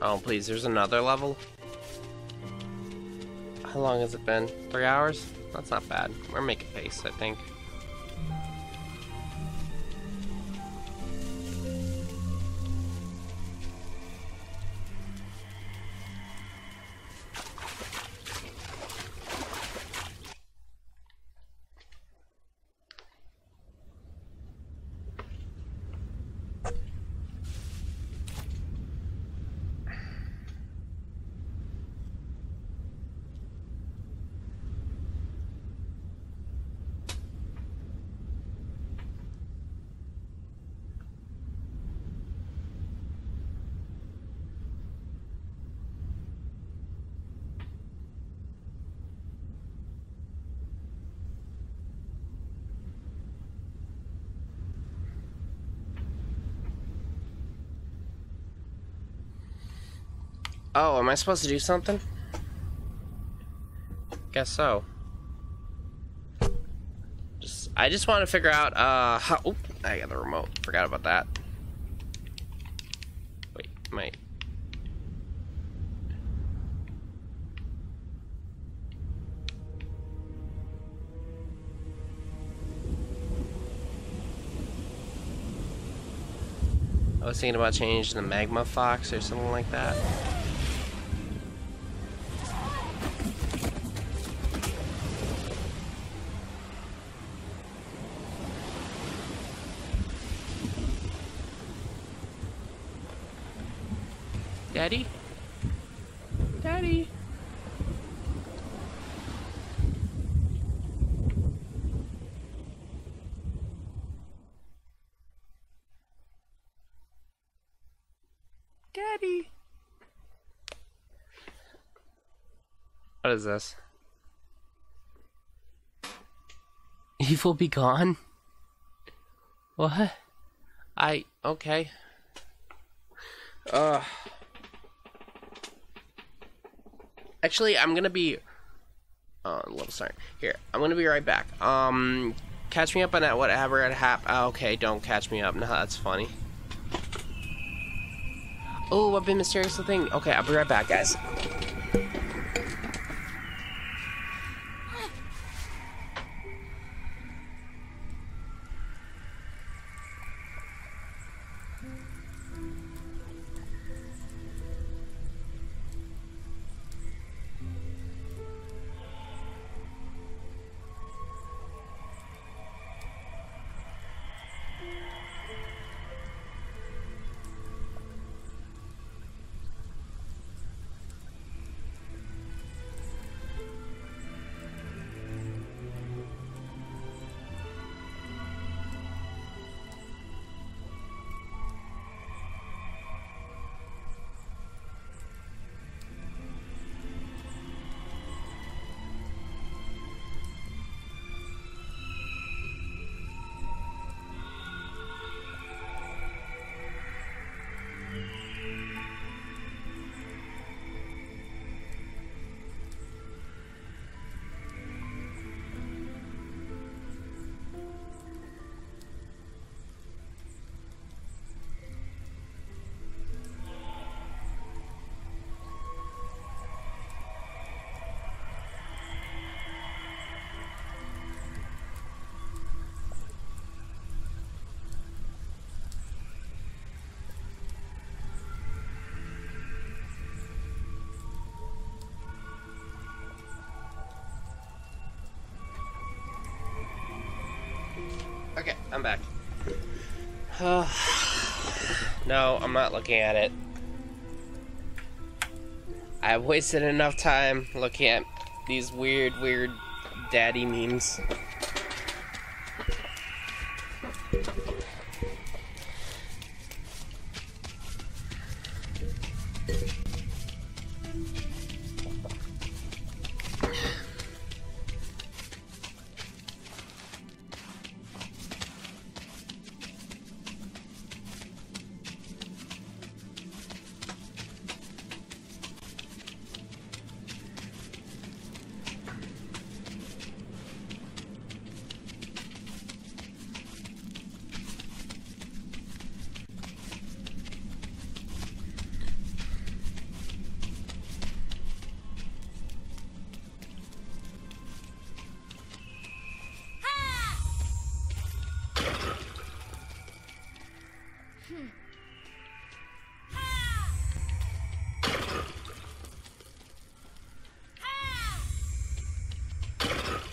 Oh, please, there's another level? How long has it been? Three hours? That's not bad. We're making pace, I think. Oh, am I supposed to do something? Guess so. Just, I just want to figure out, uh, how, oop, I got the remote, forgot about that. Wait, my, I was thinking about changing the Magma Fox or something like that. Daddy? Daddy? Daddy? What is this? Evil be gone? What? I... okay. Ugh. Actually, I'm gonna be uh level start here. I'm gonna be right back. Um, catch me up on that whatever it hap. Oh, okay, don't catch me up. Nah, that's funny. Oh, I've been mysterious thing. Okay, I'll be right back, guys. Okay, I'm back. Uh, no, I'm not looking at it. I've wasted enough time looking at these weird, weird daddy memes.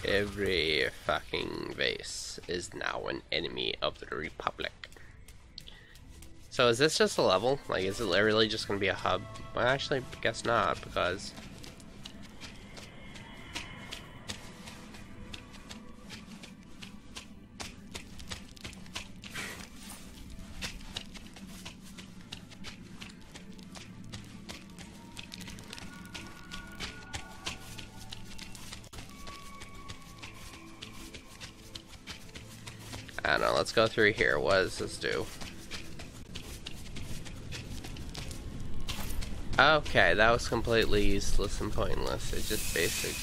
Every fucking vase is now an enemy of the Republic. So is this just a level? Like, is it literally just gonna be a hub? Well, actually, I guess not, because... go through here. What does this do? Okay, that was completely useless and pointless. It's just basic.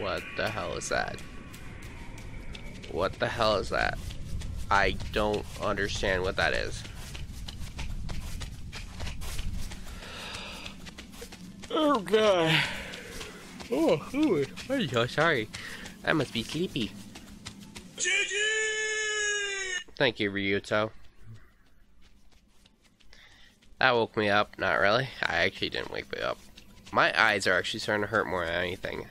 What the hell is that? What the hell is that? I don't understand what that is. Oh god. Oh, ooh. I'm so sorry. I must be sleepy. G G! Thank you, Ryuto. That woke me up. Not really. I actually didn't wake me up. My eyes are actually starting to hurt more than anything.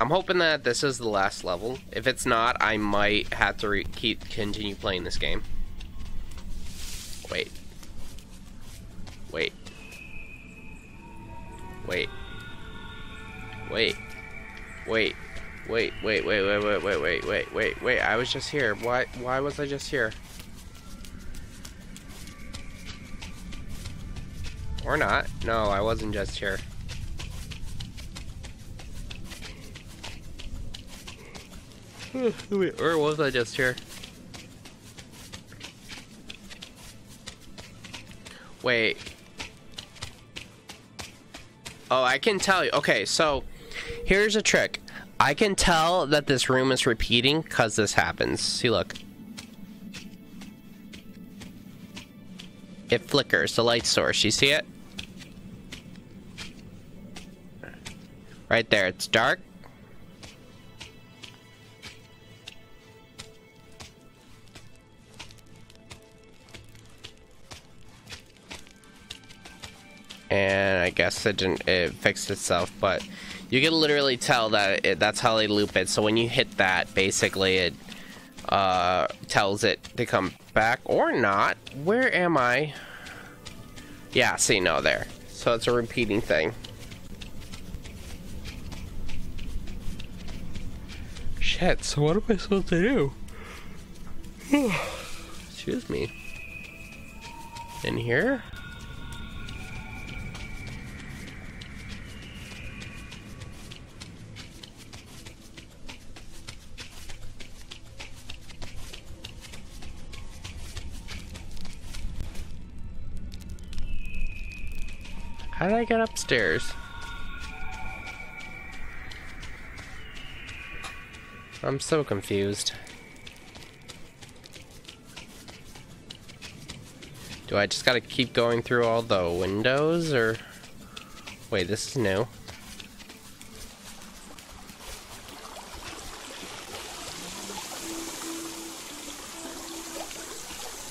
I'm hoping that this is the last level. If it's not, I might have to re keep continue playing this game. Wait. Wait. Wait. Wait. Wait. Wait, wait, wait, wait, wait, wait, wait, wait, wait, wait. I was just here. Why why was I just here? Or not. No, I wasn't just here. Wait, or was I just here? Wait. Oh, I can tell you. Okay, so here's a trick. I can tell that this room is repeating because this happens. See, look. It flickers, the light source. You see it? Right there, it's dark. And I guess it didn't, it fixed itself, but you can literally tell that it, that's how they loop it. So when you hit that, basically it uh, tells it to come back or not. Where am I? Yeah, see, no, there. So it's a repeating thing. Shit, so what am I supposed to do? Excuse me. In here? How did I get upstairs? I'm so confused. Do I just gotta keep going through all the windows, or... Wait, this is new.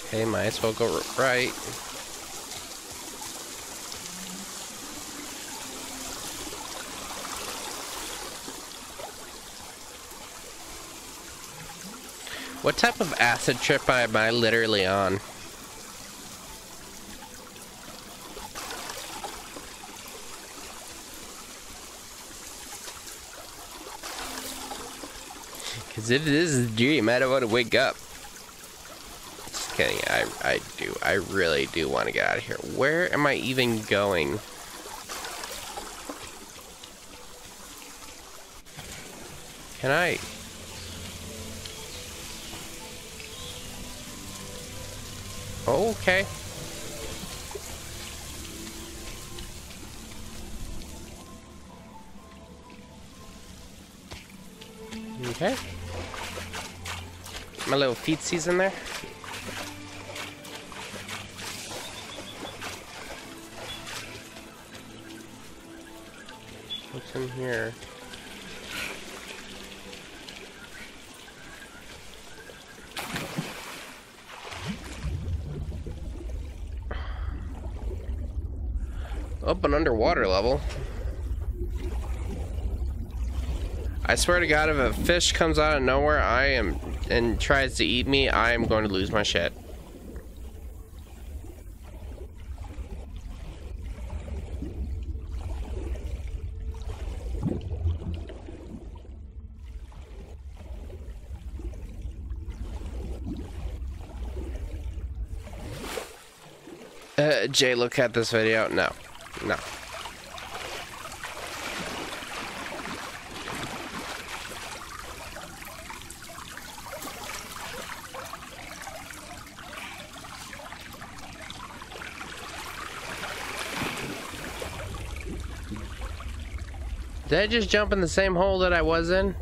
Okay, might as well go right. What type of acid trip am I literally on? Cause if this is a dream, I don't want to wake up. Just kidding, I, I do. I really do want to get out of here. Where am I even going? Can I... Okay. Okay. My little feetsies in there. What's in here? Up an underwater level. I swear to God, if a fish comes out of nowhere, I am and tries to eat me, I am going to lose my shit. Uh, Jay, look at this video. No. No. Did I just jump in the same hole that I was in?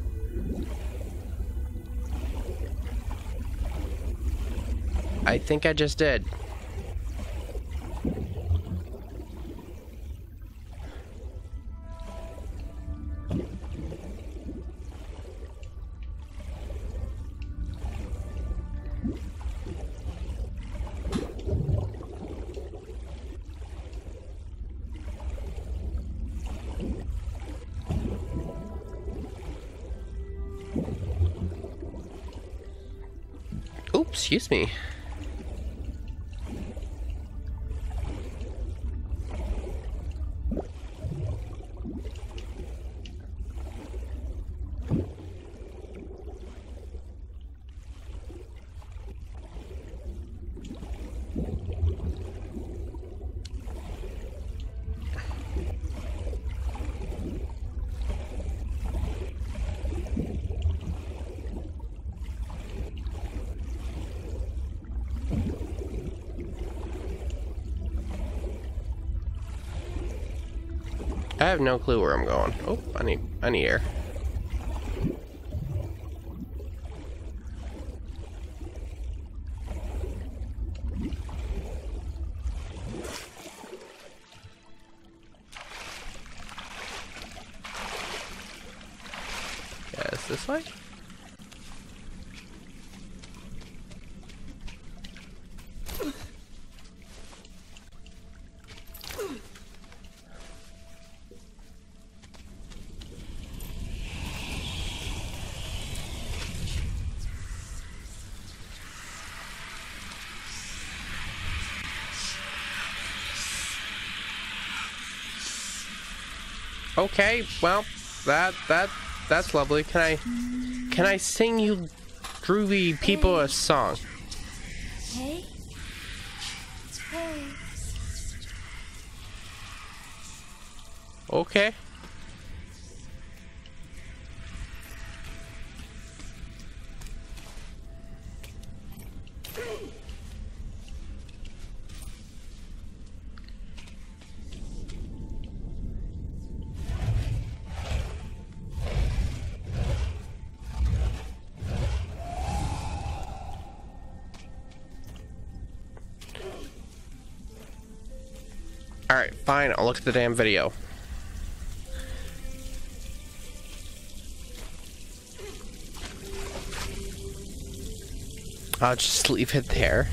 I think I just did. Oops, excuse me. I have no clue where I'm going. Oh, I need, I need air. Yes, this way? Okay, well, that that that's lovely. Can I can I sing you groovy people a song? Hey. Hey. Okay. Alright, fine, I'll look at the damn video. I'll just leave it there.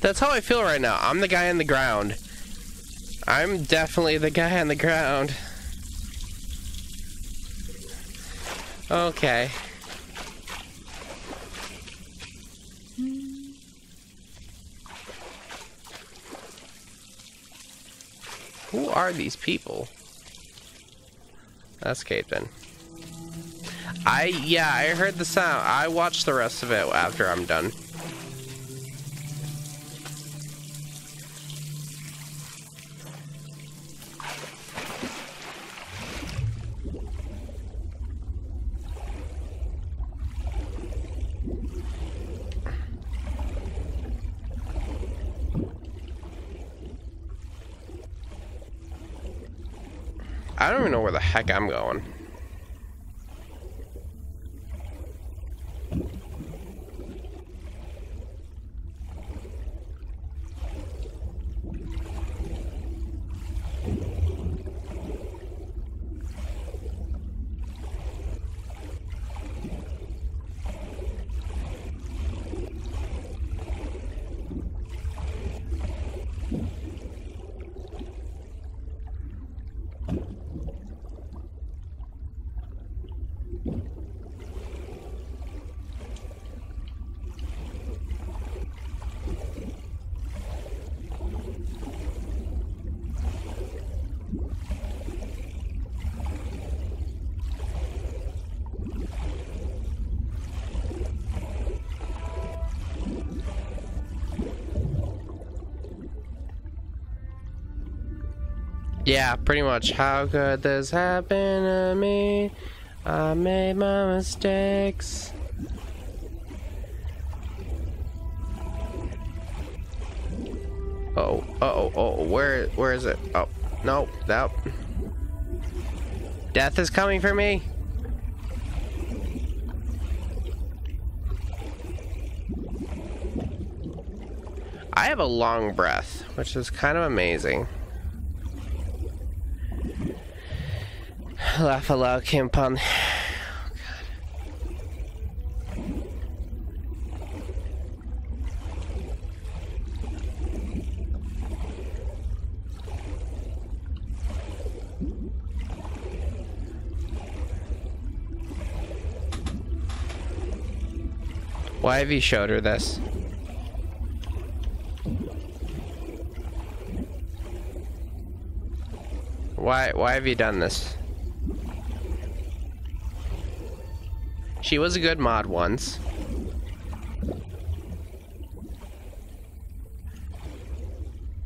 That's how I feel right now. I'm the guy on the ground. I'm definitely the guy on the ground. Okay. Who are these people? That's Kate then. I, yeah, I heard the sound. I watched the rest of it after I'm done. I don't even know where the heck I'm going. Yeah, pretty much. How could this happen to me? I made my mistakes. Oh, oh, oh, where, where is it? Oh, no, no. Death is coming for me. I have a long breath, which is kind of amazing. Laugh aloud, Kim Pun. Oh, God. Why have you showed her this? Why, why have you done this? She was a good mod once.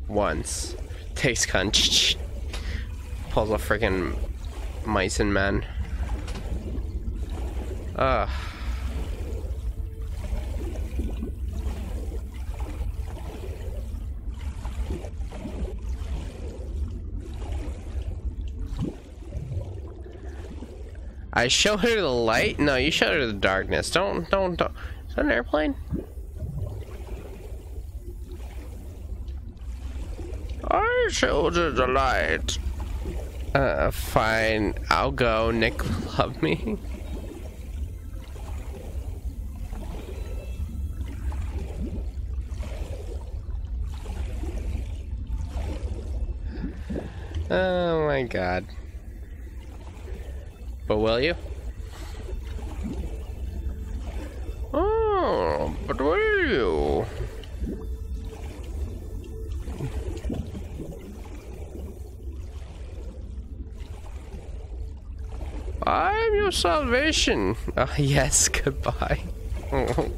Once. Takes conch. Pulls a freaking mice and men. Ugh. I showed her the light? No, you showed her the darkness. Don't, don't, don't. Is that an airplane? I showed her the light. Uh, fine. I'll go. Nick will love me. Oh my God. But will you? Oh, but will you? I'm your salvation. Oh, yes, goodbye. Oh.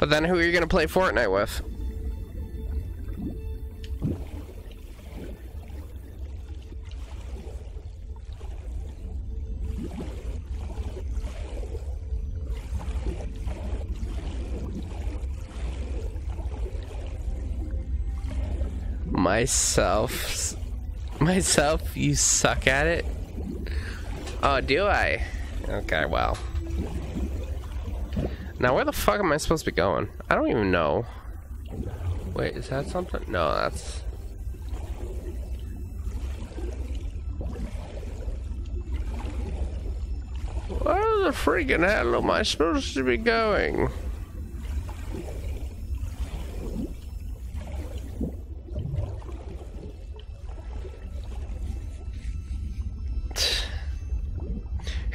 But then who are you gonna play Fortnite with? Myself, myself, you suck at it. Oh, do I? Okay, well. Now, where the fuck am I supposed to be going? I don't even know. Wait, is that something? No, that's. Where the freaking hell am I supposed to be going?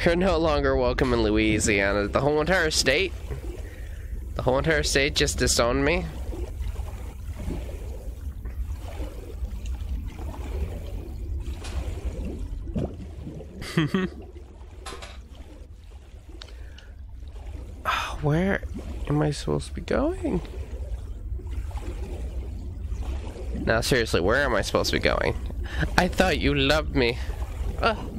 You're no longer welcome in Louisiana. The whole entire state? The whole entire state just disowned me? Oh, where am I supposed to be going? Now, seriously, where am I supposed to be going? I thought you loved me. Oh.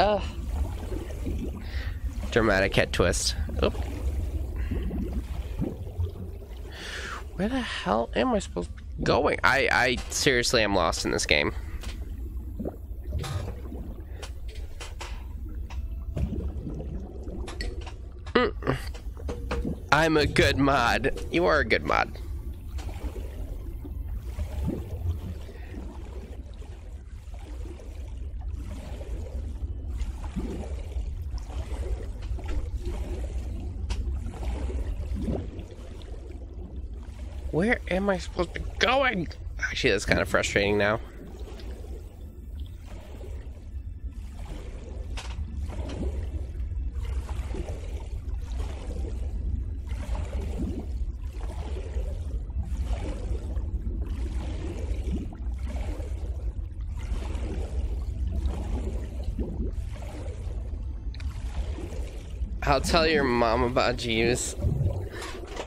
Uh. Dramatic head twist. Oop. Where the hell am I supposed to be going? I, I seriously am lost in this game. Mm. I'm a good mod. You are a good mod. Where am I supposed to be going? Actually, that's kind of frustrating now. I'll tell your mom about Jeeves.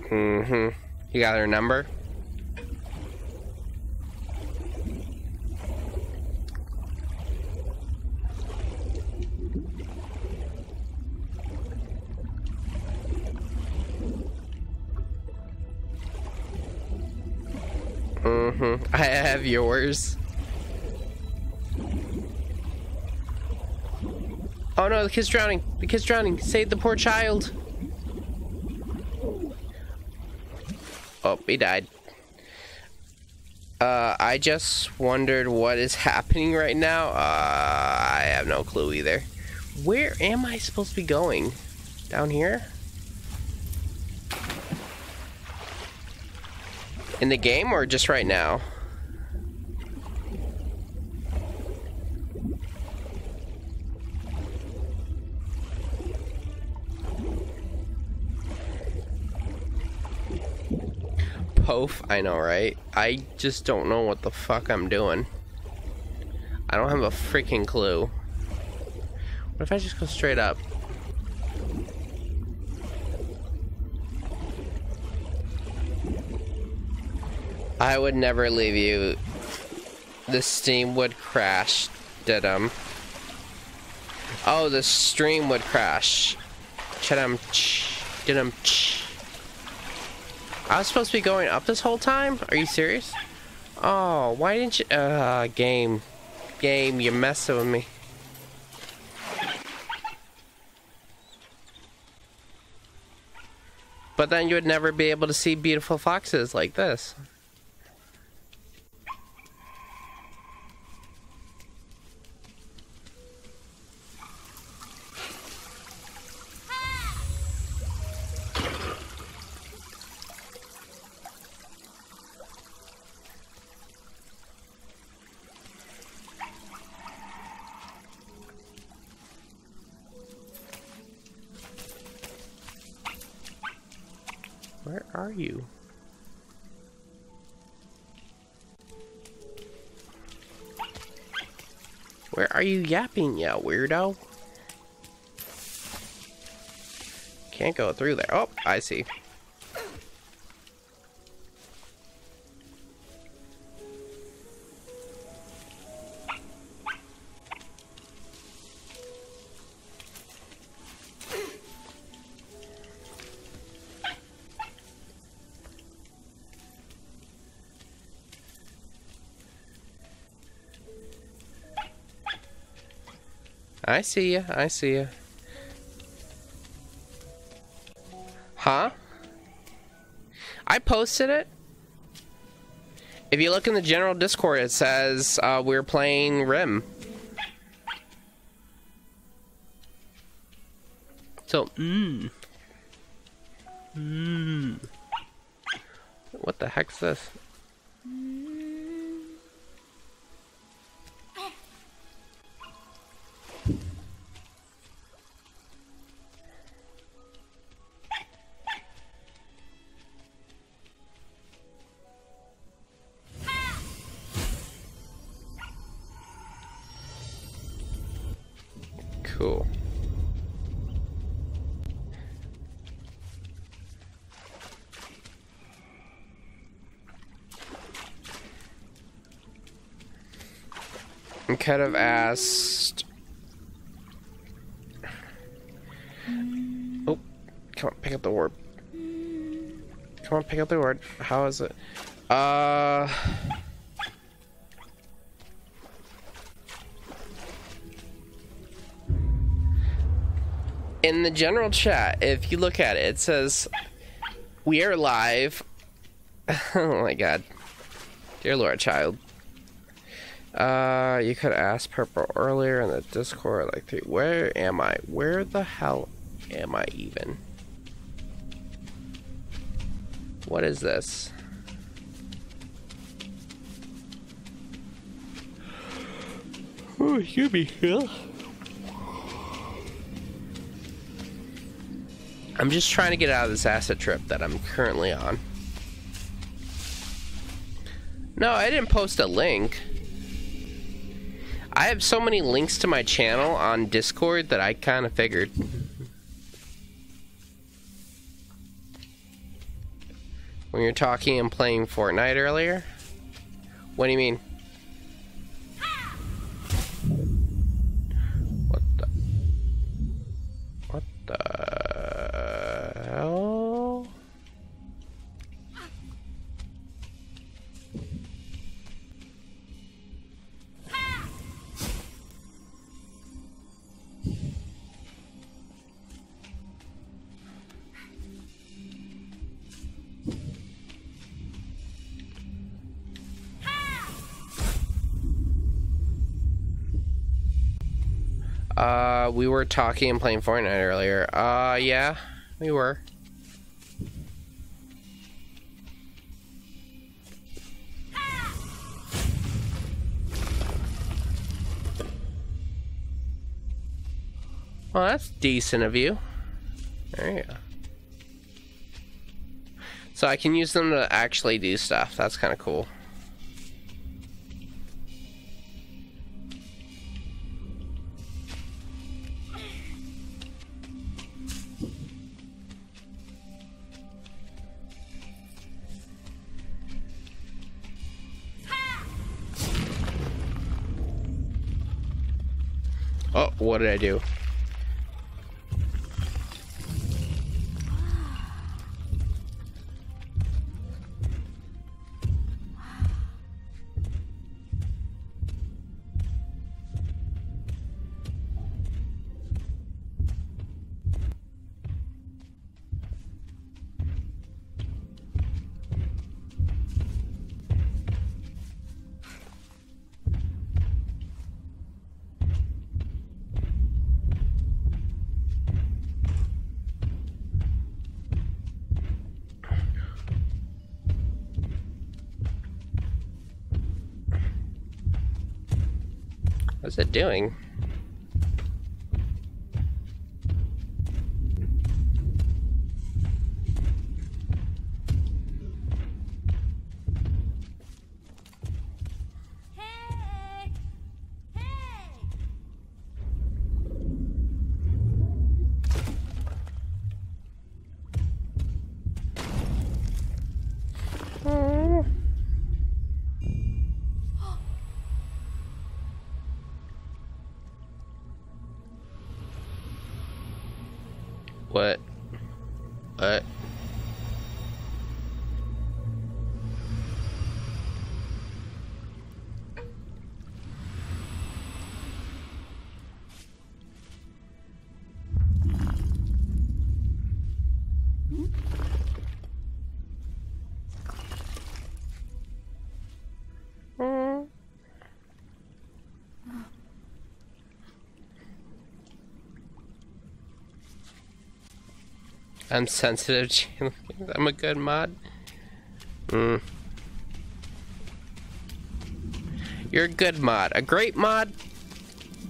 Mm-hmm. You got her number? Mm-hmm. I have yours. Oh no, the kid's drowning. The kid's drowning. Save the poor child. Oh, he died. Uh, I just wondered what is happening right now. Uh, I have no clue either. Where am I supposed to be going? Down here? In the game or just right now? Poof, I know, right? I just don't know what the fuck I'm doing. I don't have a freaking clue. What if I just go straight up? I would never leave you. The stream would crash. Didum. Oh, the stream would crash. Chidum. Didum. I was supposed to be going up this whole time? Are you serious? Oh, why didn't you? Uh, game. Game, you're messing with me. But then you would never be able to see beautiful foxes like this. Are you? Where are you yapping, ya weirdo? Can't go through there. Oh, I see. I see ya, I see ya. Huh? I posted it. If you look in the general Discord, it says uh, we're playing RiME. So, mmm. Mmm. What the heck's this? Cool. I could have asked. Oh, come on, pick up the word. Come on, pick up the word. How is it? Uh. In the general chat, if you look at it, it says, we are live. Oh my god. Dear Lord, child. Uh, you could ask Purple earlier in the Discord, like, where am I? Where the hell am I even? What is this? Oh, you be here. I'm just trying to get out of this acid trip that I'm currently on. No, I didn't post a link. I have so many links to my channel on Discord that I kind of figured. when you're talking and playing Fortnite earlier? What do you mean? What the? What the hell? Uh, we were talking and playing Fortnite earlier. Uh, yeah, we were. Well, that's decent of you. There you go. So I can use them to actually do stuff. That's kind of cool. Oh, what did I do? What's it doing? Hey. Hey. Mm. What? What? I'm sensitive. I'm a good mod. Mm. You're a good mod. A great mod?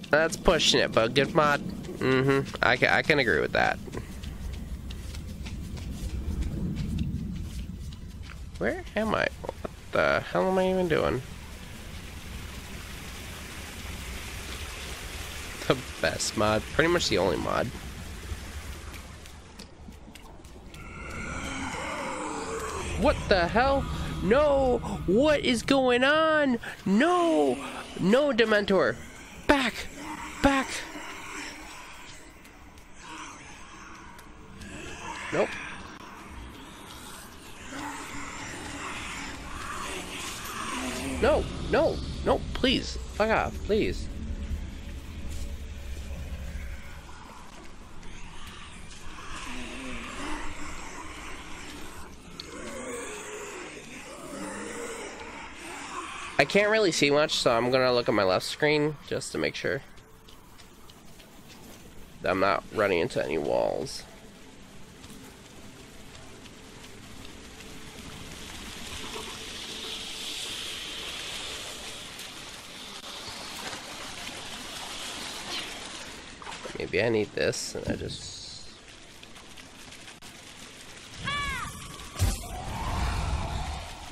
That's pushing it, but a good mod? Mm-hmm. I can, I can agree with that. Where am I? What the hell am I even doing? The best mod. Pretty much the only mod. What the hell? No! What is going on? No! No, Dementor! Back! Back! Nope. No! No! No, please! Fuck off, please. I can't really see much, so I'm gonna look at my left screen just to make sure that I'm not running into any walls. Maybe I need this, and I just...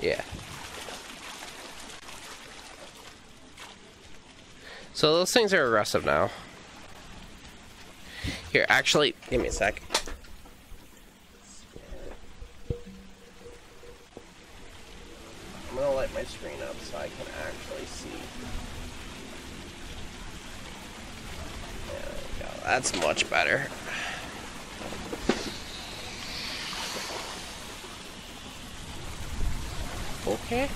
Yeah. So those things are aggressive now. Here, actually, give me a sec. my screen up so I can actually see. There we go. That's much better. Okay.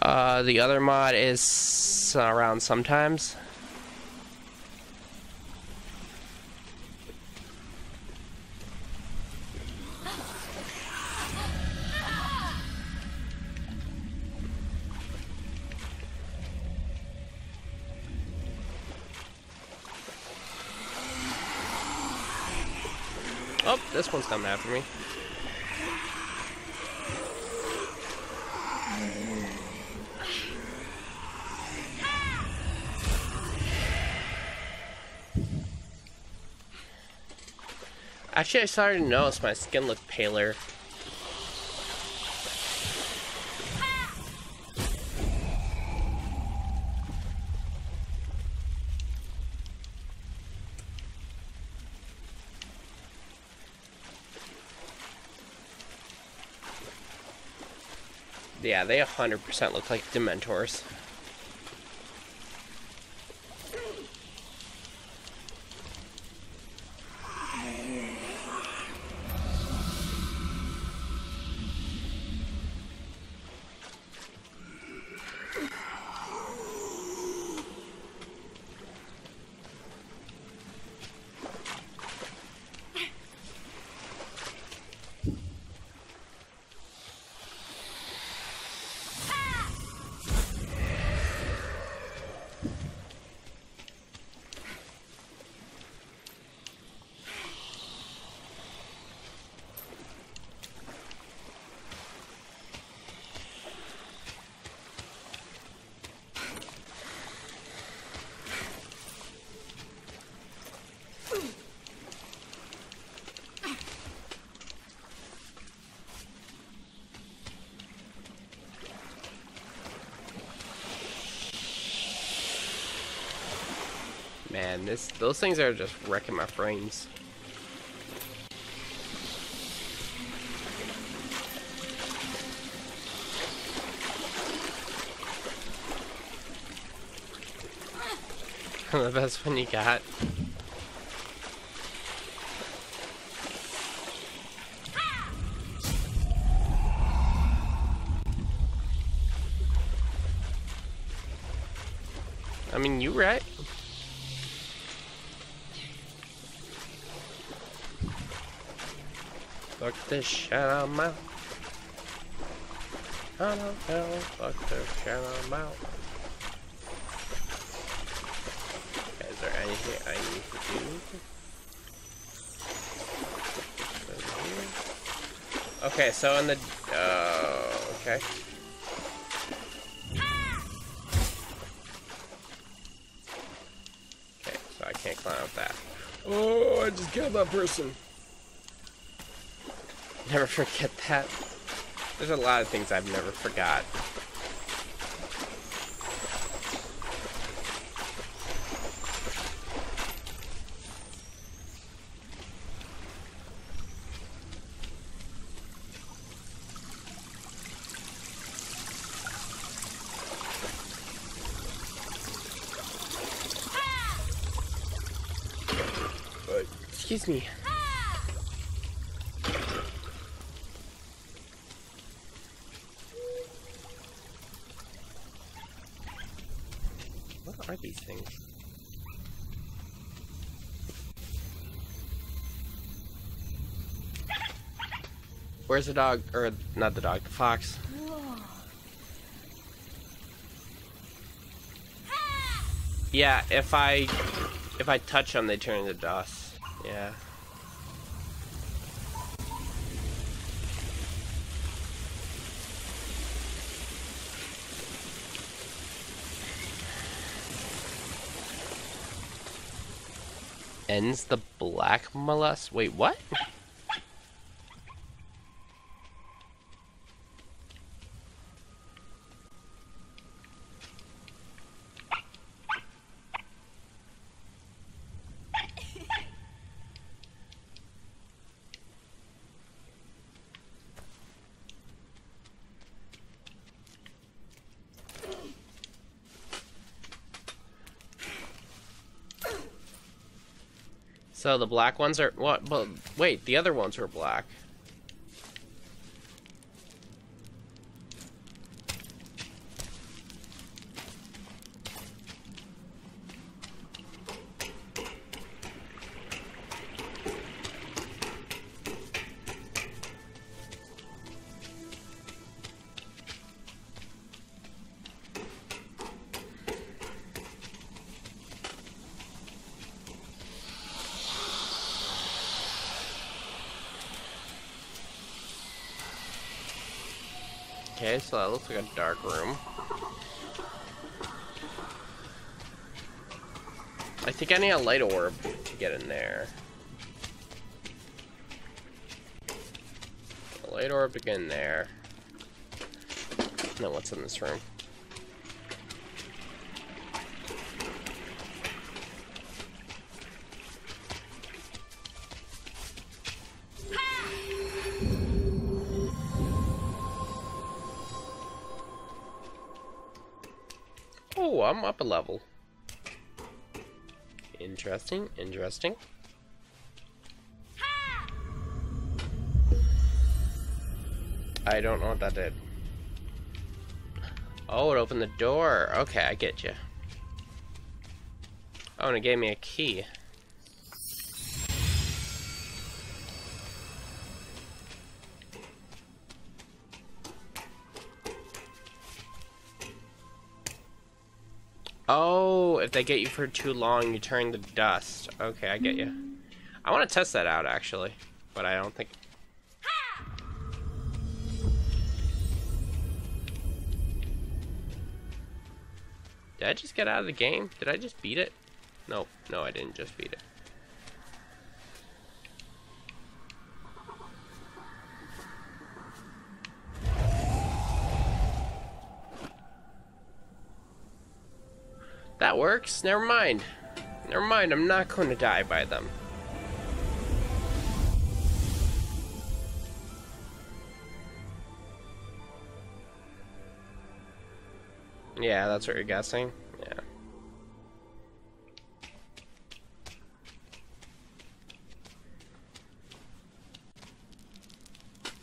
Uh, the other mod is around sometimes. Oh, this one's coming after me. Actually, I started to notice my skin looked paler. Yeah, they one hundred percent look like Dementors. Man, this, those things are just wrecking my frames. The best one you got. I mean, you right? Fuck this shit out my I don't know, fuck this shit out my okay, is there anything I need to do? Okay, so in the oh, okay. Okay, so I can't climb up that. Oh, I just killed that person. Never forget that. There's a lot of things I've never forgot. Uh, excuse me. What are these things? Where's the dog? Or not the dog, the fox. Yeah, if I if I touch them, they turn into dust. Yeah. Ends the black molest. Wait, what? So the black ones are what? Well, wait, the other ones are black. Okay, so that looks like a dark room. I think I need a light orb to get in there. A light orb to get in there. Now what's in this room? I'm up a level. Interesting, interesting. Ha! I don't know what that did. Oh, it opened the door. Okay, I get you. Oh, and it gave me a key. Oh, if they get you for too long, you turn to dust. Okay, I get you. I want to test that out, actually. But I don't think... Ha! Did I just get out of the game? Did I just beat it? No, no, I didn't just beat it. That works. Never mind. Never mind. I'm not going to die by them. Yeah, that's what you're guessing. Yeah.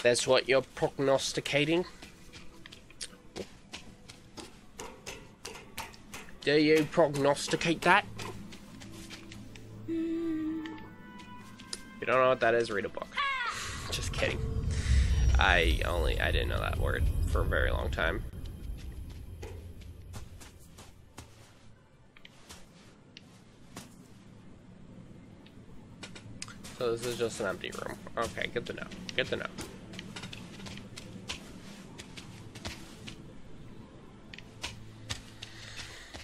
That's what you're prognosticating? Do you prognosticate that? If you don't know what that is, read a book. Just kidding. I only, I didn't know that word for a very long time. So this is just an empty room. Okay, good to know. Good to know.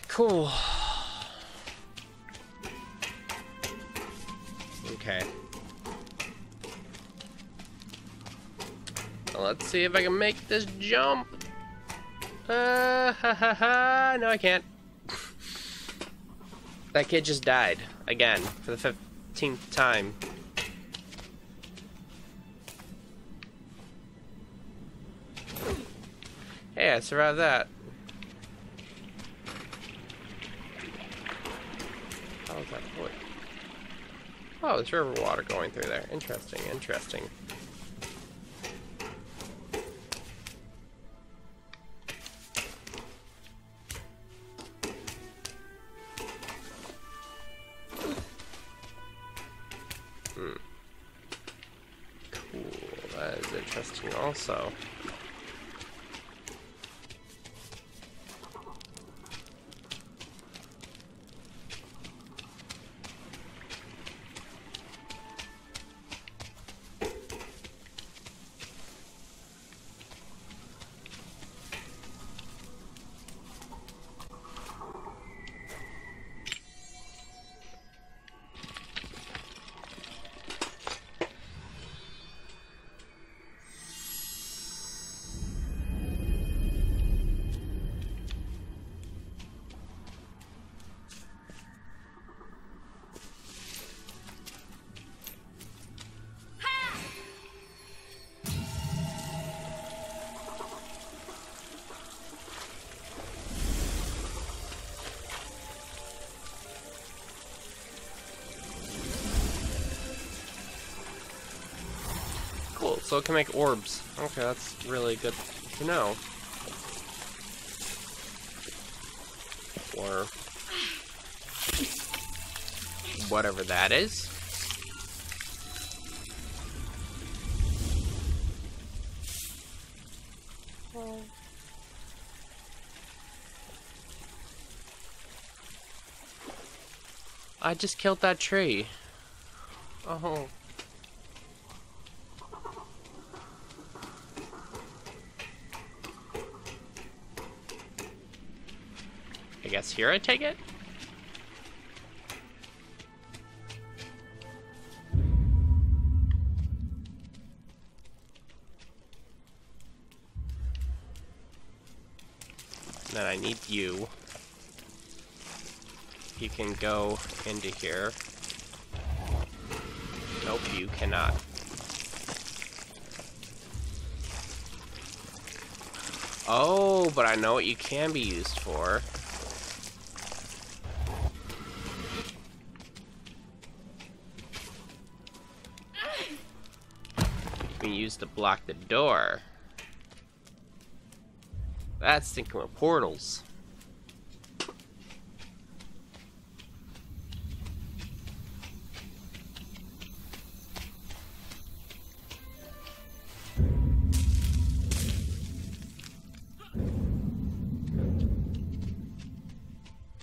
Cool. Okay. Well, let's see if I can make this jump. Uh, ha ha ha. No, I can't. That kid just died again for the fifteenth time. Hey, I survived that. Oh, there's river water going through there. Interesting, interesting. Hmm. Cool, that is interesting also. so it can make orbs. Okay, that's really good to know. Or whatever that is. Well. I just killed that tree. Oh. I guess here I take it? Then I need you. You can go into here. Nope, you cannot. Oh, but I know what you can be used for. You can use to block the door. That's thinking of portals.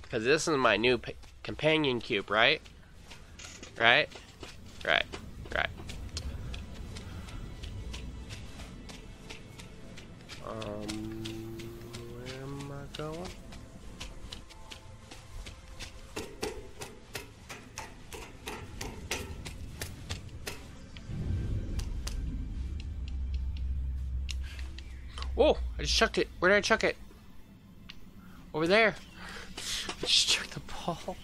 Because this is my new p companion cube, right? Right? Right. Right. Um... Going. Whoa! I just chucked it. Where did I chuck it? Over there. I just chucked the ball.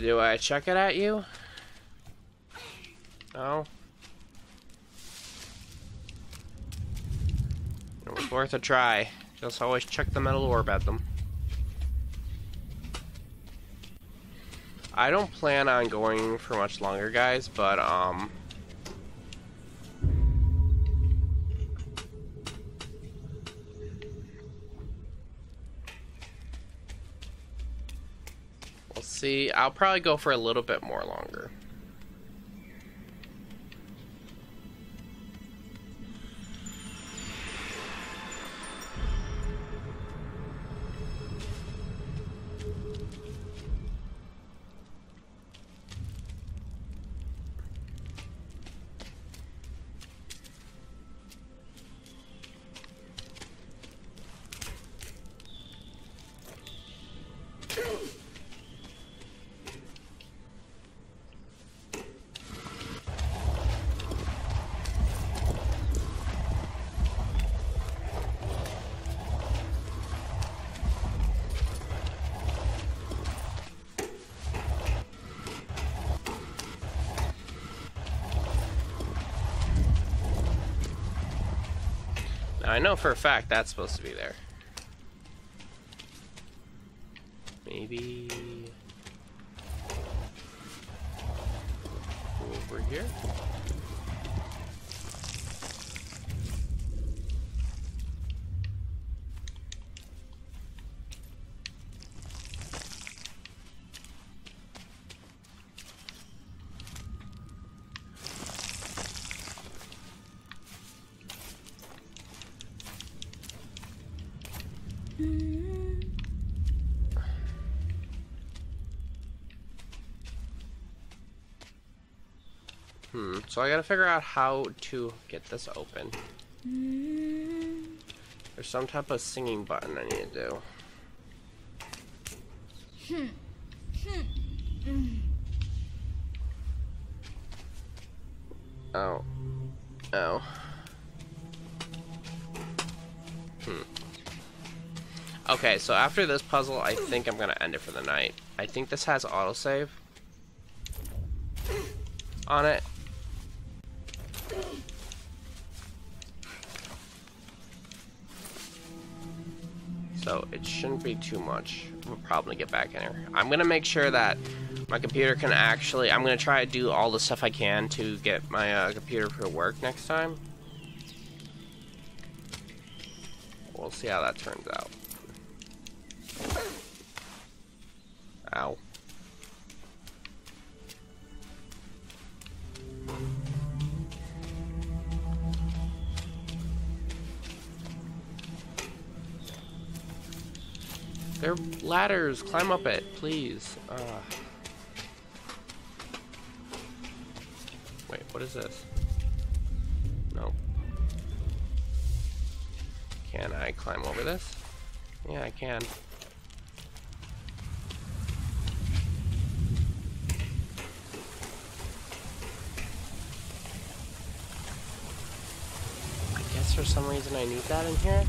Do I chuck it at you? No? It was worth a try. Just always chuck the metal orb at them. I don't plan on going for much longer, guys, but, um... see, I'll probably go for a little bit more longer. I know for a fact that's supposed to be there. Maybe over here? Hmm, so I gotta figure out how to get this open. There's some type of singing button I need to do. Oh. Oh. Hmm. Okay, so after this puzzle, I think I'm gonna end it for the night. I think this has autosave on it. So it shouldn't be too much. We'll probably get back in here. I'm gonna make sure that my computer can actually, I'm gonna try to do all the stuff I can to get my uh, computer for work next time. We'll see how that turns out. Ow. They're ladders. Climb up it, please. Uh. Wait, what is this? No. Can I climb over this? Yeah, I can. I guess for some reason I need that in here.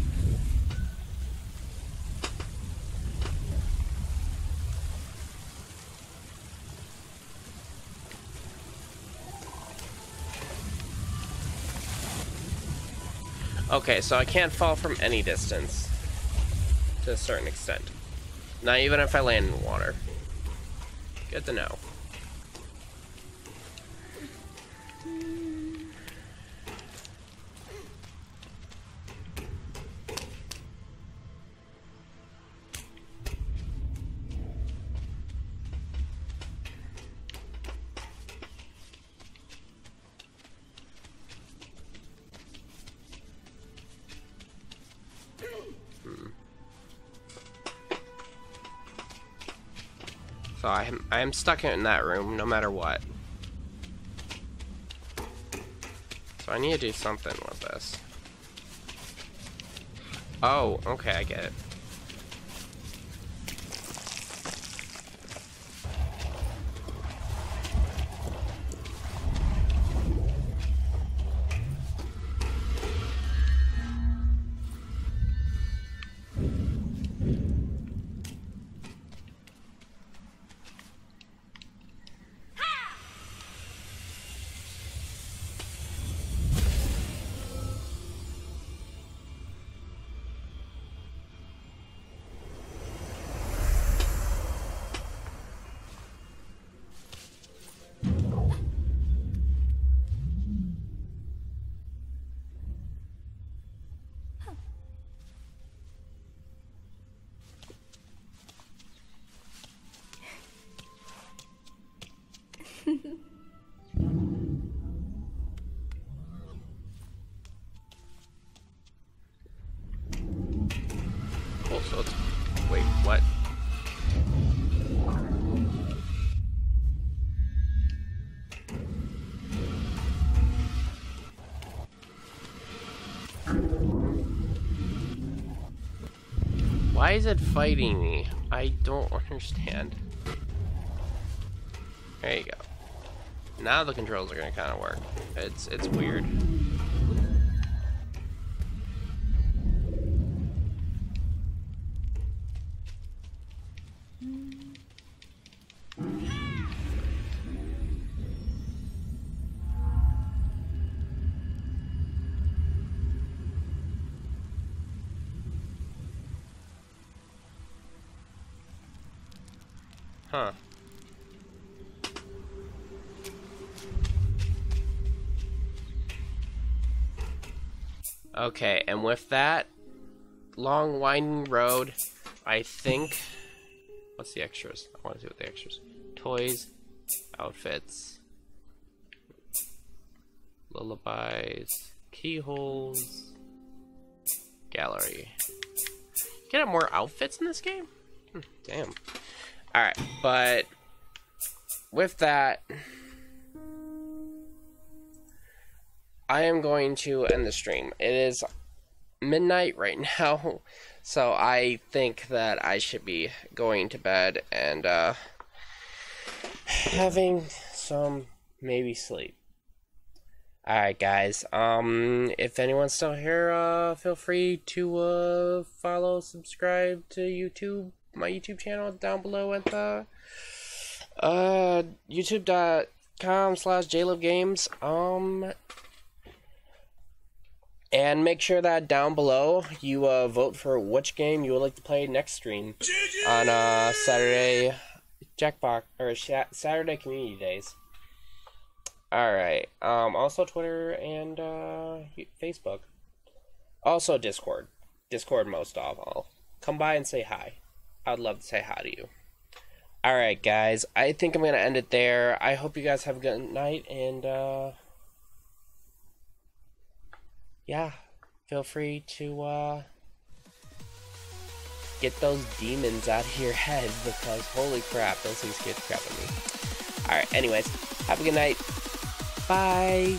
Okay, so I can't fall from any distance to a certain extent. Not even if I land in water. Good to know. So I'm, I'm stuck in that room, no matter what. So I need to do something with this. Oh, okay, I get it. Why is it fighting me? I don't understand. There you go. Now the controls are gonna kind of work. It's it's weird. Huh. Okay, and with that long winding road, I think, what's the extras? I want to see what the extras. Toys, outfits, lullabies, keyholes, gallery. Can I have more outfits in this game? Hm, damn. Alright, but with that, I am going to end the stream. It is midnight right now, so I think that I should be going to bed and uh, having some maybe sleep. Alright guys, um, if anyone's still here, uh, feel free to, uh, follow, subscribe to YouTube, my YouTube channel down below at, the, uh, youtube.com slash Jaylovegames, um, and make sure that down below you, uh, vote for which game you would like to play next stream on, uh, Saturday Jackbox, or Saturday Community Days. Alright, um, also Twitter and, uh, Facebook. Also Discord. Discord most of all. Come by and say hi. I'd love to say hi to you. Alright, guys, I think I'm gonna end it there. I hope you guys have a good night, and, uh, yeah, feel free to, uh, get those demons out of your head, because holy crap, those things get the crap on me. Alright, anyways, have a good night. Bye.